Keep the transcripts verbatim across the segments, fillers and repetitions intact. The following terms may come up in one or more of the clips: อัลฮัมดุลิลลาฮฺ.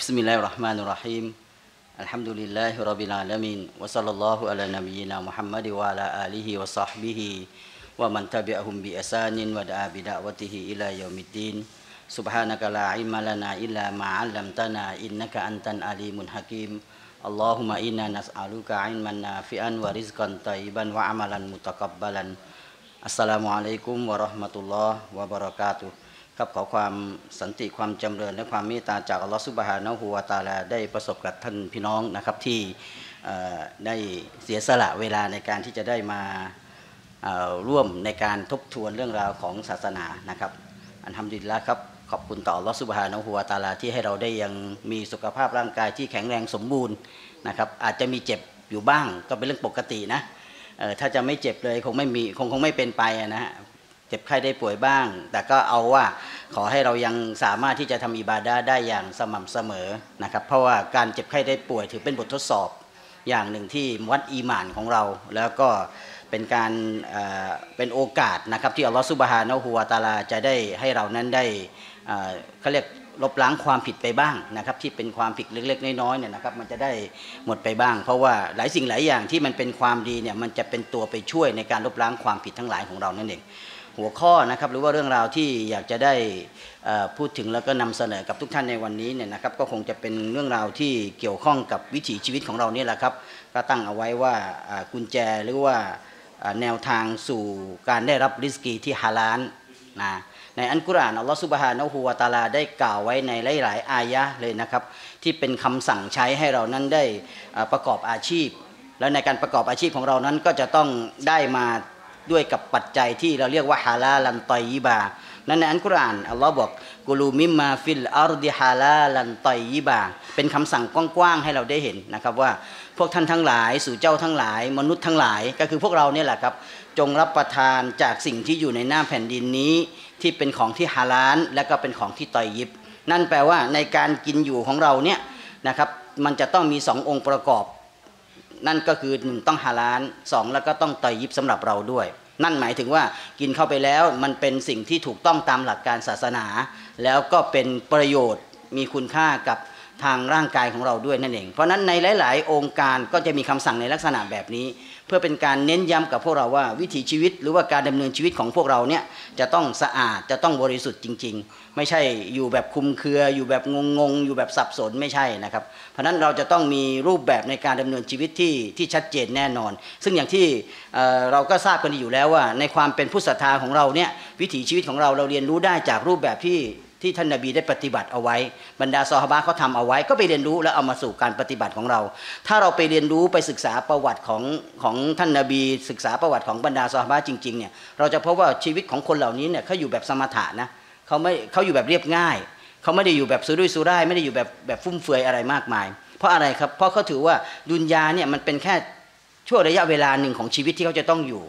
Bismillahirrahmanirrahim. Alhamdulillahi Rabbil Alamin. Wa sallallahu ala nabiyyina Muhammad wa ala alihi wa sahbihi wa man tabi'ahum bi ihsanin wa da'a bi da'watihi ila yaumiddin. Subhanaka la ilma lana illa ma 'allamtana innaka antal alimul hakim. Allahumma inna nas'aluka 'ilman nafi'an wa rizqan thayyiban wa 'amalan mutaqabbalan. Assalamualaikum warahmatullahi wabarakatuh. ครับขอความสันติความจำเริญและความเมตตาจากอัลลอฮฺซุบฮานะฮูวะตะอาลาได้ประสบกับท่านผู้ฟังทุกท่านนะครับที่ได้ติดตามรับชมรายการอัลฮัมดุลิลลาฮฺ ที่ให้เราได้ยังมีสุขภาพร่างกายที่แข็งแรงสมบูรณ์นะครับอาจจะมีเจ็บอยู่บ้างก็เป็นเรื่องปกตินะถ้าจะไม่เจ็บเลยคงไม่มีคงคงไม่เป็นไปนะฮะ เจ็บไข้ได้ป่วยบ้างแต่ก็เอาว่าขอให้เรายังสามารถที่จะทำอิบาดะห์ได้อย่างสม่ำเสมอนะครับแล้วก็มีความสุขในการทำอิบาดะห์ด้วยนะครับอัลฮัมดุลิลลาฮ์ครับวันนี้เราก็ได้มีโอกาสนะครับที่จะได้มาร่วมรายการอัลฮัมดุลิลลาฮ์นะครับซึ่งเป็นรายการที่ได้รับความนิยมมากนะครับในหมู่มุสลิมนะครับแล้วก็เป็นรายการที่ได้รับความนิยมมากนะครับ เพราะว่าการเจ็บไข้ได้ป่วยถือเป็นบททดสอบอย่างหนึ่งที่วัดอีหม่านของเราแล้วก็เป็นการเป็นโอกาสนะครับที่อัลลอฮ์ซุบฮานะฮูวะตะอาลาจะได้ให้เรานั้นได้เขาเรียกลบล้างความผิดไปบ้างนะครับที่เป็นความผิดเล็กๆน้อยๆเนี่ยนะครับมันจะได้หมดไปบ้างเพราะว่าหลายสิ่งหลายอย่างที่มันเป็นความดีเนี่ยมันจะเป็นตัวไปช่วยในการลบล้างความผิดทั้งหลายของเรานั่นเองหัวข้อนะครับหรือว่าเรื่องราวที่อยากจะได้พูดถึงแล้วก็นำเสนอกับทุกท่านในวันนี้เนี่ยนะครับก็คงจะเป็นเรื่องราวที่เกี่ยวข้องกับวิถีชีวิตของเราเนี่ยแหละครับก็ตั้งเอาไว้ว่ากุญแจหรือว่าแนวทางสู่การได้รับริสกีที่ฮาลาลนะในอัลกุรอานอัลลอฮฺซุบฮานะฮูวะตะอาลาได้กล่าวไว้ในหลายๆอายะห์เลยนะครับที่เป็นคำสั่งใช้ให้เรานั้นได้ประกอบอาชีพและในการประกอบอาชีพของเรานั้นก็จะต้องได้มาด้วยกับปัจจัยที่เราเรียกว่าฮาลาลันตอยยิบะนั้นในอัลกุรอานอัลลอฮฺบอกกุลูมิมมาฟิลอาร์ดิฮาลาลันตอยยิบะเป็นคำสั่งกว้างๆให้เราได้เห็นนะครับว่าพวกท่านทั้งหลายสู่เจ้าทั้งหลายมนุษย์ทั้งหลายก็คือพวกเราเนี่ยแหละครับจงรับประทานจากสิ่งที่อยู่ในหน้าแผ่นดินนี้ที่เป็นของที่ฮาลาลและก็เป็นของที่ตอยยิบนั่นแปลว่าในการกินอยู่ของเราเนี่ยนะครับมันจะต้องมีสอง องค์ประกอบนั่นก็คือหนึ่งต้องฮาลาลสองแล้วก็ต้องตอยยิบสำหรับเราด้วยนั่นหมายถึงว่ากินเข้าไปแล้วมันเป็นสิ่งที่ถูกต้องตามหลักการศาสนาแล้วก็เป็นประโยชน์มีคุณค่ากับทางร่างกายของเราด้วยนั่นเองเพราะฉะนั้นในหลายๆองค์การก็จะมีคำสั่งในลักษณะแบบนี้เพื่อเป็นการเน้นย้ำกับพวกเราว่าวิถีชีวิตหรือว่าการดำเนินชีวิตของพวกเราเนี่ยจะต้องสะอาดจะต้องบริสุทธิ์จริงๆไม่ใช่อยู่แบบคุมเครืออยู่แบบงงๆอยู่แบบสับสนไม่ใช่นะครับเพราะฉะนั้นเราจะต้องมีรูปแบบในการดำเนินชีวิตที่ที่ชัดเจนแน่นอนซึ่งอย่างที่เราก็ทราบกันอยู่แล้วว่าในความเป็นผู้ศรัทธาของเราเนี่ยวิถีชีวิตของเราเราเรียนรู้ได้จากรูปแบบที่ที่ท่านนบีได้ปฏิบัติเอาไว้บรรดาซอฮาบะห์เขาทำเอาไว้ก็ไปเรียนรู้แล้วเอามาสู่การปฏิบัติของเราถ้าเราไปเรียนรู้ไปศึกษาประวัติของของท่านนบีศึกษาประวัติของบรรดาซอฮาบะห์จริงๆเนี่ยเราจะพบว่าชีวิตของคนเหล่านี้เนี่ยเขาอยู่แบบสมถะนะเขาไม่เขาอยู่แบบเรียบง่ายเขาไม่ได้อยู่แบบสุรุ่ยสุร่ายไม่ได้อยู่แบบแบบฟุ่มเฟือยอะไรมากมายเพราะอะไรครับเพราะเขาถือว่าดุนยาเนี่ยมันเป็นแค่ช่วงระยะเวลาหนึ่งของชีวิตที่เขาจะต้องอยู่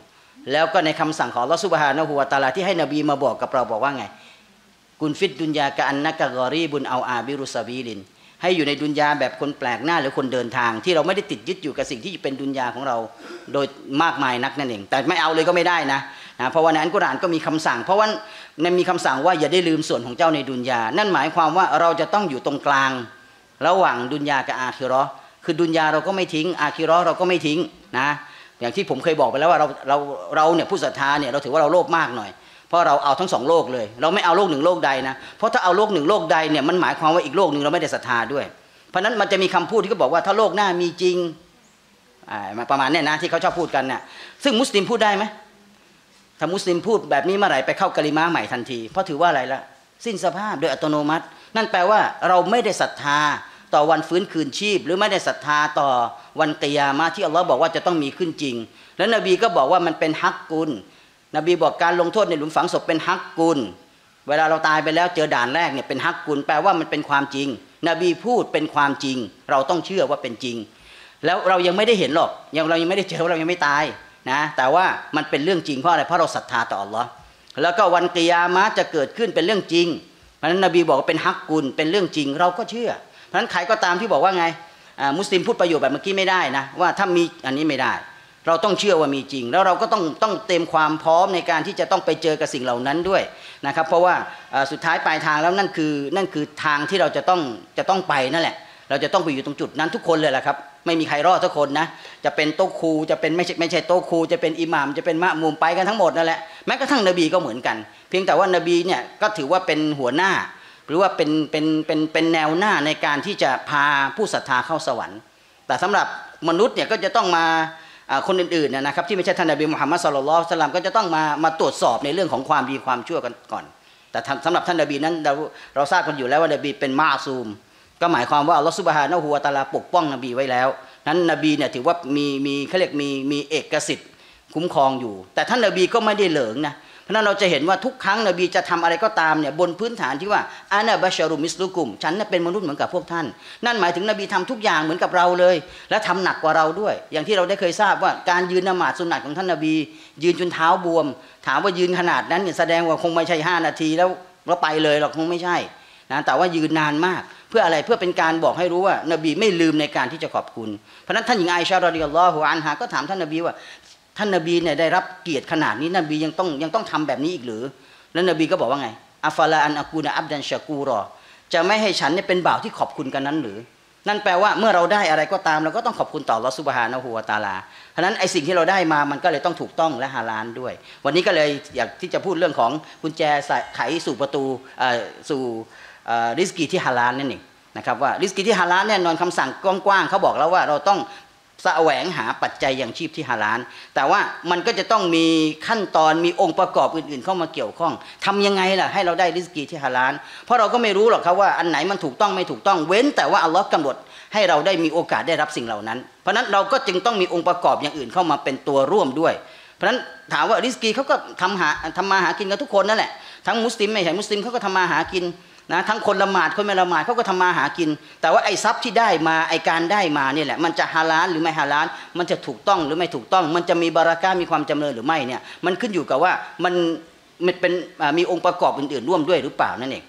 แล้วก็ในคำสั่งของอัลเลาะห์ซุบฮานะฮูวะตะอาลาที่ให้นบีมาบอกกับเราบอกว่าไงกุนฟิดดุนยากะอันนักกะกอรีบุนเอาอาบิรุสบีลินให้อยู่ในดุนยาแบบคนแปลกหน้าหรือคนเดินทางที่เราไม่ได้ติดยึดอยู่กับสิ่งที่เป็นดุนยาของเราโดยมากมายนักนั่นเองแต่ไม่เอาเลยก็ไม่ได้นะนะเพราะว่าในอัลกุรอานก็มีคำสั่งเพราะว่าในมีคำสั่งว่าอย่าได้ลืมส่วนของเจ้าในดุนยานั่นหมายความว่าเราจะต้องอยู่ตรงกลางระหว่างดุนยากับอาคิเราะห์คือดุนยาเราก็ไม่ทิ้งอาคิเราะห์เราก็ไม่ทิ้งนะอย่างที่ผมเคยบอกไปแล้วว่าเราเราเราเนี่ยผู้ศรัทธาเนี่ยเราถือว่าเราโลภมากหน่อยเพราะเราเอาทั้งสองโลกเลยเราไม่เอาโลกหนึ่งโลกใดนะเพราะถ้าเอาโลกหนึ่งโลกใดเนี่ยมันหมายความว่าอีกโลกหนึ่งเราไม่ได้ศรัทธาด้วยเพราะนั้นมันจะมีคำพูดที่เขาบอกว่าถ้าโลกหน้ามีจริงประมาณนี้นะที่เขาชอบพูดกันเนี่ยซึ่งมุสลิมพูดได้ไหมถ้ามุสลิมพูดแบบนี้เมื่อไหร่ไปเข้ากะลิมาใหม่ทันทีเพราะถือว่าอะไรละสิ้นสภาพโดยอัตโนมัตินั่นแปลว่าเราไม่ได้ศรัทธาต่อวันฟื้นคืนชีพหรือไม่ได้ศรัทธาต่อวันกิยามะฮ์ที่อัลลอฮ์บอกว่าจะต้องมีขึ้นจริงและนบีก็บอกว่ามันเป็นฮักกุลนบีบอกการลงโทษในหลุมฝังศพเป็นฮักกุลเวลาเราตายไปแล้วเจอด่านแรกเนี่ยเป็นฮักกุลแปลว่ามันเป็นความจริงนบีพูดเป็นความจริงเราต้องเชื่อว่าเป็นจริงแล้วเรายังไม่ได้เห็นหรอกยังเรายังไม่ได้เจอเรายังไม่ตายนะแต่ว่ามันเป็นเรื่องจริงเพราะอะไรเพราะเราศรัทธาต่ออัลลอฮ์แล้วก็วันกิยามะฮ์จะเกิดขึ้นเป็นเรื่องจริงเพราะฉะนั้นนบีบอกว่าเป็นฮักกุลเป็นเรื่องจริงเราก็เชื่อเพราะฉะนั้นใครก็ตามที่บอกว่าไงมุสลิมพูดประโยชน์แบบเมื่อกี้ไม่ได้นะว่าถ้ามีอันนี้ไม่ได้ เราต้องเชื่อว่ามีจริงแล้วเราก็ต้องต้องเตรียมความพร้อมในการที่จะต้องไปเจอกับสิ่งเหล่านั้นด้วยนะครับเพราะว่าสุดท้ายปลายทางแล้วนั่นคือนั่นคือทางที่เราจะต้องจะต้องไปนั่นแหละเราจะต้องไปอยู่ตรงจุดนั้นทุกคนเลยแหละครับไม่มีใครรอดทุกคนนะจะเป็นโต๊ะครูจะเป็นไม่ใช่ไม่ใช่โต๊ะครูจะเป็นอิหม่ามจะเป็นมะมุมไปกันทั้งหมดนั่นแหละแม้กระทั่งนบีก็เหมือนกันเพียงแต่ว่านบีเนี่ยก็ถือว่าเป็นหัวหน้าหรือว่าเป็นเป็นเป็นเป็นแนวหน้าในการที่จะพาผู้ศรัทธาเข้าสวรรค์แต่สำหรับมนุษย์เนี่ยก็จะต้องมาคนอื่นๆนะครับที่ไม่ใช่ท่านนบีมุฮัมมัดศ็อลลัลลอฮุอะลัยฮิวะซัลลัมก็จะต้องมามาตรวจสอบในเรื่องของความดีความชั่วกันก่อนแต่สำหรับท่านนบีนั้นเราเราทราบกันอยู่แล้วว่านบีเป็นมาซูมก็หมายความว่าอัลลอฮฺซุบฮานะฮูวะตะอาลาปกป้องนบีไว้แล้วนั้นนบีเนี่ยถือว่ามีมีเขาเรียกมีมีเอกสิทธิ์คุ้มครองอยู่แต่ท่านนบีก็ไม่ได้เหลิงนะเพราะนั้นเราจะเห็นว่าทุกครั้งนบีจะทำอะไรก็ตามเนี่ยบนพื้นฐานที่ว่าอานะบะชารุมิสลุกุมฉันเนี่ยเป็นมนุษย์เหมือนกับพวกท่านนั่นหมายถึงนบีทำทุกอย่างเหมือนกับเราเลยและทำหนักกว่าเราด้วยอย่างที่เราได้เคยทราบว่าการยืนนมาดสุนัตของท่านนบียืนจนเท้าบวมถามว่ายืนขนาดนั้นเนี่ยแสดงว่าคงไม่ใช่ห้านาทีแล้วเราไปเลยหรอกคงไม่ใช่นะแต่ว่ายืนนานมากเพื่ออะไรเพื่อเป็นการบอกให้รู้ว่านบีไม่ลืมในการที่จะขอบคุณเพราะนั้นท่านหญิงไอชา รอฎิยัลลอฮุอันฮาก็ถามท่านนบีว่าท่านนบีเนี่ยได้รับเกียรติขนาดนี้นบียังต้องยังต้องทำแบบนี้อีกหรือแล้วนบีก็บอกว่าไงอัฟลาอันอากูนะอับดันชากูรอจะไม่ให้ฉันเนี่ยเป็นบ่าวที่ขอบคุณกันนั้นหรือนั่นแปลว่าเมื่อเราได้อะไรก็ตามเราก็ต้องขอบคุณต่ออัลเลาะห์ซุบฮานะฮูวะตะอาลาเพราะฉะนั้นไอ้สิ่งที่เราได้มามันก็เลยต้องถูกต้องและฮาลาลด้วยวันนี้ก็เลยอยากที่จะพูดเรื่องของกุญแจไขสู่ประตูสู่ริสกีที่ฮาลาลนั่นเองนะครับว่าริสกีที่ฮาลาลแน่นอนคำสั่งกว้างๆเขาบอกแล้วว่าเราต้องแสวงหาปัจจัยอย่างชีพที่ฮาลาลแต่ว่ามันก็จะต้องมีขั้นตอนมีองค์ประกอบอื่นๆเข้ามาเกี่ยวข้องทำยังไงล่ะให้เราได้ริสกีที่ฮาลาลเพราะเราก็ไม่รู้หรอกครับว่าอันไหนมันถูกต้องไม่ถูกต้องเว้นแต่ว่าอัลลอฮ์กำหนดให้เราได้มีโอกาสได้รับสิ่งเหล่านั้นเพราะฉะนั้นเราก็จึงต้องมีองค์ประกอบอย่างอื่นเข้ามาเป็นตัวร่วมด้วยเพราะฉะนั้นถามว่าริสกีเขาก็ทำหาทำมาหากินกันทุกคนนั่นแหละทั้งมุสลิมไม่ใช่มุสลิมเขาก็ทำมาหากินนะทั้งคนละหมาดคนไม่ละหมาดเขาก็ทำมาหากินแต่ว่าไอ้ทรัพย์ที่ได้มาไอ้การได้มาเนี่ยแหละมันจะฮาลาลหรือไม่ฮาลาลมันจะถูกต้องหรือไม่ถูกต้องมันจะมีบารากะห์มีความจำเริญหรือไม่เนี่ยมันขึ้นอยู่กับว่ามันมันเป็นมีองค์ประกอบอื่นๆร่วมด้วยหรือเปล่านั่นเอง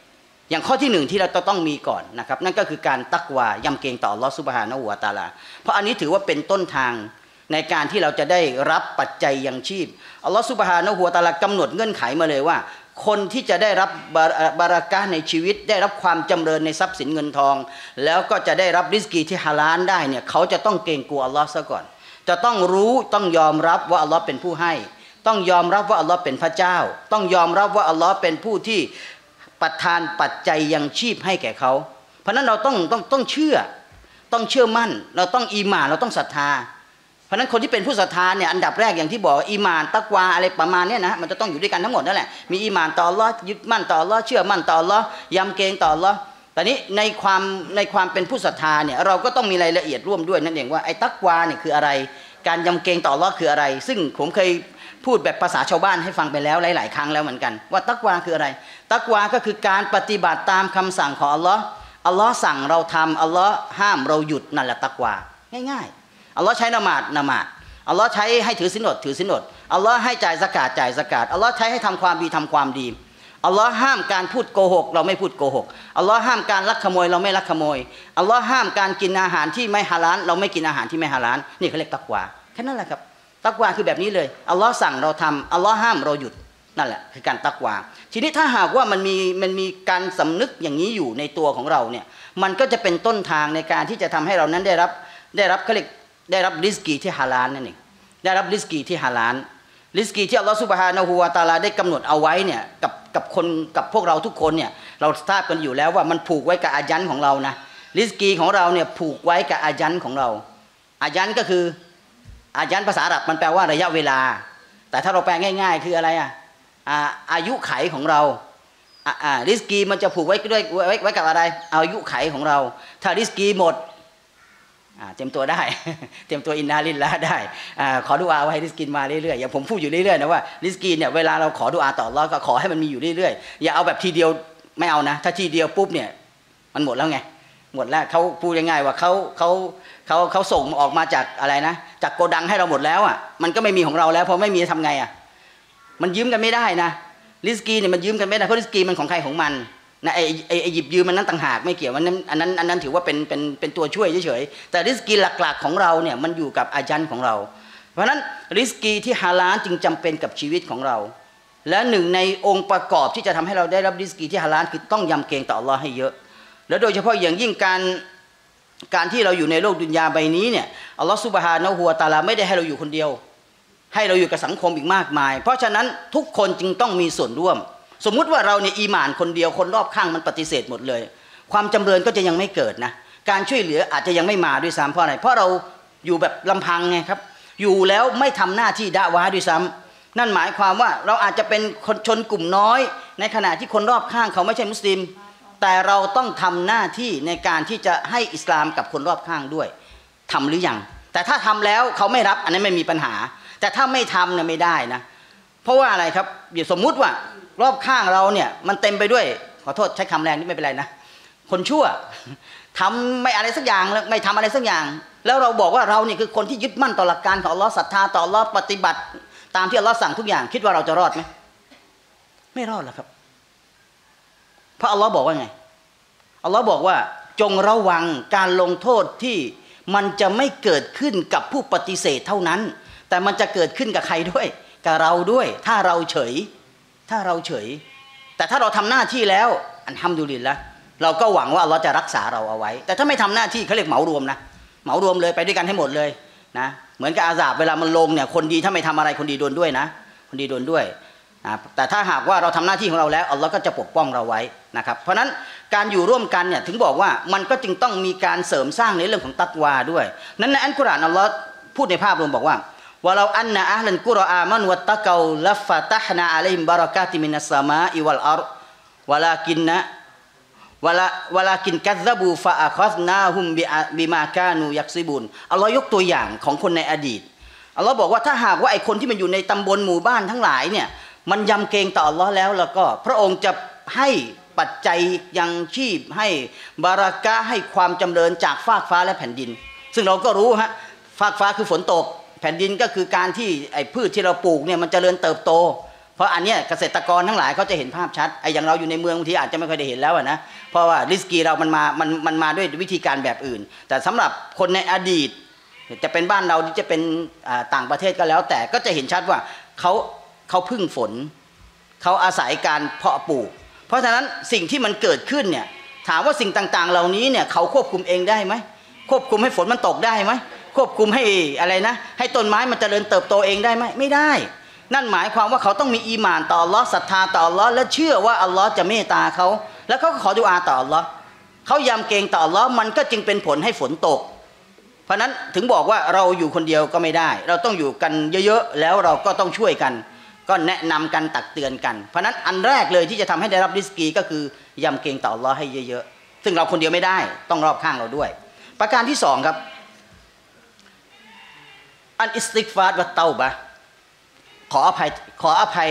อย่างข้อที่หนึ่งที่เราต้องมีก่อนนะครับนั่นก็คือการตักวายำเกรงต่ออัลลอฮฺซุบฮานะฮูวะตะอาลาเพราะอันนี้ถือว่าเป็นต้นทางในการที่เราจะได้รับปัจจัยยังชีพอัลลอฮฺซุบฮานะฮูวะตะอาลากำหนดเงื่อนไขมาเลยว่าคนที่จะได้รับบาบารากะในชีวิตได้รับความจำเริญในทรัพย์สินเงินทองแล้วก็จะได้รับริสกีที่ฮาลาลได้เนี่ยเขาจะต้องเกรงกลัวอัลลอฮ์ซะก่อนจะต้องรู้ต้องยอมรับว่าอัลลอฮ์เป็นผู้ให้ต้องยอมรับว่าอัลลอฮ์เป็นพระเจ้าต้องยอมรับว่าอัลลอฮ์เป็นผู้ที่ประทานปัจจัยยังชีพให้แก่เขาเพราะฉะนั้นเราต้องต้องต้องเชื่อต้องเชื่อมั่นเราต้องอีหม่านเราต้องศรัทธาเพราะนั้นคนที่เป็นผู้ศรัทธาเนี่ยอันดับแรกอย่างที่บอกอีมานตักวาอะไรประมาณนี้นะมันจะต้องอยู่ด้วยกันทั้งหมดนั่นแหละมีอีมานต่ออัลลอฮ์ยึดมั่นต่ออัลลอฮ์เชื่อมั่นต่ออัลลอฮ์ยำเกรงต่ออัลลอฮ์แต่นี้ในความในความเป็นผู้ศรัทธาเนี่ยเราก็ต้องมีรายละเอียดร่วมด้วยนั่นเองว่าไอ้ตักวาเนี่ยคืออะไรการยำเกรงต่ออัลลอฮ์คืออะไรซึ่งผมเคยพูดแบบภาษาชาวบ้านให้ฟังไปแล้วหลายๆครั้งแล้วเหมือนกันว่าตักวาคืออะไรตักวาก็คือการปฏิบัติตามคำสั่งของอัลลอฮ์อัลลอฮ์สั่งเราทำอัลลอฮ์ห้ามเราหยุดนั่นแหละตักวาง่ายอัลลอฮ์ใช้นมาดนมาดอัลลอฮ์ใช้ให้ถือศีลอดถือศีลอดอัลลอฮ์ให้จ่ายซะกาตจ่ายซะกาตอัลลอฮ์ใช้ให้ทำความดีทำความดีอัลลอฮ์ห้ามการพูดโกหกเราไม่พูดโกหกอัลลอฮ์ห้ามการลักขโมยเราไม่ลักขโมยอัลลอฮ์ห้ามการกินอาหารที่ไม่ฮาลาลเราไม่กินอาหารที่ไม่ฮาลาลนี่เขาเรียกตักวาแค่นั้นแหละครับตักวาคือแบบนี้เลยอัลลอฮ์สั่งเราทำอัลลอฮ์ห้ามเราหยุดนั่นแหละคือการตักวาทีนี้ถ้าหากว่ามันมีมันมีการสำนึกอย่างนี้อยู่ในตัวของเราเนี่ยมันก็จะเป็นต้นทางในการที่จะทำให้เรานั้นได้รับได้รับเขาเรียกได้รับริสกีที่ฮาลาลนั่นเองได้รับริสกีที่ฮาลาลริสกีที่อัลลอฮฺซุบฮานะฮูวะตะอาลาได้กำหนดเอาไว้เนี่ยกับกับคนกับพวกเราทุกคนเนี่ยเราทราบกันอยู่แล้วว่ามันผูกไว้กับอาญันของเรานะริสกีของเราเนี่ยผูกไว้กับอาญันของเราอาญันก็คืออาญันภาษาอาหรับมันแปลว่าระยะเวลาแต่ถ้าเราแปลง่ายๆคืออะไรอ่ะอายุไขของเราริสกีมันจะผูกไว้ด้วยไว้กับอะไรอายุไขของเราถ้าริสกีหมดเตรียมตัวได้เตรียมตัวอินนาลิลลาฮฺได้ขอดุอาไว้ให้ริสกีมาเรื่อยๆอย่างผมพูดอยู่เรื่อยๆนะว่าริสกีเนี่ยเวลาเราขอดุอาต่ออัลเลาะห์ก็ขอให้มันมีอยู่เรื่อยๆอย่าเอาแบบทีเดียวไม่เอานะถ้าทีเดียวปุ๊บเนี่ยมันหมดแล้วไงหมดแล้วเขาพูดง่ายๆว่าเขาเขาเขาเขาส่งออกมาจากอะไรนะจากโกดังให้เราหมดแล้วอ่ะมันก็ไม่มีของเราแล้วพอไม่มีทำไงอ่ะมันยืมกันไม่ได้นะริสกีเนี่ยมันยืมกันไม่ได้เพราะริสกีมันของใครของมันนะไอ้ไอ้หยิบยืมมันนั้นต่างหากไม่เกี่ยวอันนั้นอันนั้นอันนั้นถือว่าเป็นเป็นเป็นตัวช่วยเฉยๆแต่ริสกีหลักๆของเราเนี่ยมันอยู่กับอาญันของเรา เพราะฉะนั้นริสกีที่ฮาลาลจึงจำเป็นกับชีวิตของเราและหนึ่งในองค์ประกอบที่จะทำให้เราได้รับริสกีที่ฮาลาลคือต้องยำเกรงต่ออัลลอฮ์ให้เยอะและโดยเฉพาะอย่างยิ่งการการที่เราอยู่ในโลกดุนยาใบนี้เนี่ยอัลลอฮฺซุบฮานะฮูวะตะอาลาไม่ได้ให้เราอยู่คนเดียวให้เราอยู่กับสังคมอีกมากมายเพราะฉะนั้นทุกคนจึงต้องมีส่วนร่วมสมมุติว่าเราเนี่ยอีหม่านคนเดียวคนรอบข้างมันปฏิเสธหมดเลยความจำเริญก็จะยังไม่เกิดนะการช่วยเหลืออาจจะยังไม่มาด้วยซ้ำเพราะอะไรเพราะเราอยู่แบบลำพังไงครับอยู่แล้วไม่ทำหน้าที่ดะวะห์ด้วยซ้ำนั่นหมายความว่าเราอาจจะเป็นคนชนกลุ่มน้อยในขณะที่คนรอบข้างเขาไม่ใช่มุสลิมแต่เราต้องทำหน้าที่ในการที่จะให้อิสลามกับคนรอบข้างด้วยทำหรือยังแต่ถ้าทำแล้วเขาไม่รับอันนั้นไม่มีปัญหาแต่ถ้าไม่ทำเนี่ยไม่ได้นะเพราะว่าอะไรครับสมมุติว่ารอบข้างเราเนี่ยมันเต็มไปด้วยขอโทษใช้คำแรงนี่ไม่เป็นไรนะคนชั่วทำไม่อะไรสักอย่างแล้วไม่ทำอะไรสักอย่างแล้วเราบอกว่าเราเนี่ยคือคนที่ยึดมั่นต่อหลักการของอัลลอฮ์ศรัทธาต่ออัลลอฮ์ปฏิบัติตามที่อัลลอฮ์สั่งทุกอย่างคิดว่าเราจะรอดไหมไม่รอดหรอกครับเพราะอัลลอฮ์บอกว่าไงอัลลอฮ์บอกว่าจงระวังการลงโทษที่มันจะไม่เกิดขึ้นกับผู้ปฏิเสธเท่านั้นแต่มันจะเกิดขึ้นกับใครด้วยกับเราด้วยถ้าเราเฉยถ้าเราเฉยแต่ถ้าเราทำหน้าที่แล้วอัลฮัมดุลิลละห์เราก็หวังว่าอัลลอฮ์จะรักษาเราเอาไว้แต่ถ้าไม่ทำหน้าที่เขาเรียกเหมารวมนะเหมารวมเลยไปด้วยกันให้หมดเลยนะเหมือนกับอาซาบเวลามันลงเนี่ยคนดีถ้าไม่ทำอะไรคนดีโดนด้วยนะคนดีโดนด้วยนะแต่ถ้าหากว่าเราทำหน้าที่ของเราแล้วอัลลอฮ์ก็จะปกป้องเราไว้นะครับเพราะฉะนั้นการอยู่ร่วมกันเนี่ยถึงบอกว่ามันก็จึงต้องมีการเสริมสร้างในเรื่องของตักวาด้วยนั้นในอัลกุรอานอัลลอฮ์พูดในภาพรวมบอกว่าว่าเราอันนะอัลกุรอานมันวัตตะกอลัฟะตะฮนะอะลัยฮิมบารอกาติมินัสซามะอิวัลอัรฎ์วะลากินนะวะลาวะลากินกัซซะบูฟะอะคัซนาฮุมบิมากานูยักซิบุนอัลลอฮ์ยกตัวอย่างของคนในอดีตอัลลอฮ์บอกว่าถ้าหากว่าไอ้คนที่มันอยู่ในตำบลหมู่บ้านทั้งหลายเนี่ยมันยำเกรงต่ออัลลอฮ์แล้วแล้วก็พระองค์จะให้ปัจจัยยังชีพให้บารอกะห์ให้ความจำเริญจากฟากฟ้าและแผ่นดินซึ่งเราก็รู้ฮะฟากฟ้าคือฝนตกแผ่นดินก็คือการที่ไอ้พืชที่เราปลูกเนี่ยมันเจริญเติบโตเพราะอันเนี้ยเกษตรกรทั้งหลายเขาจะเห็นภาพชัดไอ้อย่างเราอยู่ในเมืองบางทีอาจจะไม่ค่อยได้เห็นแล้วนะเพราะว่าริสกีเรามันมามันมันมาด้วยวิธีการแบบอื่นแต่สำหรับคนในอดีตจะเป็นบ้านเราจะเป็นต่างประเทศก็แล้วแต่ก็จะเห็นชัดว่าเขาเขาพึ่งฝนเขาอาศัยการเพาะปลูกเพราะฉะนั้นสิ่งที่มันเกิดขึ้นเนี่ยถามว่าสิ่งต่างๆเหล่านี้เนี่ยเขาควบคุมเองได้ไหมควบคุมให้ฝนมันตกได้ไหมควบคุมให้อะไรนะให้ต้นไม้มันเจริญเติบโตเองได้ไหมไม่ได้นั่นหมายความว่าเขาต้องมีอีหม่านต่ออัลลอฮ์ศรัทธาต่ออัลลอฮ์และเชื่อว่าอัลลอฮ์จะเมตตาเขาแล้วเขาก็ขอดุอาต่ออัลลอฮ์เขายำเกรงต่ออัลลอฮ์มันก็จึงเป็นผลให้ฝนตกเพราะนั้นถึงบอกว่าเราอยู่คนเดียวก็ไม่ได้เราต้องอยู่กันเยอะๆแล้วเราก็ต้องช่วยกันก็แนะนำกันตักเตือนกันเพราะนั้นอันแรกเลยที่จะทำให้ได้รับริสกีก็คือยำเกรงต่ออัลลอฮ์ให้เยอะๆซึ่งเราคนเดียวไม่ได้ต้องรอบข้างเราด้วยประการที่สองครับอันอิสติกฟาร์วัตเตาบะขออภัยขออภัย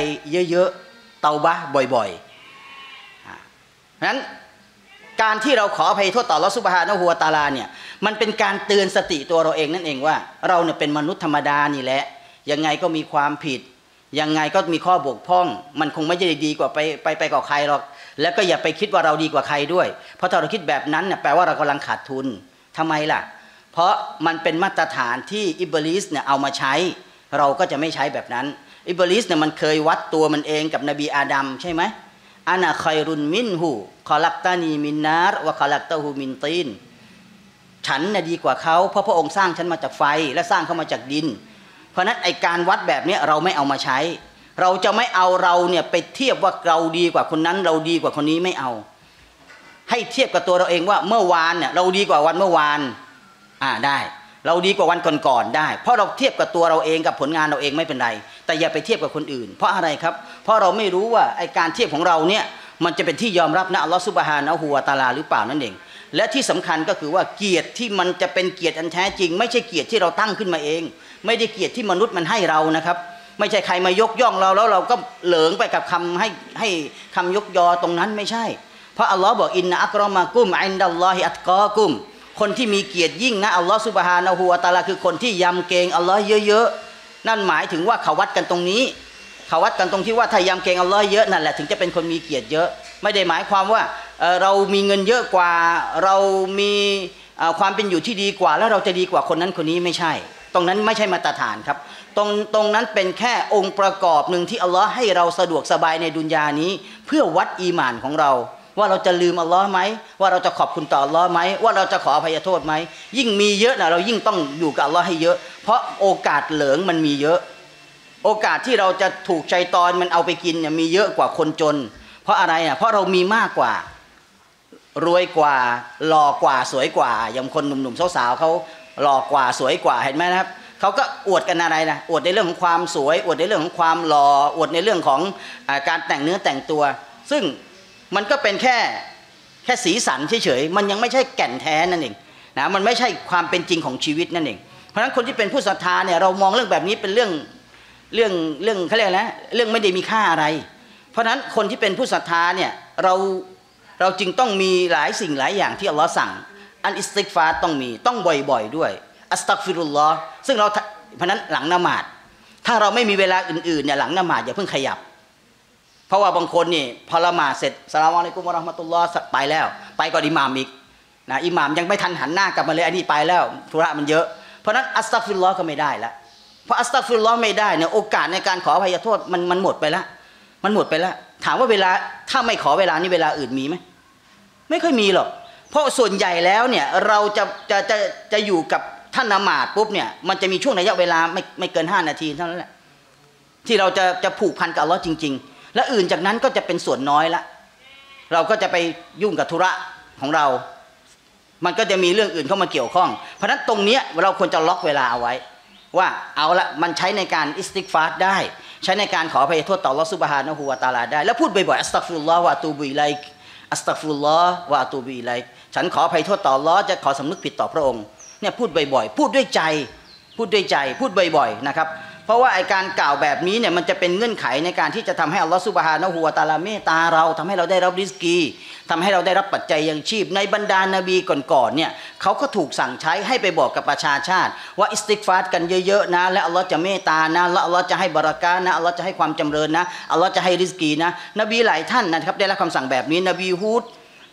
เยอะๆเตาบะบ่อยๆเพราะฉะนั้นการที่เราขออภัยโทษต่ออัลเลาะห์ซุบฮานะฮูวะตะอาลาเนี่ยมันเป็นการเตือนสติตัวเราเองนั่นเองว่าเราเนี่ยเป็นมนุษย์ธรรมดานี่แหละยังไงก็มีความผิดยังไงก็มีข้อบกพร่องมันคงไม่ได้ดีกว่าไปไปไปกับใครหรอกแล้วก็อย่าไปคิดว่าเราดีกว่าใครด้วยเพราะถ้าเราคิดแบบนั้นเนี่ยแปลว่าเรากำลังขาดทุนทำไมล่ะเพราะมันเป็นมาตรฐานที่อิบลิสเนี่ยเอามาใช้เราก็จะไม่ใช้แบบนั้นอิบลิสเนี่ยมันเคยวัดตัวมันเองกับนบีอาดัมใช่ไหมอานาคอยรุนมินหูคอลักตานีมินนารวะคอลักตาหูมินตีนฉันน่ะดีกว่าเขาเพราะพระองค์สร้างฉันมาจากไฟและสร้างเขามาจากดินเพราะนั้นไอการวัดแบบนี้เราไม่เอามาใช้เราจะไม่เอาเราเนี่ยไปเทียบว่าเราดีกว่าคนนั้นเราดีกว่าคนนี้ไม่เอาให้เทียบกับตัวเราเองว่าเมื่อวานเนี่ยเราดีกว่าวันเมื่อวานอ่าได้เราดีกว่าวันก่อนๆได้เพราะเราเทียบกับตัวเราเองกับผลงานเราเองไม่เป็นไรแต่อย่าไปเทียบกับคนอื่นเพราะอะไรครับเพราะเราไม่รู้ว่าไอการเทียบของเราเนี่ยมันจะเป็นที่ยอมรับนะอัลลอฮฺซุบฮานะฮูวะตะอาลาหรือเปล่านั่นเองและที่สำคัญก็คือว่าเกียรติที่มันจะเป็นเกียรติอันแท้จริงไม่ใช่เกียรติที่เราตั้งขึ้นมาเองไม่ได้เกียรติที่มนุษย์มันให้เรานะครับไม่ใช่ใครมายกย่องเราแล้วเราก็เหลิงไปกับคำให้ให้คำยกยอตรงนั้นไม่ใช่เพราะอัลลอฮฺบอกอินนะอักรอมากุมอินดัลลอฮิอัตกอกุมคนที่มีเกียรติยิ่งนะอัลลอฮฺซุบฮานะฮูวะตะอาลาคือคนที่ยำเกรงอัลลอฮ์เยอะๆนั่นหมายถึงว่าเขาวัดกันตรงนี้เขาวัดกันตรงที่ว่าถ้ายำเกรงอัลลอฮ์เยอะนั่นแหละถึงจะเป็นคนมีเกียรติเยอะไม่ได้หมายความว่า เอ่อ เรามีเงินเยอะกว่าเรามีความเป็นอยู่ที่ดีกว่าแล้วเราจะดีกว่าคนนั้นคนนี้ไม่ใช่ ตรงนั้นไม่ใช่มาตรฐานครับตรงตรงนั้นเป็นแค่องค์ประกอบหนึ่งที่อัลลอฮ์ให้เราสะดวกสบายในดุนยานี้เพื่อวัดอีหม่านของเราว่าเราจะลืมอัลลอฮ์ไหมว่าเราจะขอบคุณต่ออัลลอฮ์ไหมว่าเราจะขออภัยโทษไหมยิ่งมีเยอะนะเรายิ่งต้องอยู่กับอัลลอฮ์ให้เยอะเพราะโอกาสเหลืองมันมีเยอะโอกาสที่เราจะถูกชัยฏอนมันเอาไปกินเนี่ยมีเยอะกว่าคนจนเพราะอะไรอ่ะเพราะเรามีมากกว่ารวยกว่าหล่อกว่าสวยกว่าอย่างคนหนุ่มๆสาวๆเขาหล่อกว่าสวยกว่าเห็นไหมนะครับเขาก็อวดกันอะไรนะอวดในเรื่องของความสวยอวดในเรื่องของความหล่ออวดในเรื่องของการแต่งเนื้อแต่งตัวซึ่งมันก็เป็นแค่แค่สีสันเฉยๆมันยังไม่ใช่แก่นแท้นั่นเองนะมันไม่ใช่ความเป็นจริงของชีวิตนั่นเองเพราะฉะนั้นคนที่เป็นผู้ศรัทธาเนี่ยเรามองเรื่องแบบนี้เป็นเรื่องเรื่องเรื่องเขาเรียกนะเรื่องไม่ได้มีค่าอะไรเพราะฉะนั้นคนที่เป็นผู้ศรัทธาเนี่ยเราเราจึงต้องมีหลายสิ่งหลายอย่างที่อัลลอฮ์สั่งอันอิสติฆฟาร์ต้องมีต้องบ่อยๆด้วยอัสตัฆฟิรุลลอฮ์ซึ่งเราเพราะนั้นหลังนมาดถ้าเราไม่มีเวลาอื่นๆเนี่ยหลังนมาดอย่าเพิ่งขยับเพราะว่าบางคนนี่พอละหมาดเสร็จสลามอะไรกุมารมาตุลลอฮ์ไปแล้วไปก่อนอิหม่ามอีกนะอิหม่ามยังไม่ทันหันหน้ากลับมาเลยอันนี้ไปแล้วธุระมันเยอะเพราะนั้นอัสตัฆฟิรุลลอฮ์ก็ไม่ได้ละเพราะอัสตัฆฟิรุลลอฮ์ไม่ได้เนี่ยโอกาสในการขออภัยโทษมันมันหมดไปละมันหมดไปละถามว่าเวลาถ้าไม่ขอเวลานี้เวลาอื่นมีไหมไม่ค่อยมีหรอกเพราะส่วนใหญ่แล้วเนี่ยเราจะจะจะจะอยู่กับท่านนมาดปุ๊บเนี่ยมันจะมีช่วงระยะเวลาไม่ไม่เกินห้านาทีเท่านั้นแหละที่เราจะจะผูกพันกับอัลลอฮ์จริงๆและอื่นจากนั้นก็จะเป็นส่วนน้อยละเราก็จะไปยุ่งกับธุระของเรามันก็จะมีเรื่องอื่นเข้ามาเกี่ยวข้องเพราะฉะนั้นตรงเนี้ยเราควรจะล็อกเวลาเอาไว้ว่าเอาละมันใช้ในการอิสติฆฟาร์ได้ใช้ในการขออภัยโทษต่ออัลเลาะห์ซุบฮานะฮูวะตะอาลาได้แล้วพูดบ่อยๆอัสตัฆฟิรุลลอฮ์วะอะตูบุอิลัยกอัสตัฆฟิรุลลอฮ์วะอะตูบุอิลัยกฉันขออภัยโทษต่ออัลเลาะห์จะขอสำนึกผิดต่อพระองค์เนี่ยพูดบ่อยๆพูดด้วยใจพูดด้วยใจพูดบ่อยๆนะครับเพราะว่าไอ้การกล่าวแบบนี้เนี่ยมันจะเป็นเงื่อนไขในการที่จะทำให้อัลเลาะห์ซุบฮานะฮูวะตะอาลาเมตตาเราทำให้เราได้รับริสกีทำให้เราได้รับปัจจัยยังชีพในบรรดานบีก่อนๆเนี่ยเขาก็ถูกสั่งใช้ให้ไปบอกกับประชาชาติว่าอิสติฆฟาร์กันเยอะๆนะและอัลเลาะห์จะเมตตานะและอัลเลาะห์จะให้บารอกะฮ์นะอัลเลาะห์จะให้ความจำเริญนะอัลเลาะห์จะให้ริสกีนะนบีหลายท่านนะครับได้รับคำสั่งแบบนี้นบีฮูด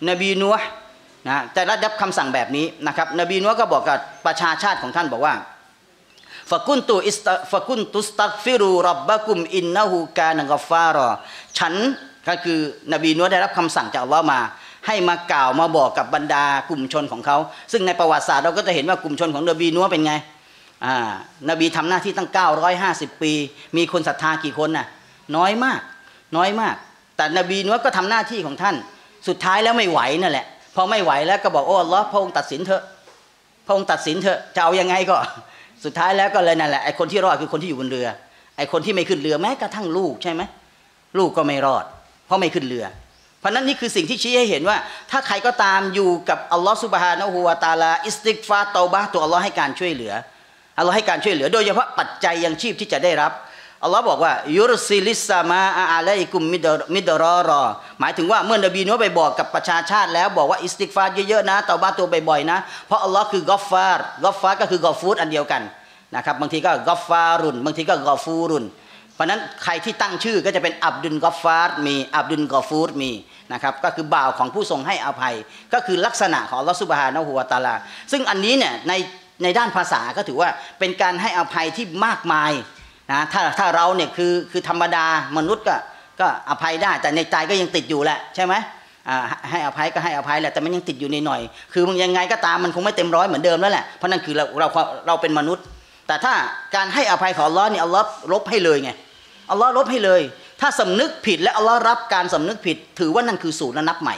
นบีนูฮ์นะได้รับคำสั่งแบบนี้นะครับนบีนูฮ์ก็บอกกับประชาชาติของท่านบอกว่าฟะกุนตุอิสตะฟะกุนตุสตัฆฟิรูร็อบบักุมอินนะฮูกานะฆอฟฟารอฉันก็คือนบีนูฮ์ได้รับคำสั่งจากอัลเลาะห์มาให้มากล่าวมาบอกกับบรรดากลุ่มชนของเขาซึ่งในประวัติศาสตร์เราก็จะเห็นว่ากลุ่มชนของนบีนูฮ์เป็นไงอ่านบีทำหน้าที่ตั้งเก้าร้อยห้าสิบปีมีคนศรัทธากี่คนน่ะน้อยมากน้อยมากแต่นบีนูฮ์ก็ทำหน้าที่ของท่านสุดท้ายแล้วไม่ไหวนั่นแหละพอไม่ไหวแล้วก็บอกโอ้อัลเลาะห์พระองค์ตัดสินเถอะพระองค์ตัดสินเถอะจะเอายังไงก็สุดท้ายแล้วก็เลยนั่นแหละไอ้คนที่รอดคือคนที่อยู่บนเรือไอ้คนที่ไม่ขึ้นเรือแม้กระทั่งลูกใช่ไหมลูกก็ไม่รอดเพราะไม่ขึ้นเรือเพราะนั้นนี่คือสิ่งที่ชี้ให้เห็นว่าถ้าใครก็ตามอยู่กับอัลลอฮฺซุบฮานะฮูวะตะอาลาอิสติฆฟาร์เตาบะห์ตัวอัลลอฮ์ให้การช่วยเหลืออัลลอฮ์ให้การช่วยเหลือโดยเฉพาะปัจจัยยังชีพที่จะได้รับอัลลอฮ์บอกว่ายุรซิลิสซามาอาลัยกุมมิดรอรอหมายถึงว่าเมื่อนบีนูฮ์ไปบอกกับประชาชาติแล้วบอกว่าอิสติฆฟาร์เยอะๆนะเตาบะห์ตัวบ่อยๆนะเพราะอัลลอฮ์คือกอฟฟาร์กอฟฟาร์ก็คือกอฟูรอันเดียวกันนะครับบางทีก็กอฟฟารุนบางทีก็กอฟูรุนเพราะนั้นใครที่ตั้งชื่อก็จะเป็นอับดุลกอฟฟาร์มีอับดุลกอฟูรมีนะครับก็คือบ่าวของผู้ทรงให้อภัยก็คือลักษณะของอัลลอฮฺซุบฮานะฮูวะตะอาลาซึ่งอันนี้เนี่ยในในด้านภาษาก็ถือว่าเป็นการให้อภัยที่มากมายนะถ้าถ้าเราเนี่ยคือคือธรรมดามนุษย์ก็ก็อภัยได้แต่ในใจก็ยังติดอยู่แหละใช่ไหมให้อภัยก็ให้อภัยแหละแต่มันยังติดอยู่ในหน่อยคือมันยังไงก็ตามมันคงไม่เต็มร้อยเหมือนเดิมแล้วแหละเพราะนั่นคือเราเราเราเป็นมนุษย์แต่ถ้าการให้อภัยของอัลลอฮ์เนี่ยอัลลอฮ์ลบให้เลยไงอัลลอฮ์ลบให้เลยถ้าสำนึกผิดและอัลลอฮ์รับการสำนึกผิดถือว่านั่นคือศูนย์และนับใหม่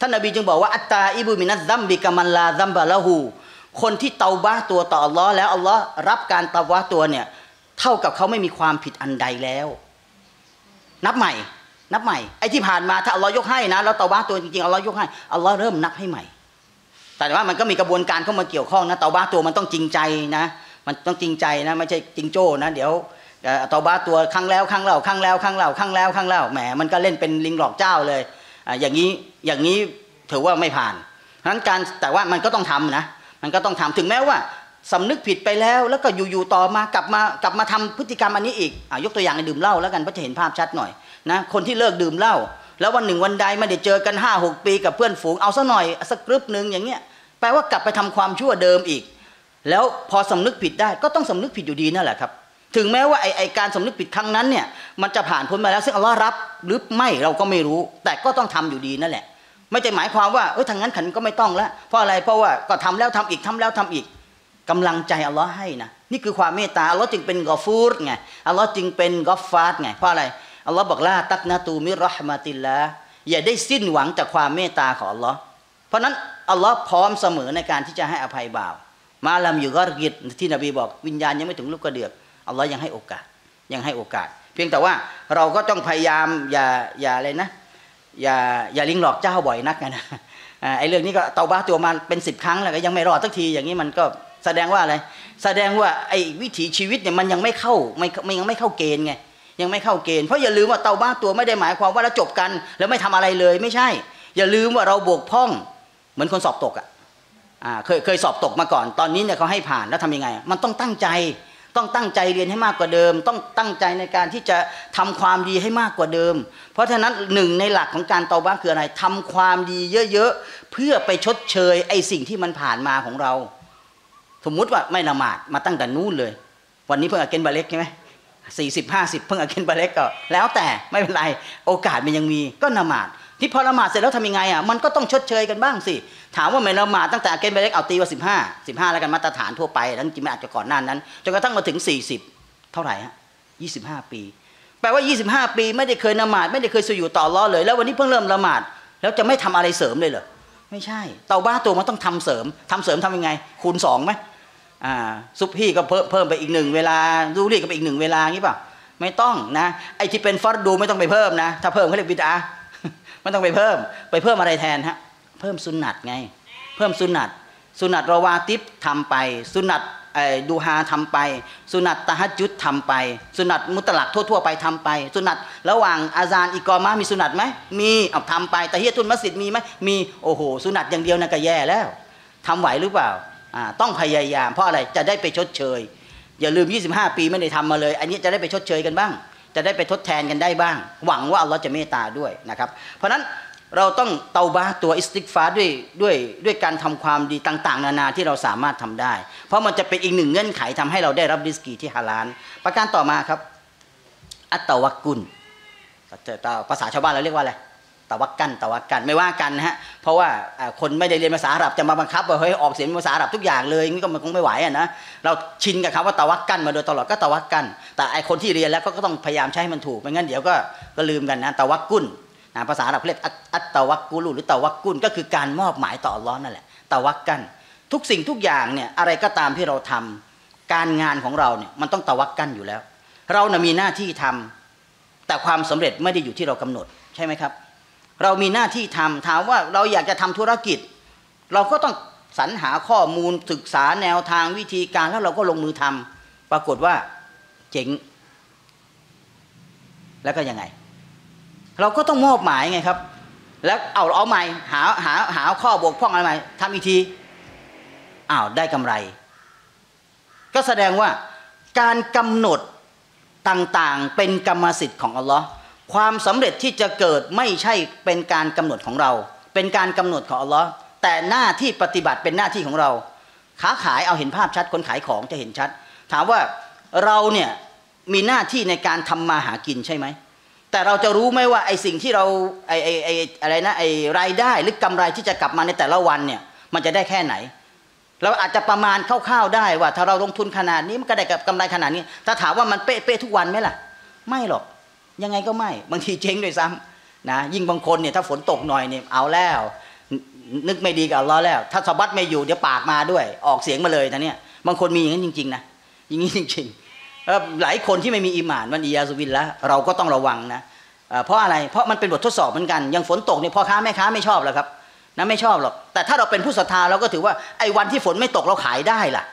ท่านนบีจึงบอกว่าอัตตาอิบูมินัซซัมบิกามันลาซัมบะละฮูคนที่เตาบะห์ตัวต่ออัลลอฮ์แล้วอัลลอฮ์รับการเตาบะห์ตัวเนี่ยเท่ากับเขาไม่มีความผิดอันใดแล้วนับใหม่นับใหม่ไอ้ที่ผ่านมาถ้าอัลลอฮ์ยกให้นะแล้วเตาบะห์ตัวจริงๆอัลลอฮ์ยกให้อัลลอฮ์เริ่มนับให้ใหม่แต่ว่ามันก็มีกระบวนการเข้ามาเกี่ยวข้องนะเตาบะห์ตัวมันต้องจริงใจนะมันต้องจริงใจนะไม่ใช่จริงโจ้นะเดี๋ยวตอบาตัวครั้งแล้วครั้งเล่าครั้งแล้วครั้งเล่าครั้งแล้วครั้งเล่าแหมมันก็เล่นเป็นลิงหลอกเจ้าเลยอย่างนี้อย่างนี้ถือว่าไม่ผ่านเพราะฉะนั้นการแต่ว่ามันก็ต้องทำนะมันก็ต้องทำถึงแม้ว่าสำนึกผิดไปแล้วแล้วก็อยู่ๆต่อมากลับมากลับมาทำพฤติกรรมอันนี้อีกยกตัวอย่างในดื่มเหล้าแล้วกันเพื่อจะเห็นภาพชัดหน่อยนะคนที่เลิกดื่มเหล้าแล้ววันหนึ่งวันใดไม่ได้เจอกันห้าหกปีกับเพื่อนฝูงเอาซะหน่อยสักกรึบหนึ่งอย่างเงี้ยแปลว่ากลับไปทำความชั่วเดิมอีก แล้วพอสำนึกผิดได้ก็ต้องสำนึกผิดอยู่ดีนั่นแหละครับถึงแม้ว่าไอไอการสำนึกผิดครั้งนั้นเนี่ยมันจะผ่านพ้นมาแล้วซึ่งอัลลอฮ์รับหรือไม่เราก็ไม่รู้แต่ก็ต้องทำอยู่ดีนั่นแหละไม่ใช่หมายความว่าเออทางนั้นขันก็ไม่ต้องแล้วเพราะอะไรเพราะว่าก็ทำแล้วทำอีกทำแล้วทำอีกกำลังใจอัลลอฮ์ให้นะนี่คือความเมตตาอัลลอฮ์จึงเป็นกอฟูรไงอัลลอฮ์จึงเป็นกอฟฟาร์ไงเพราะอะไรอัลลอฮ์บอกลาตักนะตูมิรอฮ์มาติลละอย่าได้สิ้นหวังจากความเมตตาของอัลลอฮ์เพราะนั้นอัลลอฮ์พร้อมเสมอในการที่จะให้อภัยบ่าวมาลามอยู่ก็กิดที่นบีบอกวิญญาณยังไม่ถึงลูกกระเดือกอัลลอฮ์ยังให้โอกาสยังให้โอกาสเพียงแต่ว่าเราก็ต้องพยายามอย่าอย่าอะไรนะอย่าอย่าลิงหลอกเจ้าบ่อยนักนะไอ้เรื่องนี้ก็เตาบ้าตัวมาเป็นสิบครั้งแล้วก็ยังไม่รอดสักทีอย่างนี้มันก็แสดงว่าอะไรแสดงว่าไอ้วิถีชีวิตเนี่ยมันยังไม่เข้าไม่ไม่ยังไม่เข้าเกณฑ์ไงยังไม่เข้าเกณฑ์เพราะอย่าลืมว่าเตาบ้าตัวไม่ได้หมายความว่าเราจบกันแล้วไม่ทำอะไรเลยไม่ใช่อย่าลืมว่าเราบกพร่องเหมือนคนสอบตกอ่ะเคยเคยสอบตกมาก่อนตอนนี้เนี่ยเขาให้ผ่านแล้วทำยังไงมันต้องตั้งใจต้องตั้งใจเรียนให้มากกว่าเดิมต้องตั้งใจในการที่จะทำความดีให้มากกว่าเดิมเพราะฉะนั้นหนึ่งในหลักของการเตาบ้าคืออะไรทำความดีเยอะๆเพื่อไปชดเชยไอ้สิ่งที่มันผ่านมาของเราสมมุติว่าไม่ละหมาดมาตั้งแต่นู้นเลยวันนี้เพิ่งอาเกนบาเล็กใช่ไหมสี่สิบห้าสิบเพิ่งอาเกนบาเล็กก็แล้วแต่ไม่เป็นไรโอกาสมันยังมีก็ละหมาดที่พอละหมาดเสร็จแล้วทำยังไงอ่ะมันก็ต้องชดเชยกันบ้างสิถามว่าไม่ละหมาดตั้งแต่อาเกนบาเล็กเอาตีว่าสิบห้าสิบห้าแล้วกันมาตรฐานทั่วไปทั้งจริงไม่อาจจะก่อนหน้านั้นจนกระทั่งมาถึงสี่สิบเท่าไหร่ฮะยี่สิบห้าปีแปลว่ายี่สิบห้าปีไม่ได้เคยละหมาดไม่ได้เคยสุญูดต่ออัลเลาะห์เลยแล้ววันนี้เพิ่งเริ่มละหมาดแล้วจะไม่ทำอะไรเสริมเลยเหรอไม่ใช่เตาบ้าตัวมันต้องทำเสริมทำเสริมทำยังไงคูณสองไหมอ่าซุบฮีก็เพิ่มเพิ่มไปอีกหนึ่งเวลาดูรีก็ไปอีกหนึ่งเวลางี้ป่ะไม่ต้องนะไอ้ที่เป็นฟัรดูไม่ต้องไปเพิ่มนะถ้าเพิ่มเขาเรียกบิดอะห์ไม่ต้องไปเพิ่มไปเพิ่มอะไรแทนฮะเพิ่มสุนัตไงเพิ่มสุนัตสุนัตรอวาติบทำไปสุนัตดูฮาทำไปสุนัตตะฮัจญุดทำไปสุนัตมุตลักทั่วๆไปทำไปสุนัตระหว่างอาซานอิกอมะมีสุนัตไหมมีเอาทำไปตะฮียะตุลมัสยิดมีไหมมีโอ้โหสุนัตอย่างเดียวนะก็แย่แล้วทำไหวหรือเปล่าต้องพยายามเพราะอะไรจะได้ไปชดเชยอย่าลืมยี่สิบห้าปีไม่ได้ทำมาเลยอันนี้จะได้ไปชดเชยกันบ้างจะได้ไปทดแทนกันได้บ้างหวังว่าอัลลอฮ์จะเมตตาด้วยนะครับเพราะฉะนั้นเราต้องเตาบะห์ตัวอิสติฆฟาร์ด้วยด้วยด้วยการทำความดีต่างๆนานาที่เราสามารถทำได้เพราะมันจะเป็นอีกหนึ่งเงื่อนไขทำให้เราได้รับริสกีที่ฮาลาลประการต่อมาครับอัตตะวักกุลภาษาชาวบ้านเราเรียกว่าอะไรตะวักกันตะวักกันไม่ว่ากันนะฮะเพราะว่าคนไม่ได้เรียนภาษาอาหรับจะมาบังคับว่าเฮ้ยออกเสียงภาษาอาหรับทุกอย่างเลยนี่ก็มันคงไม่ไหวอ่ะนะเราชินกับคำว่าตะวักกันมาโดยตลอดก็ตะวักกันแต่ไอคนที่เรียนแล้วก็ต้องพยายามใช้ให้มันถูกไม่งั้นเดี๋ยวก็ก็ลืมกันนะตะวักกุลนะภาษาอาหรับเรียกอัตตะวักกุลหรือตะวักกุลก็คือการมอบหมายต่ออัลเลาะห์นั่นแหละตะวักกันทุกสิ่งทุกอย่างเนี่ยอะไรก็ตามที่เราทำการงานของเราเนี่ยมันต้องตะวักกันอยู่แล้วเราเนี่ยมีหน้าที่ทำแต่ความสำเร็จไม่ได้อยู่ที่เรากำหนดใช่ไหมครับเรามีหน้าที่ทำถามว่าเราอยากจะทำธุรกิจเราก็ต้องสรรหาข้อมูลศึกษาแนวทางวิธีการแล้วเราก็ลงมือทำปรากฏว่าเจ๋งแล้วก็ยังไงเราก็ต้องมอบหมายไงครับแล้วเอาเอาใหม่หาหาหาข้อบกพร่องอะไรใหม่ทำอีกทีอ้าวได้กำไรก็แสดงว่าการกำหนดต่างๆเป็นกรรมสิทธิ์ของอัลลอฮ์ความสำเร็จที่จะเกิดไม่ใช่เป็นการกำหนดของเราเป็นการกำหนดของอัลลอฮ์แต่หน้าที่ปฏิบัติเป็นหน้าที่ของเราค้าขายเอาเห็นภาพชัดคนขายของจะเห็นชัดถามว่าเราเนี่ยมีหน้าที่ในการทำมาหากินใช่ไหมแต่เราจะรู้ไหมว่าไอสิ่งที่เราไอไอไออะไรนะไอรายได้หรือกำไรที่จะกลับมาในแต่ละวันเนี่ยมันจะได้แค่ไหนเราอาจจะประมาณคร่าวๆได้ว่าถ้าเราลงทุนขนาดนี้มันก็ได้กับกำไรขนาดนี้ถ้าถามว่ามันเป๊ะๆทุกวันไหมล่ะไม่หรอกยังไงก็ไม่บางทีเจ๊งด้วยซ้ำนะยิ่งบางคนเนี่ยถ้าฝนตกหน่อยเนี่ยเอาแล้วนึกไม่ดีกับอัลเลาะห์แล้วถ้าสะบัดไม่อยู่เดี๋ยวปากมาด้วยออกเสียงมาเลยนะเนี่ยบางคนมีอย่างนั้นจริงๆนะอย่างนี้จริงๆแล้วหลายคนที่ไม่มีอีหม่านวันอียาซุบิลละเราก็ต้องระวังนะเพราะอะไรเพราะมันเป็นบททดสอบเหมือนกันอย่างฝนตกเนี่ยพ่อค้าแม่ค้าไม่ชอบหรอกครับนะไม่ชอบหรอกแต่ถ้าเราเป็นผู้ศรัทธาเราก็ถือว่าไอ้วันที่ฝนไม่ตกเราขายได้ล่ะ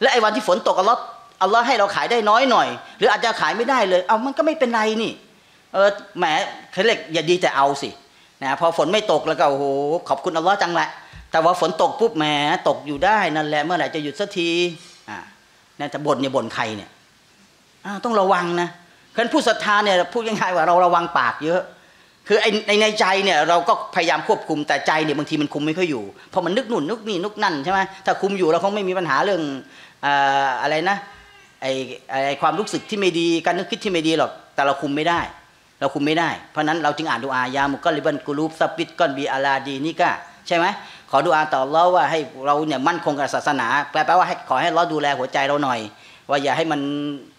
และไอ้วันที่ฝนตกอัลเลาะห์อัลเลาะห์ให้เราขายได้น้อยหน่อยหรืออาจจะขายไม่ได้เลยเอามันก็ไม่เป็นไรนี่เออแหมเคล็ดอย่าดีแต่เอาสินะพอฝนไม่ตกแล้วก็โอ้โหขอบคุณอัลเลาะห์จังแหละแต่ว่าฝนตกปุ๊บแหมตกอยู่ได้นั่นแหละเมื่อไหร่จะหยุดสักทีอ่านะจะบ่นเนี่ยบ่นใครเนี่ยต้องระวังนะเพราะผู้ศรัทธาเนี่ยพูดง่ายๆว่าเราระวังปากเยอะ คือในในใจเนี่ยเราก็พยายามควบคุมแต่ใจเนี่ยบางทีมันคุมไม่ค่อยอยู่เพราะมันนึกหนุนนึกนี่นึกนั่นใช่ไหมถ้าคุมอยู่เราคงไม่มีปัญหาเรื่องอะไรนะไอไอความรู้สึกที่ไม่ดีการนึกคิดที่ไม่ดีหรอกแต่เราคุมไม่ได้เราคุมไม่ได้เพราะนั้นเราจึงอ่านดุอายามุกัลลิบันกุลูบซับบิตกอนบีอาลาดีนี่ก็ใช่ไหมขอดุอาต่ออัลเลาะห์ว่าให้เราเนี่ยมั่นคงกับศาสนาแปลว่าให้ขอให้อัลเลาะห์ดูแลหัวใจเราหน่อยว่าอย่าให้มัน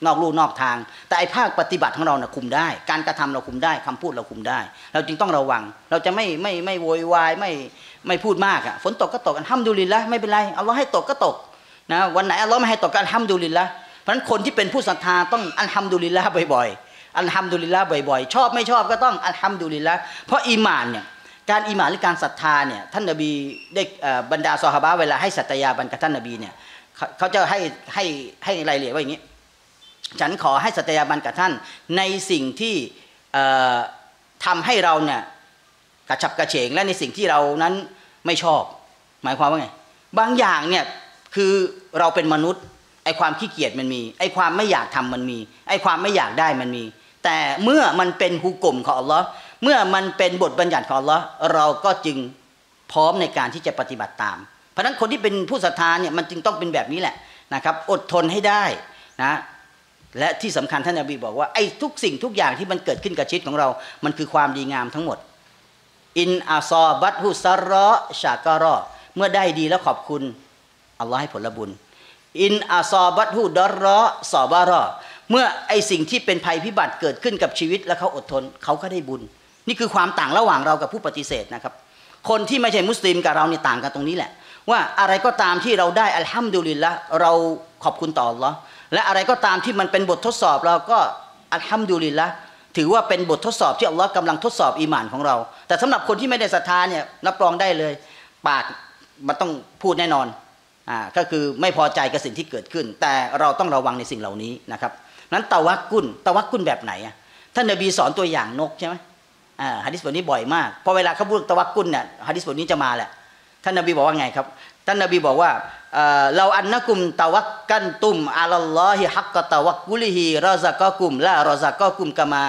นอกลู่นอกทางแต่ไอ้ภาคปฏิบัติของเราเนี่ยคุมได้การกระทำเราคุมได้คำพูดเราคุมได้เราจึงต้องระวังเราจะไม่ไม่ไม่โวยวายไม่ไม่พูดมากอ่ะฝนตกก็ตกอัลฮัมดุลิลลาฮฺไม่เป็นไรอัลเลาะห์ให้ตกก็ตกนะวันไหนอัลเลาะห์ไม่ให้ตกก็อัลฮัมดุลิลลาฮฺเพราะฉะนั้นคนที่เป็นผู้ศรัทธาต้องอัลฮัมดุลิลลาฮฺบ่อยๆอัลฮัมดุลิลลาฮฺบ่อยๆชอบไม่ชอบก็ต้องอัลฮัมดุลิลลาฮฺเพราะอีหม่านเนี่ยการอิหม่านหรือการศรัทธาเนี่ยท่านนบีได้บรรดาซอฮาบะห์เวลาให้สัตยาบันกับท่านนบีเนี่ยเขาจะให้ให้ให้รายละเอียดว่าอย่างนี้ฉันขอให้สัตยาบันกับท่านในสิ่งที่ทำให้เราเนี่ยกระฉับกระเฉงและในสิ่งที่เรานั้นไม่ชอบหมายความว่าไงบางอย่างเนี่ยคือเราเป็นมนุษย์ไอ้ความขี้เกียจมันมีไอ้ความไม่อยากทำมันมีไอ้ความไม่อยากได้มันมีแต่เมื่อมันเป็นฮุกกลมของอัลลอฮ์เมื่อมันเป็นบทบัญญัติของอัลลอฮ์เราก็จึงพร้อมในการที่จะปฏิบัติตามเพราะฉะนั้นคนที่เป็นผู้ศรัทธาเนี่ยมันจึงต้องเป็นแบบนี้แหละนะครับอดทนให้ได้นะและที่สำคัญท่านนบีบอกว่าไอ้ทุกสิ่งทุกอย่างที่มันเกิดขึ้นกับชีวิตของเรามันคือความดีงามทั้งหมดอินอาซอบัตฮุซารอชากะรอเมื่อได้ดีแล้วขอบคุณอัลลอฮ์ให้ผลบุญอินอาซอบัตฮุดารอซอบารอเมื่อไอสิ่งที่เป็นภัยพิบัติเกิดขึ้นกับชีวิตแล้วเขาอดทนเขาก็ได้บุญนี่คือความต่างระหว่างเรากับผู้ปฏิเสธนะครับคนที่ไม่ใช่มุสลิมกับเราเนี่ยต่างกันตรงนี้แหละว่าอะไรก็ตามที่เราได้อัลฮัมดุลิลละเราขอบคุณต่ออัลลอฮ์และอะไรก็ตามที่มันเป็นบททดสอบเราก็อัลฮัมดุลิลละถือว่าเป็นบททดสอบที่อัลลอฮ์กำลังทดสอบอีหม่านของเราแต่สำหรับคนที่ไม่ได้ศรัทธาเนี่ยรับรองได้เลยปากมันต้องพูดแน่นอนอ่าก็คือไม่พอใจกับสิ่งที่เกิดขึ้นแต่เราต้องระวังในสิ่งเหล่านี้นะครับนั้นตะวักกุลตะวักกุลแบบไหนอ่ะท่านนบีสอนตัวอย่างนกใช่ไหมอ่าหะดีษบทนี้บ่อยมากพอเวลาเขาพูดตะวักกุลเนี่ยหะดีษบทนี้จะมาแหละท่านนบีบอกว่าไงครับท่านนบีบอกว่าเราอันนะกุมตะวักกันตุมอัลลอฮิฮักกะตะวักกุลิฮิรอซะกะกุมลารอซะกะกุมกะมา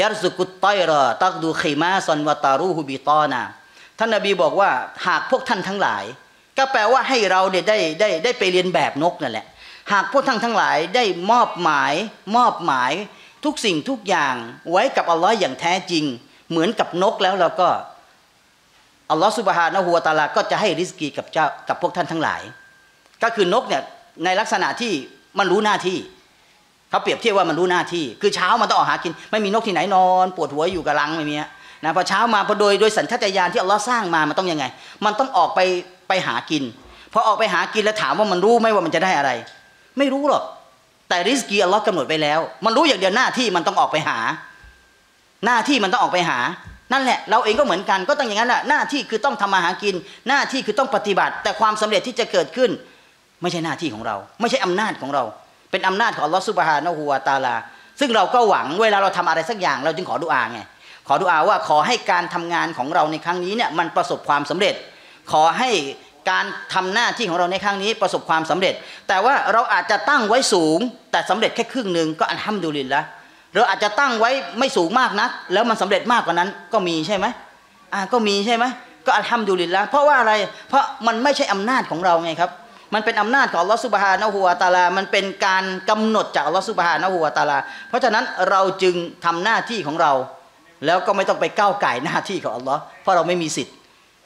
ยารซุกุตไตรอตักดูขิมาซอนวะตารูฮุบิตอนะท่านนบีบอกว่าหากพวกท่านทั้งหลายก็แปลว่าให้เราเนี่ยได้ได้ได้ไปเรียนแบบนกนั่นแหละหากพวกท่านทั้งหลายได้มอบหมายมอบหมายทุกสิ่งทุกอย่างไว้กับอัลลอฮ์อย่างแท้จริงเหมือนกับนกแล้วเราก็อัลลอฮ์ซุบฮานะฮูวะตะอาลาก็จะให้ริสกีกับเจ้ากับพวกท่านทั้งหลายก็คือนกเนี่ยในลักษณะที่มันรู้หน้าที่เขาเปรียบเทียบว่ามันรู้หน้าที่คือเช้ามันต้องออกหากินไม่มีนกที่ไหนนอนปวดหัวอยู่กับรังไม่มีนะพอเช้ามาพอโดยโดยสัญชาตญาณที่อัลลอฮ์สร้างมามันต้องยังไงมันต้องออกไปไปหากินพอออกไปหากินแล้วถามว่ามันรู้ไหมว่ามันจะได้อะไรไม่รู้หรอกแต่ริสกีอัลลอฮ์กำหนดไว้แล้วมันรู้อย่างเดียวหน้าที่มันต้องออกไปหาหน้าที่มันต้องออกไปหานั่นแหละเราเองก็เหมือนกันก็ต้องอย่างนั้นแหละหน้าที่คือต้องทำมาหากินหน้าที่คือต้องปฏิบัติแต่ความสำเร็จที่จะเกิดขึ้นไม่ใช่หน้าที่ของเราไม่ใช่อำนาจของเราเป็นอำนาจของอัลลอฮ์ซุบฮานะฮูวะตะอาลาซึ่งเราก็หวังเวลาเราทำอะไรสักอย่างเราจึงขอดุอาไงขอดุอาว่าขอให้การทำงานของเราในครั้งนี้เนี่ยมันประสบความสำเร็จขอให้การทำหน้าที่ของเราในครั้งนี้ประสบความสำเร็จแต่ว่าเราอาจจะตั้งไว้สูงแต่สำเร็จแค่ครึ่งหนึ่งก็อัลฮัมดุลิลละฮ์เราอาจจะตั้งไว้ไม่สูงมากนักแล้วมันสำเร็จมากกว่านั้นก็มีใช่ไหมอ่าก็มีใช่ไหมก็อัลฮัมดุลิลละฮ์เพราะว่าอะไรเพราะมันไม่ใช่อำนาจของเราไงครับมันเป็นอำนาจของอัลลอฮฺซุบฮานะฮูวะตะอาลามันเป็นการกำหนดจากอัลลอฮฺซุบฮานะฮูวะตะอาลาเพราะฉะนั้นเราจึงทำหน้าที่ของเราแล้วก็ไม่ต้องไปก้าวไก่หน้าที่ของอัลลอฮฺเพราะเราไม่มีสิทธิ์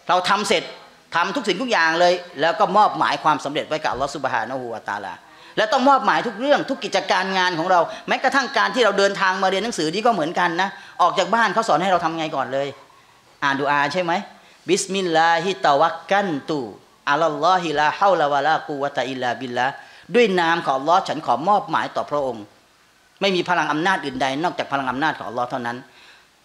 เราทำเสร็จทำทุกสิ่งทุกอย่างเลยแล้วก็มอบหมายความสำเร็จไว้กับอัลลอฮฺซุบฮานะฮูวะตะอาลาและต้องมอบหมายทุกเรื่องทุกกิจการงานของเราแม้กระทั่งการที่เราเดินทางมาเรียนหนังสือนี่ก็เหมือนกันนะออกจากบ้านเขาสอนให้เราทำไงก่อนเลยอ่านดุอาใช่ไหมบิสมิลลาฮิตะวักกันตุอัลลอฮิลาฮาวลาวะลากุวะตะอิลลาบิลละด้วยนามของอัลลอฮ์ฉันขอมอบหมายต่อพระองค์ไม่มีพลังอำนาจอื่นใดนอกจากพลังอำนาจของอัลลอฮ์เท่านั้น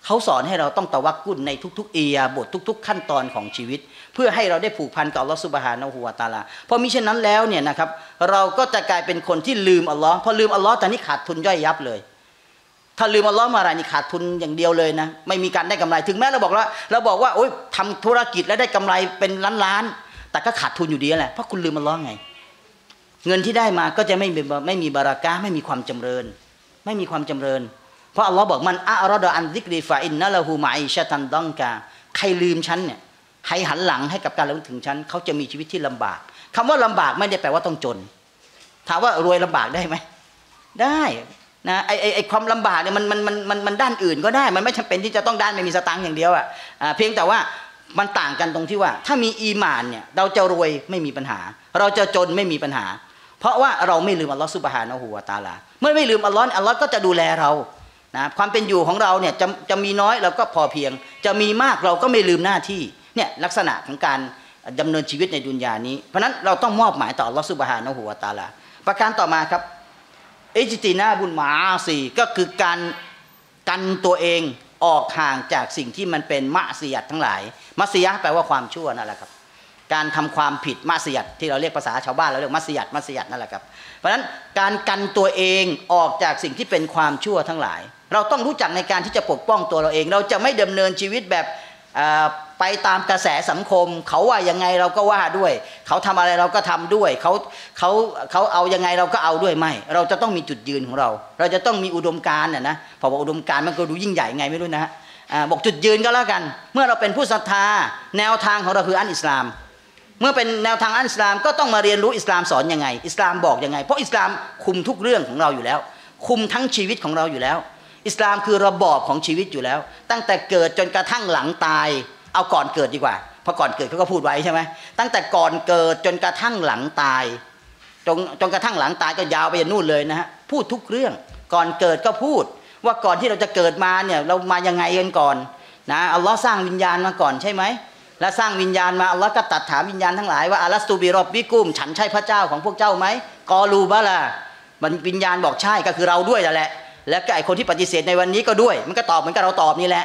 เขาสอนให้เราต้องตะวักกุลในทุกๆอียาบททุกๆขั้นตอนของชีวิตเพื่อให้เราได้ผูกพันกับอัลลอฮฺซุบฮานะฮูวะตะอาลาเพราะมิเช่นนั้นแล้วเนี่ยนะครับเราก็จะกลายเป็นคนที่ลืมอัลลอฮ์พอลืมอัลลอฮ์ตอนนี้ขาดทุนย่อยยับเลยถ้าลืมอัลลอฮ์มาอะไรนี่ขาดทุนอย่างเดียวเลยนะไม่มีการได้กำไรถึงแม้เราบอกว่าเราบอกว่าโอ๊ยทำธุรกิจแล้วได้กำไรเป็นล้านๆแต่ก็ขาดทุนอยู่ดีแหละเพราะคุณลืมอัลลอฮ์ไงเงินที่ได้มาก็จะไม่มีไม่มีบารากะฮ์ไม่มีความจำเริญไม่มีความจำเริญ เพราะอัลลอฮ์บอกมันอะรอดอันซิกรีฟาอินนะละหูมัยชะตันดองกาใครลืมฉันเนี่ยใครหันหลังให้กับการระลึกถึงฉันเขาจะมีชีวิตที่ลำบากคำว่าลำบากไม่ได้แปลว่าต้องจนถามว่ารวยลำบากได้ไหมได้นะไอไอความลำบากเนี่ยมันมันมันมันด้านอื่นก็ได้มันไม่จำเป็นที่จะต้องด้านไม่มีสตังค์อย่างเดียวอ่ะเพียงแต่ว่ามันต่างกันตรงที่ว่าถ้ามีอีหม่านเนี่ยเราจะรวยไม่มีปัญหาเราจะจนไม่มีปัญหาเพราะว่าเราไม่ลืมอัลลอฮฺซุบฮานะฮูวะตะอาลาเมื่อไม่ลืมอัลลอฮฺอัลลอฮฺก็จะดูแลเรานะความเป็นอยู่ของเราเนี่ยจะจะมีน้อยเราก็พอเพียงจะมีมากเราก็ไม่ลืมหน้าที่เนี่ยลักษณะของการดำเนินชีวิตในดุนยานี้เพราะฉะนั้นเราต้องมอบหมายต่ออัลลอฮฺซุบฮานะฮูวะตะอาลาประการต่อมาครับอิจตินาบุลมาอาซีก็คือการกันตัวเองออกห่างจากสิ่งที่มันเป็นมะซียัตทั้งหลายมะซียะแปลว่าความชั่วนั่นแหละครับการทำความผิดมะซียัตที่เราเรียกภาษาชาวบ้านเราเรียกมะซียัตมะซียัตนั่นแหละครับเพราะฉะนั้นการกันตัวเองออกจากสิ่งที่เป็นความชั่วทั้งหลายเราต้องรู้จักในการที่จะปกป้องตัวเราเองเราจะไม่ดำเนินชีวิตแบบไปตามกระแสสังคมเขาว่ายังไงเราก็ว่าด้วยเขาทำอะไรเราก็ทำด้วยเขาเขาเขาเอายังไงเราก็เอาด้วยไม่เราจะต้องมีจุดยืนของเราเราจะต้องมีอุดมการณ์น่ะนะพอบอกอุดมการณ์มันก็ดูยิ่งใหญ่ไงไม่รู้นะฮะบอกจุดยืนก็แล้วกันเมื่อเราเป็นผู้ศรัทธาแนวทางของเราคืออันอิสลามเมื่อเป็นแนวทางอันอิสลามก็ต้องมาเรียนรู้อิสลามสอนยังไงอิสลามบอกยังไงเพราะอิสลามคุมทุกเรื่องของเราอยู่แล้วคุมทั้งชีวิตของเราอยู่แล้วอิสลามคือระบอบของชีวิตอยู่แล้วตั้งแต่เกิดจนกระทั่งหลังตายเอาก่อนเกิดดีกว่าเพราะก่อนเกิดเขาก็พูดไว้ใช่ไหมตั้งแต่ก่อนเกิดจนกระทั่งหลังตายจนจนกระทั่งหลังตายก็ยาวไปจนนู่นเลยนะฮะพูดทุกเรื่องก่อนเกิดก็พูดว่าก่อนที่เราจะเกิดมาเนี่ยเรามายังไงกันก่อนนะอัลลอฮ์สร้างวิญญาณมาก่อนใช่ไหมและสร้างวิญญาณมาอัลลอฮ์ก็ตัดถามวิญญาณทั้งหลายว่าอัลลัสตูบิรอบบิกุมฉันใช่พระเจ้าของพวกเจ้าไหมกอลูบะล่ะมันวิญญาณบอกใช่ก็คือเราด้วยแหละและไอ้คนที่ปฏิเสธในวันนี้ก็ด้วยมันก็ตอบเหมือนกับเราตอบนี่แหละ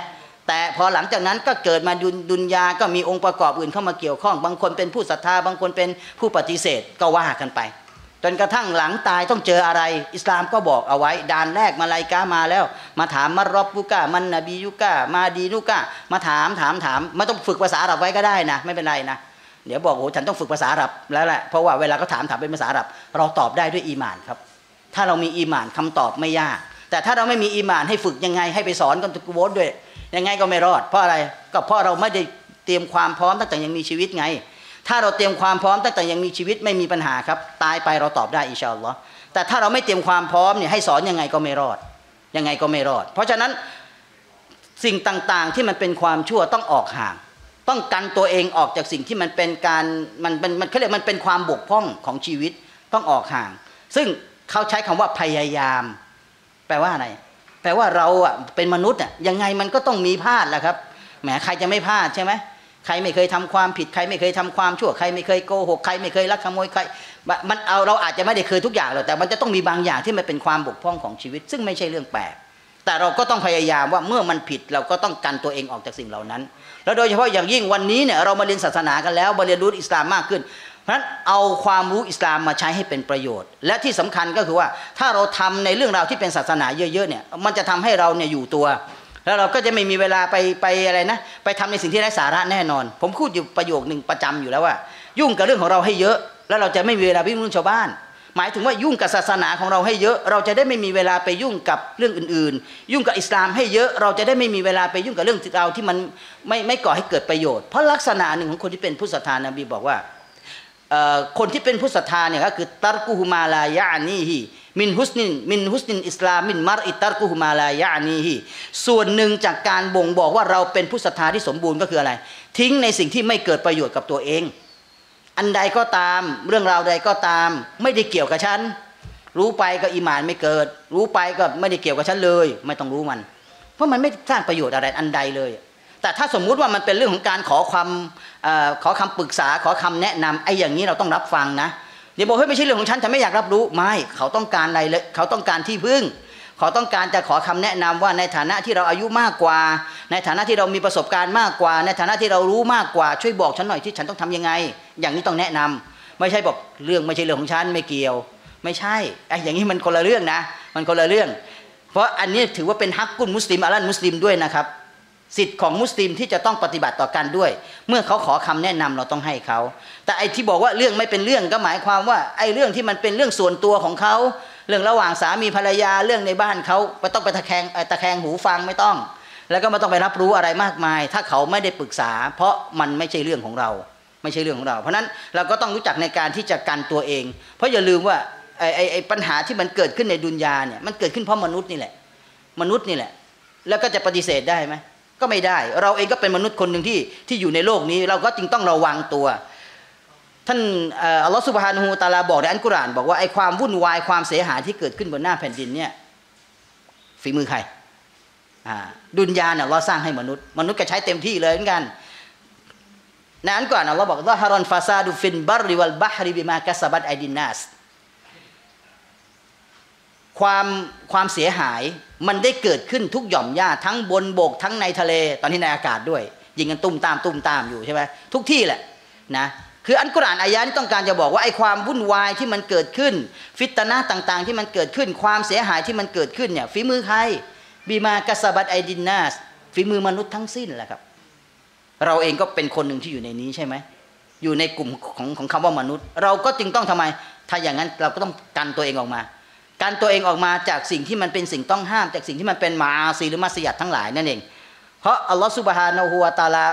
แต่พอหลังจากนั้นก็เกิดมาดุนยาก็มีองค์ประกอบอื่นเข้ามาเกี่ยวข้องบางคนเป็นผู้ศรัทธาบางคนเป็นผู้ปฏิเสธก็ว่ากันไปจนกระทั่งหลังตายต้องเจออะไรอิสลามก็บอกเอาไว้ด่านแรกมาลายกามาแล้วมาถามมัรรอบบุกะมันนบียุกะมาดีนุกะมาถามถามถามไม่ต้องฝึกภาษาอาหรับไว้ก็ได้นะไม่เป็นไรนะเดี๋ยวบอกโอ้ฉันต้องฝึกภาษาอาหรับแล้วแหละเพราะว่าเวลาเขาถามถามเป็นภาษาอาหรับเราตอบได้ด้วยอีหม่านครับถ้าเรามีอีหม่านคำตอบไม่ยากแต่ถ้าเราไม่มีอีหม่านให้ฝึกยังไงให้ไปสอนกันตะกูโวด้วยยังไงก็ไม่รอดเพราะอะไรก็เพราะเราไม่ได้เตรียมความพร้อมตั้งแต่ยังมีชีวิตไงถ้าเราเตรียมความพร้อมตั้งแต่ยังมีชีวิตไม่มีปัญหาครับตายไปเราตอบได้อินชาอัลลอฮ์แต่ถ้าเราไม่เตรียมความพร้อมเนี่ยให้สอนยังไงก็ไม่รอดยังไงก็ไม่รอดเพราะฉะนั้นสิ่งต่างๆที่มันเป็นความชั่วต้องออกห่างต้องกันตัวเองออกจากสิ่งที่มันเป็นการมันเป็นมันเขาเรียกมันเป็นความบกพร่องของชีวิตต้องออกห่างซึ่งเขาใช้คำว่าพยายามแปลว่าอะไรแปลว่าเราอ่ะเป็นมนุษย์อ่ะยังไงมันก็ต้องมีพลาดแหละครับแหมใครจะไม่พลาดใช่ไหมใครไม่เคยทำความผิดใครไม่เคยทำความชั่วใครไม่เคยโกหกใครไม่เคยลักขโมยใครมันเอาเราอาจจะไม่ได้เคยทุกอย่างหรอกแต่มันจะต้องมีบางอย่างที่มันเป็นความบกพร่องของชีวิตซึ่งไม่ใช่เรื่องแปลกแต่เราก็ต้องพยายามว่าเมื่อมันผิดเราก็ต้องกันตัวเองออกจากสิ่งเหล่านั้นแล้วโดยเฉพาะอย่างยิ่งวันนี้เนี่ยเรามาเรียนศาสนากันแล้วมาเรียนรู้อิสลามมากขึ้นเพราะฉะนั้นเอาความรู้อิสลามมาใช้ให้เป็นประโยชน์และที่สำคัญก็คือว่าถ้าเราทำในเรื่องราวที่เป็นศาสนาเยอะๆเนี่ยมันจะทำให้เราเนี่ยอยู่ตัวแล้วเราก็จะไม่มีเวลาไปไปอะไรนะไปทำในสิ่งที่ไร้สาระแน่นอนผมพูดอยู่ประโยคหนึ่งประจำอยู่แล้วว่ายุ่งกับเรื่องของเราให้เยอะแล้วเราจะไม่มีเวลาไปยุ่งเรื่องชาวบ้านหมายถึงว่ายุ่งกับศาสนาของเราให้เยอะเราจะได้ไม่มีเวลาไปยุ่งกับเรื่องอื่นๆยุ่งกับอิสลามให้เยอะเราจะได้ไม่มีเวลาไปยุ่งกับเรื่องเราที่มันไม่ไม่ก่อให้เกิดประโยชน์เพราะลักษณะหนึ่งของคนที่เป็นผู้ศรัทธานบีบอกว่าคนที่เป็นผู้ศรัทธาเนี่ยก็คือตัรกุฮุมาลายะนีฮีมินฮุสนินมินฮุสนินอิสลามินมารอิตัรกุฮุมาลายะนีฮีส่วนหนึ่งจากการบ่งบอกว่าเราเป็นผู้ศรัทธาที่สมบูรณ์ก็คืออะไรทิ้งในสิ่งที่ไม่เกิดประโยชน์กับตัวเองอันใดก็ตามเรื่องราวใดก็ตามไม่ได้เกี่ยวกับฉันรู้ไปก็อีหม่านไม่เกิดรู้ไปก็ไม่ได้เกี่ยวกับฉันเลยไม่ต้องรู้มันเพราะมันไม่สร้างประโยชน์อะไรอันใดเลยแต่ถ้าสมมุติว่ามันเป็นเรื่องของการขอความขอคำปรึกษาขอคำแนะนำไอ้อย่างนี้เราต้องรับฟังนะเดี๋ยวบอกเฮ้ยไม่ใช่เรื่องของฉันฉันไม่อยากรับรู้ไม่เขาต้องการอะไรเลยเขาต้องการที่พึ่งเขาต้องการจะขอคำแนะนำว่าในฐานะที่เราอายุมากกว่าในฐานะที่เรามีประสบการณ์มากกว่าในฐานะที่เรารู้มากกว่าช่วยบอกฉันหน่อยที่ฉันต้องทำยังไงอย่างนี้ต้องแนะนำไม่ใช่บอกเรื่องไม่ใช่เรื่องของฉันไม่เกี่ยวไม่ใช่ไอ้อย่างนี้มันคนละเรื่องนะมันคนละเรื่องเพราะอันนี้ถือว่าเป็นฮักกุลมุสลิมอัลลันมุสลิมด้วยนะครับสิทธิ์ของมุสลิมที่จะต้องปฏิบัติต่อกันด้วยเมื่อเขาขอคำแนะนำเราต้องให้เขาแต่ไอ้ที่บอกว่าเรื่องไม่เป็นเรื่องก็หมายความว่าไอ้เรื่องที่มันเป็นเรื่องส่วนตัวของเขา เรื่องระหว่างสามีภรรยาเรื่องในบ้านเขาไม่ต้องไปตะแคงตะแคงหูฟังไม่ต้องแล้วก็ไม่ต้องไปรับรู้อะไรมากมายถ้าเขาไม่ได้ปรึกษาเพราะมันไม่ใช่เรื่องของเราไม่ใช่เรื่องของเราเพราะนั้นเราก็ต้องรู้จักในการที่จะกันตัวเองเพราะอย่าลืมว่าไอ้ไอ้ไอ้ปัญหาที่มันเกิดขึ้นในดุนยาเนี่ยมันเกิดขึ้นเพราะมนุษย์นี่แหละมนุษย์นี่แหละแล้วก็จะปฏิเสธได้ไหมก็ไม่ได้เราเองก็เป็นมนุษย์คนหนึ่งที่ที่อยู่ในโลกนี้เราก็จึงต้องระวังตัวท่านอัลลอฮฺซุบฮานะฮูวะตะอาลาบอกในอัลกุรอานบอกว่าไอ้ความวุ่นวายความเสียหายที่เกิดขึ้นบนหน้าแผ่นดินเนี่ยฝีมือใครดุนยาเนี่ยเราสร้างให้มนุษย์มนุษย์ก็ใช้เต็มที่เลยเหมือนกันในอันก่อนเราบอกว่าฮารอนฟาซาดุฟินบัรริวัลบะฮริบิมากัสบัตไอดินนัสความความเสียหายมันได้เกิดขึ้นทุกหย่อมหญ้าทั้งบนบกทั้งในทะเลตอนที่ในอากาศด้วยยิงกันตุ้มตามตุ้มตามอยู่ใช่ไหมทุกที่แหละนะคืออันกุรอานอายะนี้ต้องการจะบอกว่าไอ้ความวุ่นวายที่มันเกิดขึ้นฟิตนะห์ต่างๆที่มันเกิดขึ้นความเสียหายที่มันเกิดขึ้นเนี่ยฝีมือใครบิมากัสบัตไอดินนัสฝีมือมนุษย์ทั้งสิ้นแหละครับเราเองก็เป็นคนหนึ่งที่อยู่ในนี้ใช่ไหมอยู่ในกลุ่มของของคำว่ามนุษย์เราก็จึงต้องทำไมถ้าอย่างนั้นเราก็ต้องกันตัวเองออกมากันตัวเองออกมาจากสิ่งที่มันเป็นสิ่งต้องห้ามจากสิ่งที่มันเป็นมาอาซีหรือมัสยิดทั้งหลายนั่นเองเพราะอัลลอฮฺซุบฮานะฮูวะตะอาลา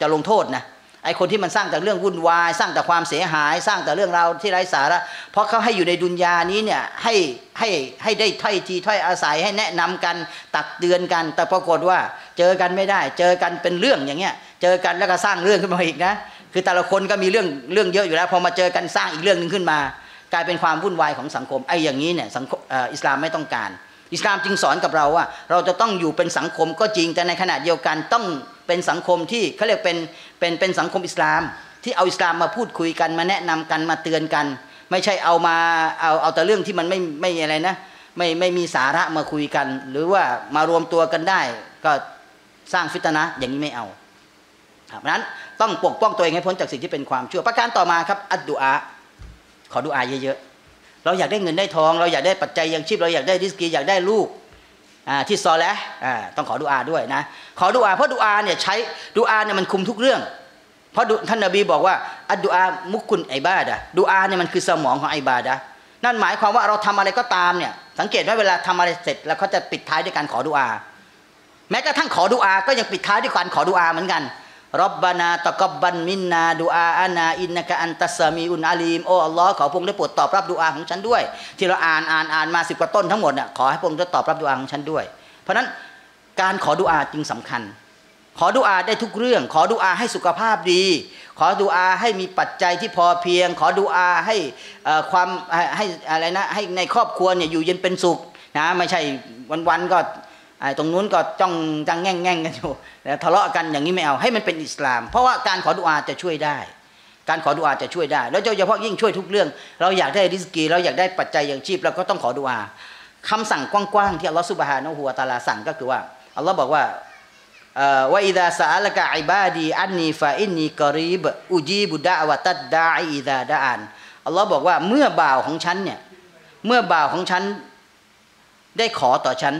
จะลงโทษนะไอคนที่มันสร้างแต่เรื่องวุ่นวายสร้างแต่ความเสียหายสร้างแต่เรื่องราวที่ไร้สาระเพราะเขาให้อยู่ในดุนยานี้เนี่ยให้ให้ให้ได้ถ้อยทีถ้อยอาศัยให้แนะนำกันตักเตือนกันแต่ปรากฏว่าเจอกันไม่ได้เจอกันเป็นเรื่องอย่างเงี้ยเจอกันแล้วก็สร้างเรื่องขึ้นมาอีกนะคือแต่ละคนก็มีเรื่องเรื่องเยอะอยู่แล้วพอมาเจอกันสร้างอีกเรื่องนึงขึ้นมากลายเป็นความวุ่นวายของสังคมไอ้อย่างนี้เนี่ยสังคมอิสลามไม่ต้องการอิสลามจึงสอนกับเราว่าเราจะต้องอยู่เป็นสังคมก็จริงแต่ในขณะเดียวกันต้องเป็นสังคมที่เขาเรียกเป็นเป็นเป็นสังคมอิสลามที่เอาอิสลามมาพูดคุยกันมาแนะนำกันมาเตือนกันไม่ใช่เอามาเอาเอาแต่เรื่องที่มันไม่ไม่อะไรนะไม่ไม่มีสาระมาคุยกันหรือว่ามารวมตัวกันได้ก็สร้างฟิตนะห์อย่างนี้ไม่เอาเพราะฉะนั้นต้องปกป้องตัวเองให้พ้นจากสิ่งที่เป็นความชั่วประการต่อมาครับอัดดุอาขอดุอาเยอะๆเราอยากได้เงินได้ทองเราอยากได้ปัจจัยยังชีพเราอยากได้ริสกีอยากได้ลูกที่ซอและต้องขอดุอาด้วยนะขอดุอาเพราะดุอาเนี่ยใช้ดุอาเนี่ยมันคุมทุกเรื่องเพราะท่านนบีบอกว่าอัดดุอามุกุลไอบาดะดุอาเนี่ยมันคือสมองของไอบาดะนั่นหมายความว่าเราทำอะไรก็ตามเนี่ยสังเกตว่าเวลาทำอะไรเสร็จแล้วเขาจะปิดท้ายด้วยการขอดุอาแม้กระทั่งขอดุอาก็ยังปิดท้ายด้วยการขอดุอาเหมือนกันร็อบบานาตะกับบันมินนาดูอาอานาอินนะกะอันตัสมีอุนอาลีมโอ้อัลลอฮ์ขอพระองค์ได้โปรดตอบรับดูอาของฉันด้วยที่เราอ่านอ่านอ่านมาสิบกว่าต้นทั้งหมดเนี่ยขอให้พระองค์ได้ตอบรับดูอาของฉันด้วยเพราะฉะนั้นการขอดูอาจึงสำคัญขอดูอาได้ทุกเรื่องขอดูอาให้สุขภาพดีขอดูอาให้มีปัจจัยที่พอเพียงขอดูอาให้ความให้อะไรนะให้ในครอบครัวเนี่ยอยู่เย็นเป็นสุขนะไม่ใช่วันๆก็ตรงนู้นก็จ้องจังแง่งแง่งกันอยู่แล้วทะเลาะกันอย่างนี้ไม่เอาให้มันเป็นอิสลามเพราะว่าการขอดุอาจะช่วยได้การขอดุอาจะช่วยได้แล้วโดยเฉพาะยิ่งช่วยทุกเรื่องเราอยากได้ริสกีเราอยากได้ปัจจัยยังชีพเราก็ต้องขอดุอาคำสั่งกว้างๆที่อัลลอฮฺซุบฮานะฮูวะตะอาลาสั่งก็คือว่าอัลลอฮฺบอกว่าว่าอิดะซาละกะอิบาดีอันนีฟาอินนีกอรีบอุจีบุดะวะตัดดะอิดะดะอันอัลลอฮฺบอกว่าเมื่อบ่าวของฉันเนี่ยเมื่อบ่าวของฉันได้ขอต่อฉัน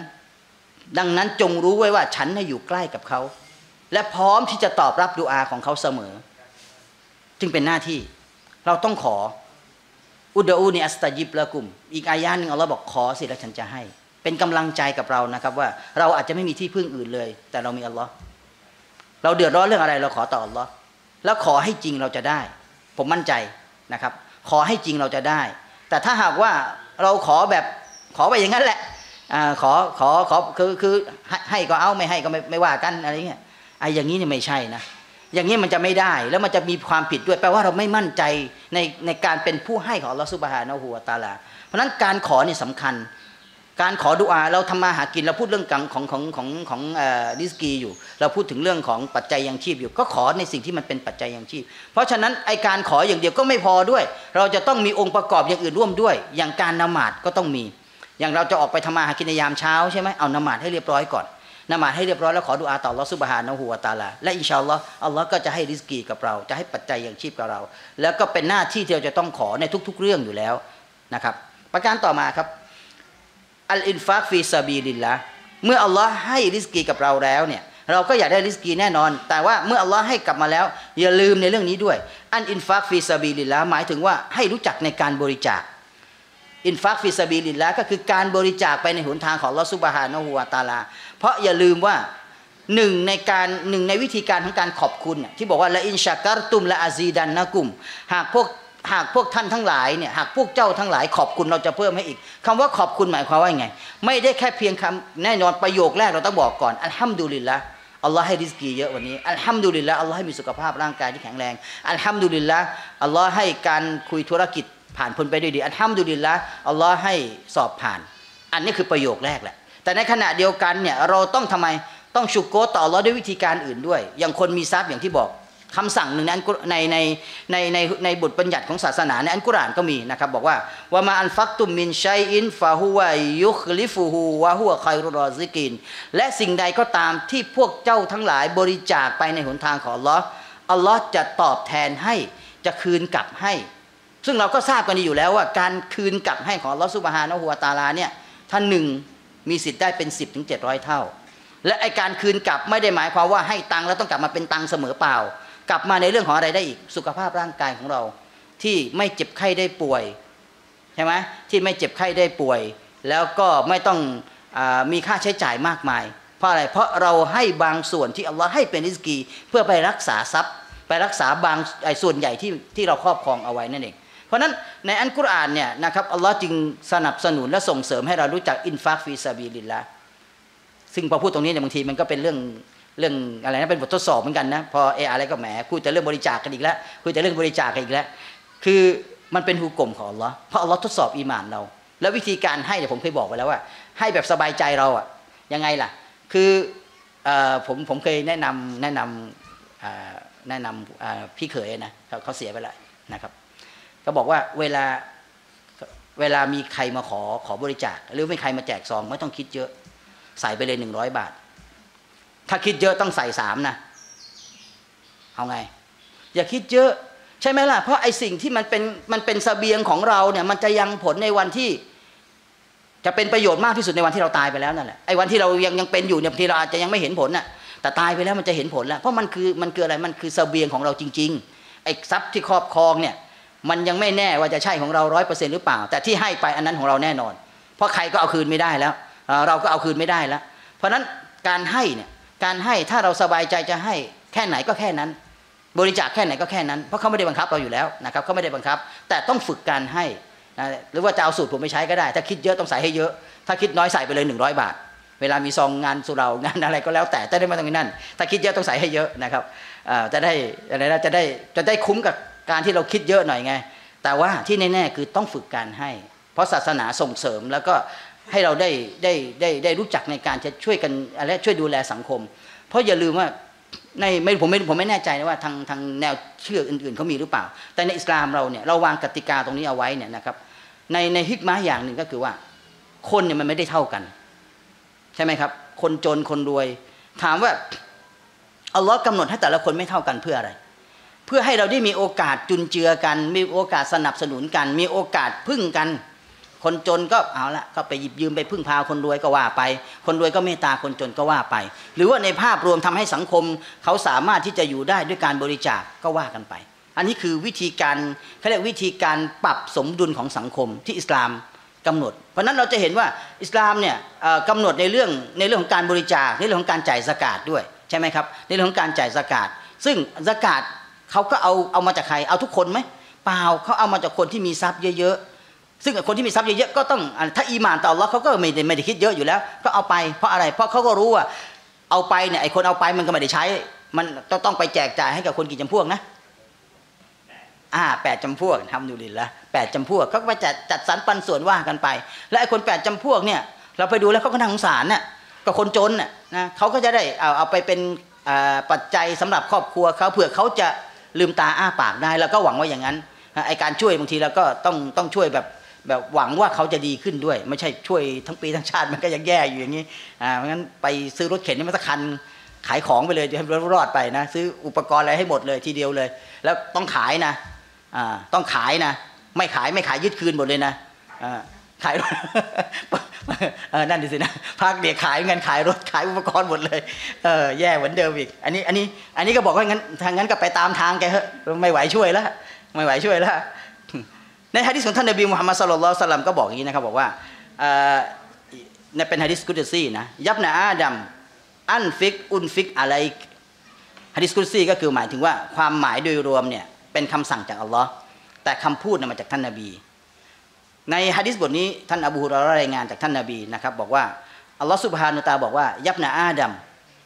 ดังนั้นจงรู้ไว้ว่าฉันให้อยู่ใกล้กับเขาและพร้อมที่จะตอบรับดุอาของเขาเสมอจึงเป็นหน้าที่เราต้องขออุดอูนีอัสตายิบละกุมอีกอายะหนึ่งอัลลอฮ์บอกขอสิแล้วฉันจะให้เป็นกำลังใจกับเรานะครับว่าเราอาจจะไม่มีที่พึ่งอื่นเลยแต่เรามีอัลลอฮ์เราเดือดร้อนเรื่องอะไรเราขอต่ออัลลอฮ์แล้วขอให้จริงเราจะได้ผมมั่นใจนะครับขอให้จริงเราจะได้แต่ถ้าหากว่าเราขอแบบขอไปอย่างนั้นแหละขอขอขอคือคือให้ก็เอาไม่ให้ก็ไม่ไม่ว่ากันอะไรเงี้ยไอ้อย่างนี้เนี่ยไม่ใช่นะอย่างนี้มันจะไม่ได้แล้วมันจะมีความผิดด้วยแปลว่าเราไม่มั่นใจในในการเป็นผู้ให้ของอัลลอฮฺซุบฮานะฮูวะตะอาลาเพราะฉะนั้นการขอนี่สำคัญการขอดุอาเราทำมาหากินเราพูดเรื่องของของของของของริสกีอยู่เราพูดถึงเรื่องของปัจจัยยังชีพอยู่ก็ขอในสิ่งที่มันเป็นปัจจัยยังชีพเพราะฉะนั้นไอการขออย่างเดียวก็ไม่พอด้วยเราจะต้องมีองค์ประกอบอย่างอื่นร่วมด้วยอย่างการนมาศก็ต้องมีอย่างเราจะออกไปทำมาหากินในยามเช้าใช่ไหมเอานมาดให้เรียบร้อยก่อนนมาดให้เรียบร้อยแล้วขอดุอาต่ออัลลอฮฺซุบฮานะฮูวะตะอาลาและอินชาอัลลอฮฺอัลลอฮฺก็จะให้ริสกีกับเราจะให้ปัจจัยยังชีพกับเราแล้วก็เป็นหน้าที่ที่เราจะต้องขอในทุกๆเรื่องอยู่แล้วนะครับประการต่อมาครับอัลอินฟากฟีซาบีลิลละเมื่ออัลลอฮฺให้ริสกีกับเราแล้วเนี่ยเราก็อยากได้ริสกีแน่นอนแต่ว่าเมื่ออัลลอฮฺให้กลับมาแล้วอย่าลืมในเรื่องนี้ด้วยอัลอินฟากฟีซาบีลิลละหมายถึงว่าให้รู้จักในการบริจาค อินฟักฟิซาบิลิลละก็คือการบริจาคไปในหนทางของอัลเลาะห์ซุบฮานะฮูวะตะอาลาเพราะอย่าลืมว่าหนึ่งในการหนึ่งในวิธีการของการขอบคุณที่บอกว่าละอินชะกัรตุมละอาซีดันนะกุมหากพวกหากพวกท่านทั้งหลายเนี่ยหากพวกเจ้าทั้งหลายขอบคุณเราจะเพิ่มให้อีกคำว่าขอบคุณหมายความว่าไงไม่ได้แค่เพียงคำแน่นอนประโยคแรกเราต้องบอกก่อนอัลฮัมดุลิลละอัลลอฮ์ให้ริสกีเยอะวันนี้อัลฮัมดุลิลละอัลลอฮ์ให้มีสุขภาพร่างกายที่แข็งแรงอัลฮัมดุลิลละอัลลอฮ์ให้การคุยธุรกิจผ่านพ้นไปด้วยดีอัลฮัมดุลิลละอัลลอฮ์ให้สอบผ่านอันนี้คือประโยคแรกแหละแต่ในขณะเดียวกันเนี่ยเราต้องทำไมต้องชุกโกต่ออัลลอฮ์ด้วยวิธีการอื่นด้วยอย่างคนมีทรัพย์อย่างที่บอกคำสั่งหนึ่งในในในในในในบทบัญญัติของศาสนาในอัลกุรอานก็มีนะครับบอกว่าวะมาอันฟักตุมมินชัยอินฟาฮุวะยุคลิฟูฮูวะฮุวะคอยรุรอซิกินและสิ่งใดก็ตามที่พวกเจ้าทั้งหลายบริจาคไปในหนทางของอัลลอฮ์อัลลอฮ์จะตอบแทนให้จะคืนกลับให้ซึ่งเราก็ทราบกันดีอยู่แล้วว่าการคืนกลับให้ของอัลลอฮ์ซุบฮานะฮูวะตะอาลาเนี่ยท่านหนึ่งมีสิทธิ์ได้เป็นสิบถึงเจ็ดร้อยเท่าและไอการคืนกลับไม่ได้หมายความว่าให้ตังค์แล้วต้องกลับมาเป็นตังค์เสมอเปล่ากลับมาในเรื่องของอะไรได้อีกสุขภาพร่างกายของเราที่ไม่เจ็บไข้ได้ป่วยใช่ไหมที่ไม่เจ็บไข้ได้ป่วยแล้วก็ไม่ต้องมีค่าใช้จ่ายมากมายเพราะอะไรเพราะเราให้บางส่วนที่อัลลอฮ์ให้เป็นริสกีเพื่อไปรักษาทรัพย์ไปรักษาบางไอส่วนใหญ่ที่ที่เราครอบครองเอาไว้นั่นเองเพราะนั้นในอัลกุรอานเนี่ยนะครับอัลลอฮ์จึงสนับสนุนและส่งเสริมให้เรารู้จักอินฟากฟีซาบิลิลละห์ซึ่งพอพูดตรงนี้เนี่ยบางทีมันก็เป็นเรื่องเรื่องอะไรนะเป็นบททดสอบเหมือนกันนะพอเอออะไรก็แหมคุยแต่เรื่องบริจาคกันอีกแล้วคุยแต่เรื่องบริจาคกันอีกแล้วคือมันเป็นหุกกลมของอัลลอฮ์เพราะอัลลอฮ์ทดสอบอีหม่านเราและวิธีการให้เนี่ยผมเคยบอกไปแล้วว่าให้แบบสบายใจเราอ่ะยังไงล่ะคือผมผมเคยแนะนำแนะนำแนะนำพี่เขยนะเขาเสียไปแล้วนะครับก็บอกว่าเวลาเวลามีใครมาขอขอบริจาคหรือไม่ใครมาแจกซองไม่ต้องคิดเยอะใส่ไปเลยหนึ่งร้อยบาทถ้าคิดเยอะต้องใส่สามนะเอาไงอย่าคิดเยอะใช่ไหมล่ะเพราะไอสิ่งที่มันเป็นมันเป็นเสบียงของเราเนี่ยมันจะยังผลในวันที่จะเป็นประโยชน์มากที่สุดในวันที่เราตายไปแล้วนั่นแหละไอวันที่เรายังยังเป็นอยู่เนี่ยบางทีเราอาจจะยังไม่เห็นผลน่ะแต่ตายไปแล้วมันจะเห็นผลแล้วเพราะมันคือมันคืออะไรมันคือเสบียงของเราจริงๆไอทรัพย์ที่ครอบครองเนี่ยมันยังไม่แน่ว่าจะใช่ของเราร้อยเปอร์เซ็นต์หรือเปล่าแต่ที่ให้ไปอันนั้นของเราแน่นอนเพราะใครก็เอาคืนไม่ได้แล้วเราก็เอาคืนไม่ได้แล้วเพราะฉะนั้นการให้เนี่ยการให้ถ้าเราสบายใจจะให้แค่ไหนก็แค่นั้นบริจาคแค่ไหนก็แค่นั้นเพราะเขาไม่ได้บังคับเราอยู่แล้วนะครับเขาไม่ได้บังคับแต่ต้องฝึกการให้นะหรือว่าจะเอาสูตรผมไปใช้ก็ได้ถ้าคิดเยอะต้องใส่ให้เยอะถ้าคิดน้อยใส่ไปเลยหนึ่งร้อยบาทเวลามีซองงานสุรางานอะไรก็แล้วแต่จะได้มาตรงนี้นั่นถ้าคิดเยอะต้องใส่ให้เยอะนะครับจะได้อะไรนะจะได้จะได้คุ้มกับการที่เราคิดเยอะหน่อยไงแต่ว่าที่แน่ๆคือต้องฝึกการให้เพราะศาสนาส่งเสริมแล้วก็ให้เราได้ได้ได้ได้รู้จักในการจะช่วยกันอะไรช่วยดูแลสังคมเพราะอย่าลืมว่าในไม่ผมไม่ผมไม่แน่ใจนะว่าทางทางแนวเชื่ออื่นๆเขามีหรือเปล่าแต่ในอิสลามเราเนี่ยเราวางกติกาตรงนี้เอาไว้เนี่ยนะครับในในฮิกมะห์อย่างหนึ่งก็คือว่าคนเนี่ยมันไม่ได้เท่ากันใช่ไหมครับคนจนคนรวยถามว่าอัลลอฮ์กำหนดให้แต่ละคนไม่เท่ากันเพื่ออะไรเพื่อให้เราได้มีโอกาสจุนเจือกันมีโอกาสสนับสนุนกันมีโอกาสพึ่งกันคนจนก็เอาละก็ไปหยิบยืมไปพึ่งพาคนรวยก็ว่าไปคนรวยก็เมตตาคนจนก็ว่าไปหรือว่าในภาพรวมทำให้สังคมเขาสามารถที่จะอยู่ได้ด้วยการบริจาคก็ว่ากันไปอันนี้คือวิธีการเขาเรียกวิธีการปรับสมดุลของสังคมที่อิสลามกำหนดเพราะฉะนั้นเราจะเห็นว่าอิสลามเนี่ยกำหนดในเรื่องในเรื่องของการบริจาคในเรื่องของการจ่ายซะกาตด้วยใช่ไหมครับในเรื่องของการจ่ายซะกาตซึ่งซะกาตเขาก็เอาเอามาจากใครเอาทุกคนไหมเปล่าเขาเอามาจากคนที่มีทรัพย์เยอะๆซึ่งคนที่มีทรัพย์เยอะๆก็ต้องถ้าอีหม่านต่ออัลเลาะห์เขาก็ไม่ได้ไม่ได้คิดเยอะอยู่แล้วก็เอาไปเพราะอะไรเพราะเขาก็รู้ว่าเอาไปเนี่ยไอ้คนเอาไปมันก็ไม่ได้ใช้มันต้องต้องไปแจกจ่ายให้กับคนกี่จำพวกนะอ่าแปดจำพวกทำดูดิละแปดจำพวกเขาก็ไปจัดจัดสรรปันส่วนว่ากันไปและไอ้คนแปดจำพวกเนี่ยเราไปดูแล้วเขาก็น่าสงสารน่ะกับคนจนน่ะนะเขาก็จะได้เอาเอาไปเป็นปัจจัยสำหรับครอบครัวเขาเผื่อเขาจะลืมตาอ้าปากได้แล้วก็หวังว่าอย่างนั้นไอการช่วยบางทีเราก็ต้องต้องช่วยแบบแบบหวังว่าเขาจะดีขึ้นด้วยไม่ใช่ช่วยทั้งปีทั้งชาติมันก็ยังแย่อยู่อย่างนี้อ่าเพราะงั้นไปซื้อรถเข็นนี่มาสักคันขายของไปเลยให้รอดไปนะซื้ออุปกรณ์อะไรให้หมดเลยทีเดียวเลยแล้วต้องขายนะอ่าต้องขายนะไม่ขายไม่ขายยึดคืนหมดเลยนะอ่าขายรถนั่นดิสินะภาคเดียขายงานขายรถขายอุปกรณ์หมดเลยเออแย่เหมือนเดิมอีกอันนี้อันนี้อันนี้ก็บอกว่างั้นทางงั้นก็ไปตามทางแกเหอะไม่ไหวช่วยแล้วไม่ไหวช่วยแล้ว ในฮะดิษของท่านนบีมุฮัมมัดศ็อลลัลลอฮุอะลัยฮิวะซัลลัมก็บอกอย่างนี้นะครับบอกว่าเนี่ยเป็นฮะดิษกุดซีนะยับนะอาดัมอันฟิกอุนฟิกอะไรฮะดิษกุดซีก็คือหมายถึงว่าความหมายโดยรวมเนี่ยเป็นคำสั่งจากอัลลอฮ์แต่คำพูดเนี่ยมาจากท่านนบีในฮะดิษบทนี้ท่านอบูฮุรอเราะห์รายงานจากท่านนบีนะครับบอกว่าอัลลอฮ์ซุบฮานะฮูวะตะอาลาบอกว่ายับนะอาดัม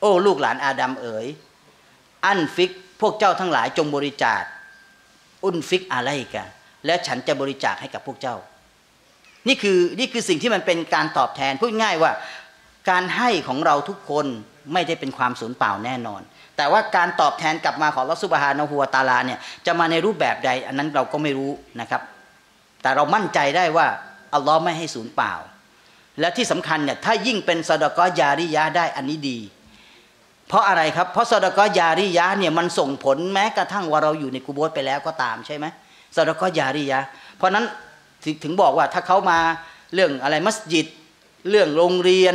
โอ้ลูกหลานอาดัมเอ๋ยอันฟิกพวกเจ้าทั้งหลายจงบริจาคอุนฟิกอะไรกันและฉันจะบริจาคให้กับพวกเจ้านี่คือนี่คือสิ่งที่มันเป็นการตอบแทนพูดง่ายว่าการให้ของเราทุกคนไม่ได้เป็นความสูญเปล่าแน่นอนแต่ว่าการตอบแทนกลับมาของอัลเลาะห์ซุบฮานะฮูวะตะอาลาเนี่ยจะมาในรูปแบบใดอันนั้นเราก็ไม่รู้นะครับแต่เรามั่นใจได้ว่าอัลเลาะห์ไม่ให้สูญเปล่าและที่สำคัญเนี่ยถ้ายิ่งเป็นซะดะกอฮ์ยาริยะห์ได้อันนี้ดีเพราะอะไรครับเพราะซะดะกอฮ์ยาริยะห์เนี่ยมันส่งผลแม้กระทั่งว่าเราอยู่ในกุโบร์ไปแล้วก็ตามใช่ไหมซะดะกอฮ์ยาริยะห์เพราะนั้นถึงบอกว่าถ้าเขามาเรื่องอะไรมัสยิดเรื่องโรงเรียน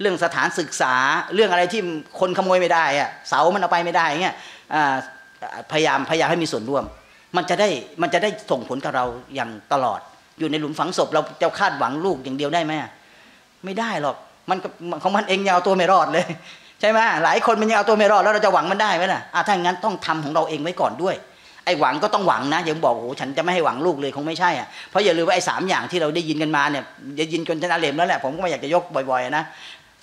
เรื่องสถานศึกษาเรื่องอะไรที่คนขโมยไม่ได้อะเสามันเอาไปไม่ได้เงี้ยพยายามพยายามให้มีส่วนร่วมมันจะได้มันจะได้ส่งผลกับเราอย่างตลอดอยู่ในหลุมฝังศพเราจะคาดหวังลูกอย่างเดียวได้ไหมไม่ได้หรอกมันของมันเองยังเอาตัวไม่รอดเลยใช่ไหมหลายคนมันยังเอาตัวไม่รอดแล้วเราจะหวังมันได้ไหมล่ะถ้าอย่างนั้นต้องทำของเราเองไว้ก่อนด้วยไอ้หวังก็ต้องหวังนะอย่าบอกโอ้ฉันจะไม่ให้หวังลูกเลยคงไม่ใช่อ่ะเพราะอย่าลืมว่าไอ้สามอย่างที่เราได้ยินกันมาเนี่ยได้ยินจนจนอาเลมแล้วแหละผมก็ไม่อยากจะยกบ่อยๆนะ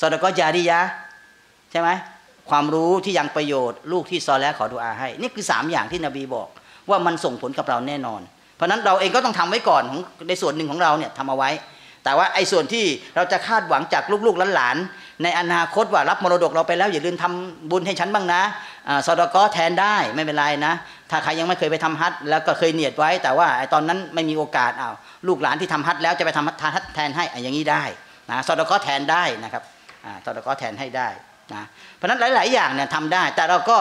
ซอดะกอฮ์ญาริยะห์ใช่ไหมความรู้ที่ยังประโยชน์ลูกที่ซอและขอดุอาให้นี่คือสามอย่างที่นบีบอกว่ามันส่งผลกับเราแน่นอนเพราะนั้นเราเองก็ต้องทำไว้ก่อนของในส่วนหนึ่งของเราเนี่ยทำเอาไว้แต่ว่าไอ้ส่วนที่เราจะคาดหวังจากลูกๆหลานๆในอนาคตว่ารับมรดกเราไปแล้วอย่าลืมทำบุญให้ฉันบ้างนะซอดะกอฮ์แทนได้ไม่เป็นไรนะถ้าใครยังไม่เคยไปทำฮัจญ์แล้วก็เคยเนียดไว้แต่ว่าไอ้ตอนนั้นไม่มีโอกาสเอาลูกหลานที่ทำฮัจญ์แล้วจะไปทำฮัจญ์แทนให้อย่างนี้ได้นะซอดะกอฮ์แทนได้นะครับซอดะกอฮ์แทนให้ได้นะเพราะนั้นหลายๆอย่างเนี่ยทำได้แต่เราก็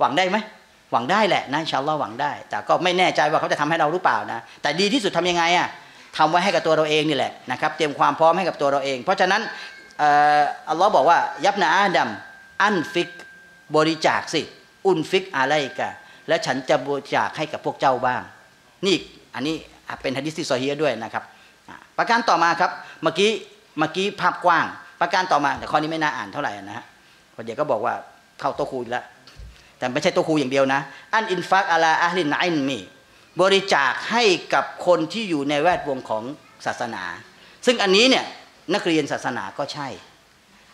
หวังได้ไหมหวังได้แหละนะอินชาอัลลอฮ์หวังได้แต่ก็ไม่แน่ใจว่าเขาจะทำให้เราหรือเปล่านะแต่ดีที่สุดทำยังไงอ่ะทำไว้ให้กับตัวเราเองนี่แหละนะครับเตรียมความพร้อมให้กับตัวเราเองเพราะฉะนั้นอัลลอฮ์บอกว่ายับนะอาดัมอันฟิกบริจาคสิอุนฟิกอะไรกันและฉันจะบริจาคให้กับพวกเจ้าบ้างนี่อันนี้เป็นหะดีษที่ซอฮีฮ์ด้วยนะครับประการต่อมาครับเมื่อกี้เมื่อกี้ภาพกว้างประการต่อมาแต่ข้อนี้ไม่น่าอ่านเท่าไหร่นะฮะคนเดียวก็บอกว่าเข้าโตคูแล้วแต่ไม่ใช่โตคูอย่างเดียวนะอันอินฟักอะลาอะฮลินอิลมีบริจาคให้กับคนที่อยู่ในแวดวงของศาสนาซึ่งอันนี้เนี่ยนักเรียนศาสนาก็ใช่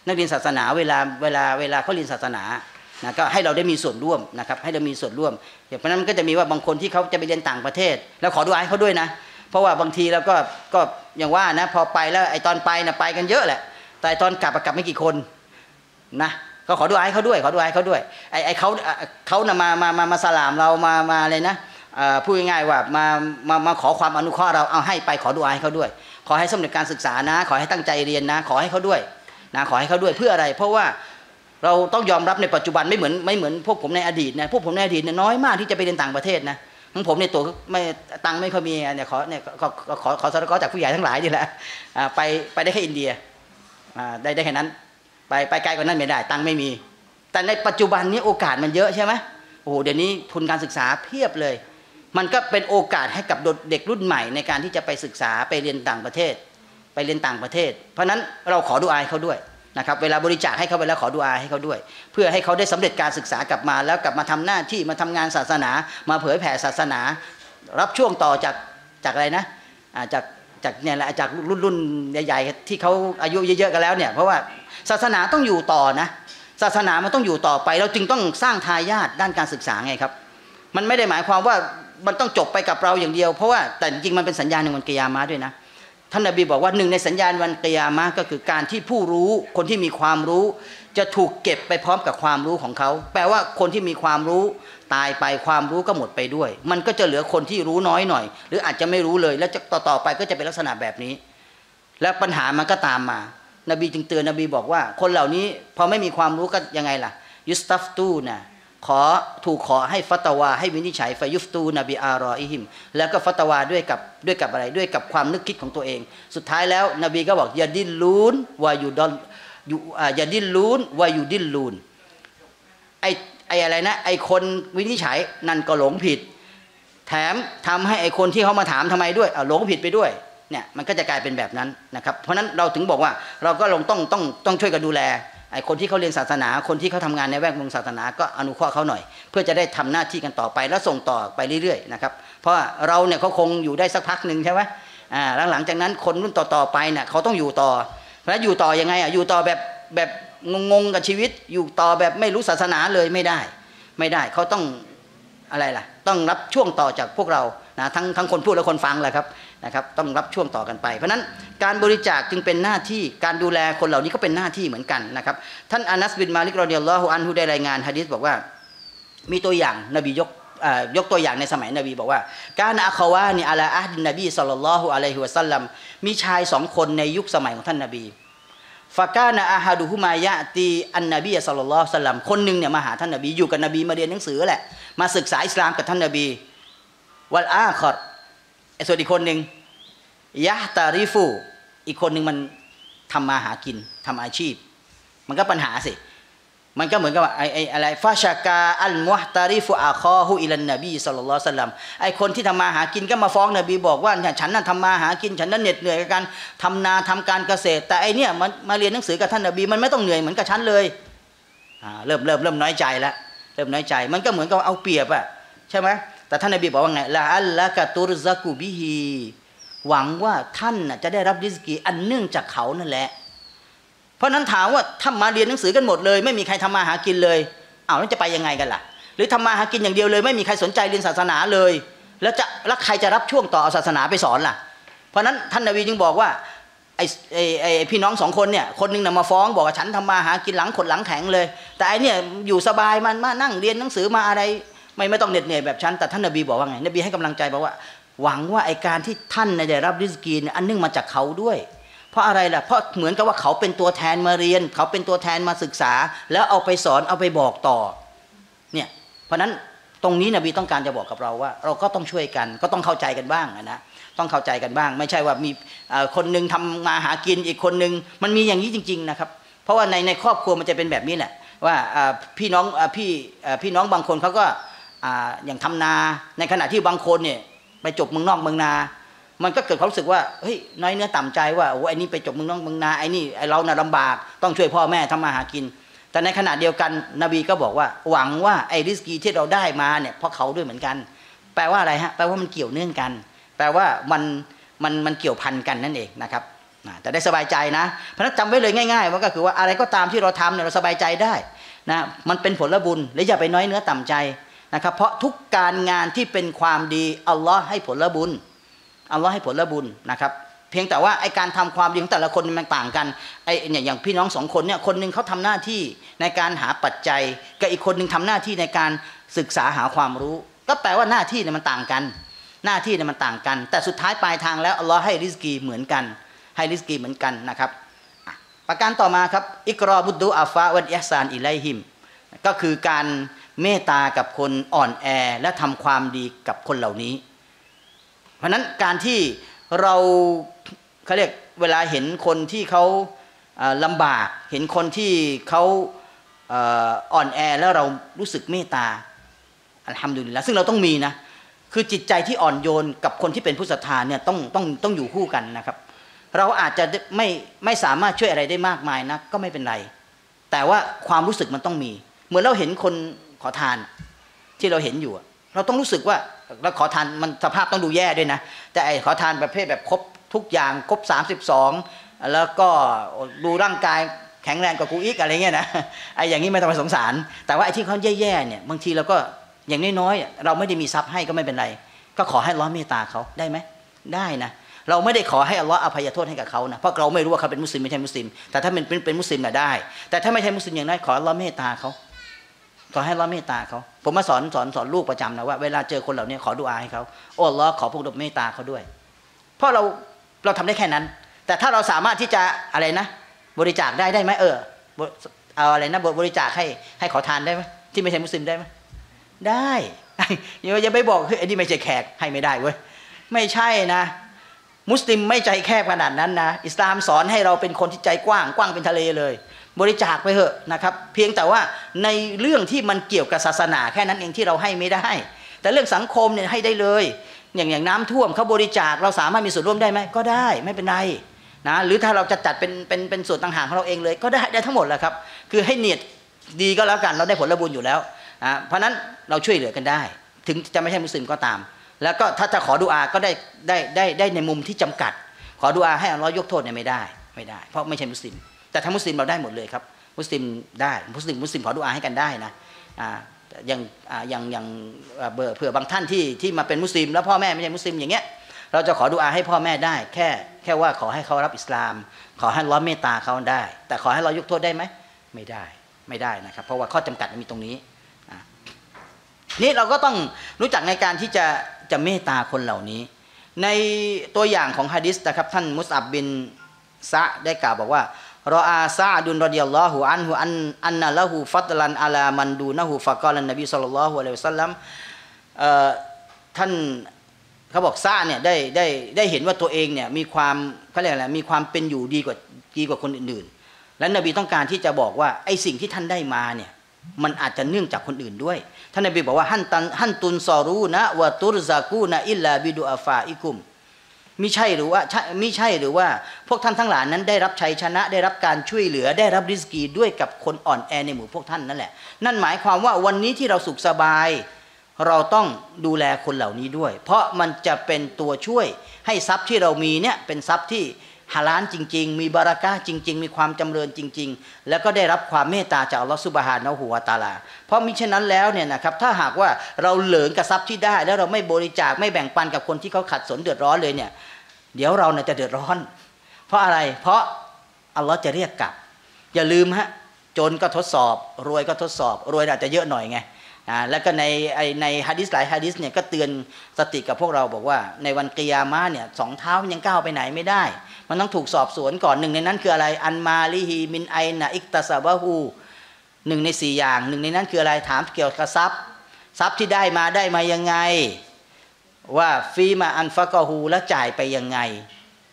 นักเรียนศาสนาเวลาเวลาเวลาเขาเรียนศาสนานะก็ให้เราได้มีส่วนร่วมนะครับให้เรามีส่วนร่วมอย่างเพราะนั้นก็จะมีว่าบางคนที่เขาจะไปเรียนต่างประเทศแล้วขอดูอาให้เขาด้วยนะเพราะว่าบางทีเราก็ก็อย่างว่านะพอไปแล้วไอตอนไปนะไปกันเยอะแหละแต่ตอนกลับกลับไม่กี่คนนะก็ขอดูอาให้เขาด้วยขอดูอาให้เขาด้วยไอไอเขาเขานะมามามามาสลามเรามามาอะไรนะพูดง่ายๆว่ามามามาขอความอนุเคราะห์เราเอาให้ไปขอดูอาให้เขาด้วยขอให้สำเร็จการศึกษานะขอให้ตั้งใจเรียนนะขอให้เขาด้วยนะขอให้เขาด้วยเพื่ออะไรเพราะว่าเราต้องยอมรับในปัจจุบันไม่เหมือนไม่เหมือนพวกผมในอดีตนะพวกผมในอดีตเนี่ยน้อยมากที่จะไปเรียนต่างประเทศนะของผมในตัวไม่ตังไม่ค่อยมีเนี่ยขอเนี่ยขอขอขอสารกอจากผู้ใหญ่ทั้งหลายนี่แหละไปไปได้แค่อินเดียได้ได้แค่นั้นไปไปไกลกว่านั้นไม่ได้ตังไม่มีแต่ในปัจจุบันนี้โอกาสมันเยอะใช่ไหมโอ้โหเดี๋ยวนี้ทุนการศึกษาเพียบเลยมันก็เป็นโอกาสให้กับเด็กรุ่นใหม่ในการที่จะไปศึกษาไปเรียนต่างประเทศไปเรียนต่างประเทศเพราะนั้นเราขอดูอาเขาด้วยนะครับเวลาบริจาคให้เขาไปแล้วขอดุอาให้เขาด้วยเพื่อให้เขาได้สำเร็จการศึกษากลับมาแล้วกลับมาทำหน้าที่มาทำงานศาสนามาเผยแผ่ศาสนารับช่วงต่อจากจากอะไรนะจากจากเนี่ยแหละจากรุ่นรุ่นใหญ่ๆที่เขาอายุเยอะๆกันแล้วเนี่ยเพราะว่าศาสนาต้องอยู่ต่อนะศาสนามันต้องอยู่ต่อไปเราจึงต้องสร้างทายาทด้านการศึกษาไงครับมันไม่ได้หมายความว่ามันต้องจบไปกับเราอย่างเดียวเพราะว่าแต่จริงมันเป็นสัญญาณในวันกิยามะฮ์ด้วยนะท่านนบีบอกว่าหนึ่งในสัญญาณวันกิยามะฮ์ก็คือการที่ผู้รู้คนที่มีความรู้จะถูกเก็บไปพร้อมกับความรู้ของเขาแปลว่าคนที่มีความรู้ตายไปความรู้ก็หมดไปด้วยมันก็จะเหลือคนที่รู้น้อยหน่อยหรืออาจจะไม่รู้เลยแล้วต่อต่อไปก็จะเป็นลักษณะแบบนี้และปัญหามันก็ตามมานบีจึงเตือนนบีบอกว่าคนเหล่านี้พอไม่มีความรู้ก็ยังไงล่ะยุสตัฟตูนะขอถูกขอให้ฟัตวาให้วินิจฉัยฟายุฟตูนบีอารออิหิมแล้วก็ฟัตวาด้วยกับด้วยกับอะไรด้วยกับความนึกคิดของตัวเองสุดท้ายแล้วนบีก็บอกอย่าดิ้นลูนวายูดอนอย่าดิ้นลูนวายูดิ้นลูนไอไออะไรนะไอคนวินิจฉัยนั่นก็หลงผิด แถมทำให้ไอคนที่เขามาถามทำไมด้วยเอาหลงผิดไปด้วยเนี่ยมันก็จะกลายเป็นแบบนั้นนะครับเพราะฉะนั้นเราถึงบอกว่าเราก็ลงต้องต้องต้องช่วยกันดูแลไอคนที่เขาเรียนศาสนาคนที่เขาทำงานในแวดวงศาสนาก็อนุเคราะห์เขาหน่อยเพื่อจะได้ทำหน้าที่กันต่อไปและส่งต่อไปเรื่อยๆนะครับเพราะเราเนี่ยเขาคงอยู่ได้สักพักหนึ่งใช่ไหมอ่าหลังจากนั้นคนรุ่นต่อๆไปเนี่ยเขาต้องอยู่ต่อแล้วอยู่ต่อยังไงอ่ะอยู่ต่อแบบแบบงงๆกับชีวิตอยู่ต่อแบบไม่รู้ศาสนาเลยไม่ได้ไม่ได้เขาต้องอะไรล่ะต้องรับช่วงต่อจากพวกเรานะทั้งทั้งคนพูดและคนฟังแหละครับนะครับต้องรับช่วงต่อกันไปเพราะนั้นการบริจาคจึงเป็นหน้าที่การดูแลคนเหล่านี้ก็เป็นหน้าที่เหมือนกันนะครับท่านอานัสบินมาลิกรอฎิยัลลอฮุอันฮุได้รายงานหะดีษบอกว่ามีตัวอย่างนบียกยกตัวอย่างในสมัยนบีบอกว่าการอะคาวะนี่อะลาอะฮ์ดินนบีศ็อลลัลลอฮุอะลัยฮิวะซัลลัมมีชายสองคนในยุคสมัยของท่านนบีฟะกานะอะฮะดุฮุมายะตีอันนบีศ็อลลัลลอฮุอะลัยฮิวะซัลลัมคนหนึ่งเนี่ยมาหาท่านนบีอยู่กับนบีมาเรียนหนังสือแหละมาศึกษาอิสลามกับท่านนบีวัลอาคอรส่วนอีกคนหนึ่งยะตาริฟูอีกคนหนึ่งมันทำมาหากินทำอาชีพมันก็ปัญหาสิมันก็เหมือนกับไอไออะไรฟาชากาอัลมุฮตาริฟูอาคอฮุอิลันนบีศ็อลลัลลอฮุอะลัยฮิวะซัลลัมไอคนที่ทำมาหากินก็มาฟ้องนบีบอกว่าฉันนั้นทำมาหากินฉันนั้นเหน็ดเหนื่อยกับการทำนาทำการเกษตรแต่ไอเนี่ยมันมาเรียนหนังสือกับท่านนบีมันไม่ต้องเหนื่อยเหมือนกับฉันเลยเริ่มเริ่มเริ่มน้อยใจแล้วเริ่มน้อยใจมันก็เหมือนกับเอาเปรียบอะใช่ไหมแต่ท่านนบีบอกว่าไงละอัลละกะตุรซะกุบิฮีหวังว่าท่านจะได้รับริสกีอันเนื่องจากเขานั่นแหละเพราะนั้นถามว่าถ้ามาเรียนหนังสือกันหมดเลยไม่มีใครทำมาหากินเลยอ้าวแล้วจะไปยังไงกันล่ะหรือทำมาหากินอย่างเดียวเลยไม่มีใครสนใจเรียนศาสนาเลยแล้วจะแล้วใครจะรับช่วงต่อศาสนาไปสอนล่ะเพราะนั้นท่านนบีจึงบอกว่าไอ้ไอ้พี่น้องสองคนเนี่ยคนนึงน่ะมาฟ้องบอกว่าฉันทำมาหากินหลังขดหลังแข็งเลยแต่ไอ้เนี่ยอยู่สบายมันมานั่งเรียนหนังสือมาอะไรไม่ไม่ต้องเหน็ดเหนื่อยแบบฉันแต่ท่านนบีบอกว่าไงนบีให้กำลังใจบอกว่าหวังว่าไอการที่ท่านได้รับริสกีอันเนื่องมาจากเขาด้วยเพราะอะไรล่ะเพราะเหมือนกับว่าเขาเป็นตัวแทนมาเรียนเขาเป็นตัวแทนมาศึกษาแล้วเอาไปสอนเอาไปบอกต่อเนี่ยเพราะฉะนั้นตรงนี้นบีต้องการจะบอกกับเราว่าเราก็ต้องช่วยกันก็ต้องเข้าใจกันบ้างนะต้องเข้าใจกันบ้างไม่ใช่ว่ามีคนนึงทำมาหากินอีกคนนึงมันมีอย่างนี้จริงๆนะครับเพราะว่าในในครอบครัวมันจะเป็นแบบนี้แหละว่าพี่น้องพี่พี่น้องบางคนเขาก็อย่างทำนาในขณะที่บางคนเนี่ยไปจบเมืองนอกเมืองนามันก็เกิดความรู้สึกว่าเฮ้ยน้อยเนื้อต่ำใจว่าโอ้ไอ้นี่ไปจบเมืองนอกเมืองนาไอ้นี่ไอ้เราน่ะลำบากต้องช่วยพ่อแม่ทำมาหากินแต่ในขณะเดียวกันนบีก็บอกว่าหวังว่าไอ้ริสกีที่เราได้มาเนี่ยเพราะเขาด้วยเหมือนกันแปลว่าอะไรฮะแปลว่ามันเกี่ยวเนื่องกันแปลว่ามันมันมันเกี่ยวพันกันนั่นเองนะครับแต่ได้สบายใจนะเพราะนั้นจำไว้เลยง่ายๆว่าก็คือว่าอะไรก็ตามที่เราทำเนี่ยเราสบายใจได้นะมันเป็นผลบุญและอย่าไปน้อยเนื้อต่ำใจนะครับเพราะทุกการงานที่เป็นความดีอัลลอฮ์ให้ผลบุญอัลลอฮ์ให้ผลบุญนะครับเพียงแต่ว่าไอการทำความดีของแต่ละคนมันต่างกันไอเนี่ยอย่างพี่น้องสองคนเนี่ยคนนึงเขาทำหน้าที่ในการหาปัจจัยกับอีกคนนึงทำหน้าที่ในการศึกษาหาความรู้ก็แปลว่าหน้าที่เนี่ยมันต่างกันหน้าที่เนี่ยมันต่างกันแต่สุดท้ายปลายทางแล้วอัลลอฮ์ให้ริสกีเหมือนกันให้ริสกีเหมือนกันนะครับประการต่อมาครับอิกรอบุดดูอาฟะวัลอิห์ซานอิลัยฮิมก็คือการเมตตากับคนอ่อนแอและทำความดีกับคนเหล่านี้เพราะนั้นการที่เราเขาเรียกเวลาเห็นคนที่เขาลำบากเห็นคนที่เขาอ่อนแอแล้วเรารู้สึกเมตตาอัลฮัมดุลิลลาฮฺซึ่งเราต้องมีนะคือจิตใจที่อ่อนโยนกับคนที่เป็นผู้ศรัทธาเนี่ยต้องต้องต้องอยู่คู่กันนะครับเราอาจจะไม่ไม่สามารถช่วยอะไรได้มากมายนะก็ไม่เป็นไรแต่ว่าความรู้สึกมันต้องมีเหมือนเราเห็นคนขอทานที่เราเห็นอยู่เราต้องรู้สึกว่าเราขอทานมันสภาพต้องดูแย่ด้วยนะแต่ไอ้ขอทานประเภทแบบครบทุกอย่างครบสามสิบสองแล้วก็ดูร่างกายแข็งแรงกว่ากูอีกอะไรเงี้ยนะไอ้อย่างนี้ไม่ต้องไปสงสารแต่ว่าไอ้ที่เขาแย่ๆเนี่ยบางทีเราก็อย่างน้อยๆเราไม่ได้มีทรัพย์ให้ก็ไม่เป็นไรก็ขอให้อัลเลาะห์เมตตาเขาได้ไหมได้นะเราไม่ได้ขอให้อัลเลาะห์อภัยโทษให้กับเขานะเพราะเราไม่รู้ว่าเขาเป็นมุสลิมไม่ใช่มุสลิมแต่ถ้าเป็นเป็นมุสลิมน่ะได้แต่ถ้าไม่ใช่มุสลิมอย่างน้อยขออัลเลาะห์เมตตาเขาขอให้เราเมตตาเขาผมมาสอนสอนสอนลูกประจำนะว่าเวลาเจอคนเหล่านี้ขอดุอาให้เขาโอ้อัลเลาะห์ขอพวกเราเมตตาเขาด้วยเพราะเราเราทำได้แค่นั้นแต่ถ้าเราสามารถที่จะอะไรนะบริจาคได้ได้ไหมเออเอาอะไรนะบริจาคให้ให้ขอทานได้ไหมที่ไม่ใช่มุสลิมได้ไหมได้อย่าไปบอกเฮ้ยไอ้นี่ไม่ใช่แขกให้ไม่ได้เว้ยไม่ใช่นะมุสลิมไม่ใจแคบขนาดนั้นนะอิสลามสอนให้เราเป็นคนที่ใจกว้างกว้างเป็นทะเลเลยบริจาคไปเถอะนะครับเพียงแต่ว่าในเรื่องที่มันเกี่ยวกับศาสนาแค่นั้นเองที่เราให้ไม่ได้ แต่เรื่องสังคมเนี่ยให้ได้เลยอย่างอย่างน้ำท่วมเขาบริจาคเราสามารถมีส่วนร่วมได้ไหมก็ได้ไม่เป็นไรนะหรือถ้าเราจะจัดเป็นเป็นเป็นส่วนต่างหากของเราเองเลยก็ได้ได้ทั้งหมดแหละครับคือให้เนียดดีก็แล้วกันเราได้ผลบุญอยู่แล้วนะเพราะนั้นเราช่วยเหลือกันได้ถึงจะไม่ใช่มุสลิมก็ตามแล้วก็ถ้าจะขอดุอาก็ได้ได้ได้ได้ในมุมที่จำกัดขอดุอาให้อัลเลาะห์ยกโทษเนี่ยไม่ได้ไม่ได้เพราะไม่ใช่มุสลิมแต่ถ้ามุสลิมเราได้หมดเลยครับมุสลิมได้มุสลิมมุสลิมขอดุอาให้กันได้นะอ่าอย่างอย่างอย่างเบอร์เผื่อบางท่านที่ที่มาเป็นมุสลิมแล้วพ่อแม่ไม่ใช่มุสลิมอย่างเงี้ยเราจะขอดุอาให้พ่อแม่ได้แค่แค่ว่าขอให้เขารับอิสลามขอให้อัลเลาะห์เมตตาเขาได้แต่ขอให้เรายกโทษได้ไหมไม่ได้ไม่ได้นะครับเพราะว่าข้อจำกัดมันมีตรงนี้นี่เราก็ต้องรู้จักในการที่จะจะเมตตาคนเหล่านี้ในตัวอย่างของฮะดิษนะครับท่านมุสอับบินซะได้กล่าวบอกว่ารออาซาดุนรอดิยัลลอฮุอันฮุอันอันนะละฮูฟัตลันอะลามันดูนะฮูฟะกอลันนบีศ็อลลัลลอฮุอะลัยฮิวะซัลลัมท่านเขาบอกซะเนี่ยได้ได้ได้เห็นว่าตัวเองเนี่ยมีความเขาเรียกอะไรมีความเป็นอยู่ดีกว่าดีกว่าคนอื่นๆและนบีต้องการที่จะบอกว่าไอ้สิ่งที่ท่านได้มาเนี่ยมันอาจจะเนื่องจากคนอื่นด้วยท่านนบีบอกว่าฮันตันฮันตุนซอรูนะวะตุรซากูนะอิลลาบิดุอาฟาอิกุมมิใช่หรือว่ามิใช่หรือว่าพวกท่านทั้งหลายนั้นได้รับชัยชนะได้รับการช่วยเหลือได้รับริสกีด้วยกับคนอ่อนแอในหมู่พวกท่านนั่นแหละนั่นหมายความว่าวันนี้ที่เราสุขสบายเราต้องดูแลคนเหล่านี้ด้วยเพราะมันจะเป็นตัวช่วยให้ทรัพย์ที่เรามีเนี่ยเป็นทรัพย์ที่ฮาลาลจริงๆมีบารักะห์จริงๆมีความจำเริญจริงๆแล้วก็ได้รับความเมตตาจากอัลลอฮฺซุบฮานะฮูวะตะอาลาเพราะมิฉะนั้นแล้วเนี่ยนะครับถ้าหากว่าเราเหลิงกับทรัพย์ที่ได้แล้วเราไม่บริจาคไม่แบ่งปันกับคนที่เขาขัดสนเดือดร้อนเลยเนี่ยเดี๋ยวเราเนี่ยจะเดือดร้อนเพราะอะไรเพราะอัลลอฮฺจะเรียกกลับอย่าลืมฮะจนก็ทดสอบรวยก็ทดสอบรวยอาจจะเยอะหน่อยไงอ่าแล้วก็ในในฮะดิษหลายฮะดิษเนี่ยก็เตือนสติกับพวกเราบอกว่าในวันกิยามะห์เนี่ยสองเท้ายังก้าวไปไหนไม่ได้มันต้องถูกสอบสวนก่อนหนึ่งในนั้นคืออะไรอันมาลิฮีมินไอนะอิกตาซาบะฮูหนึ่งในสี่อย่างหนึ่งในนั้นคืออะไรถามเกี่ยวกับทรัพย์ทรัพย์ที่ได้มาได้มายังไงว่าฟีมาอันฟะกะฮูแล้วจ่ายไปยังไง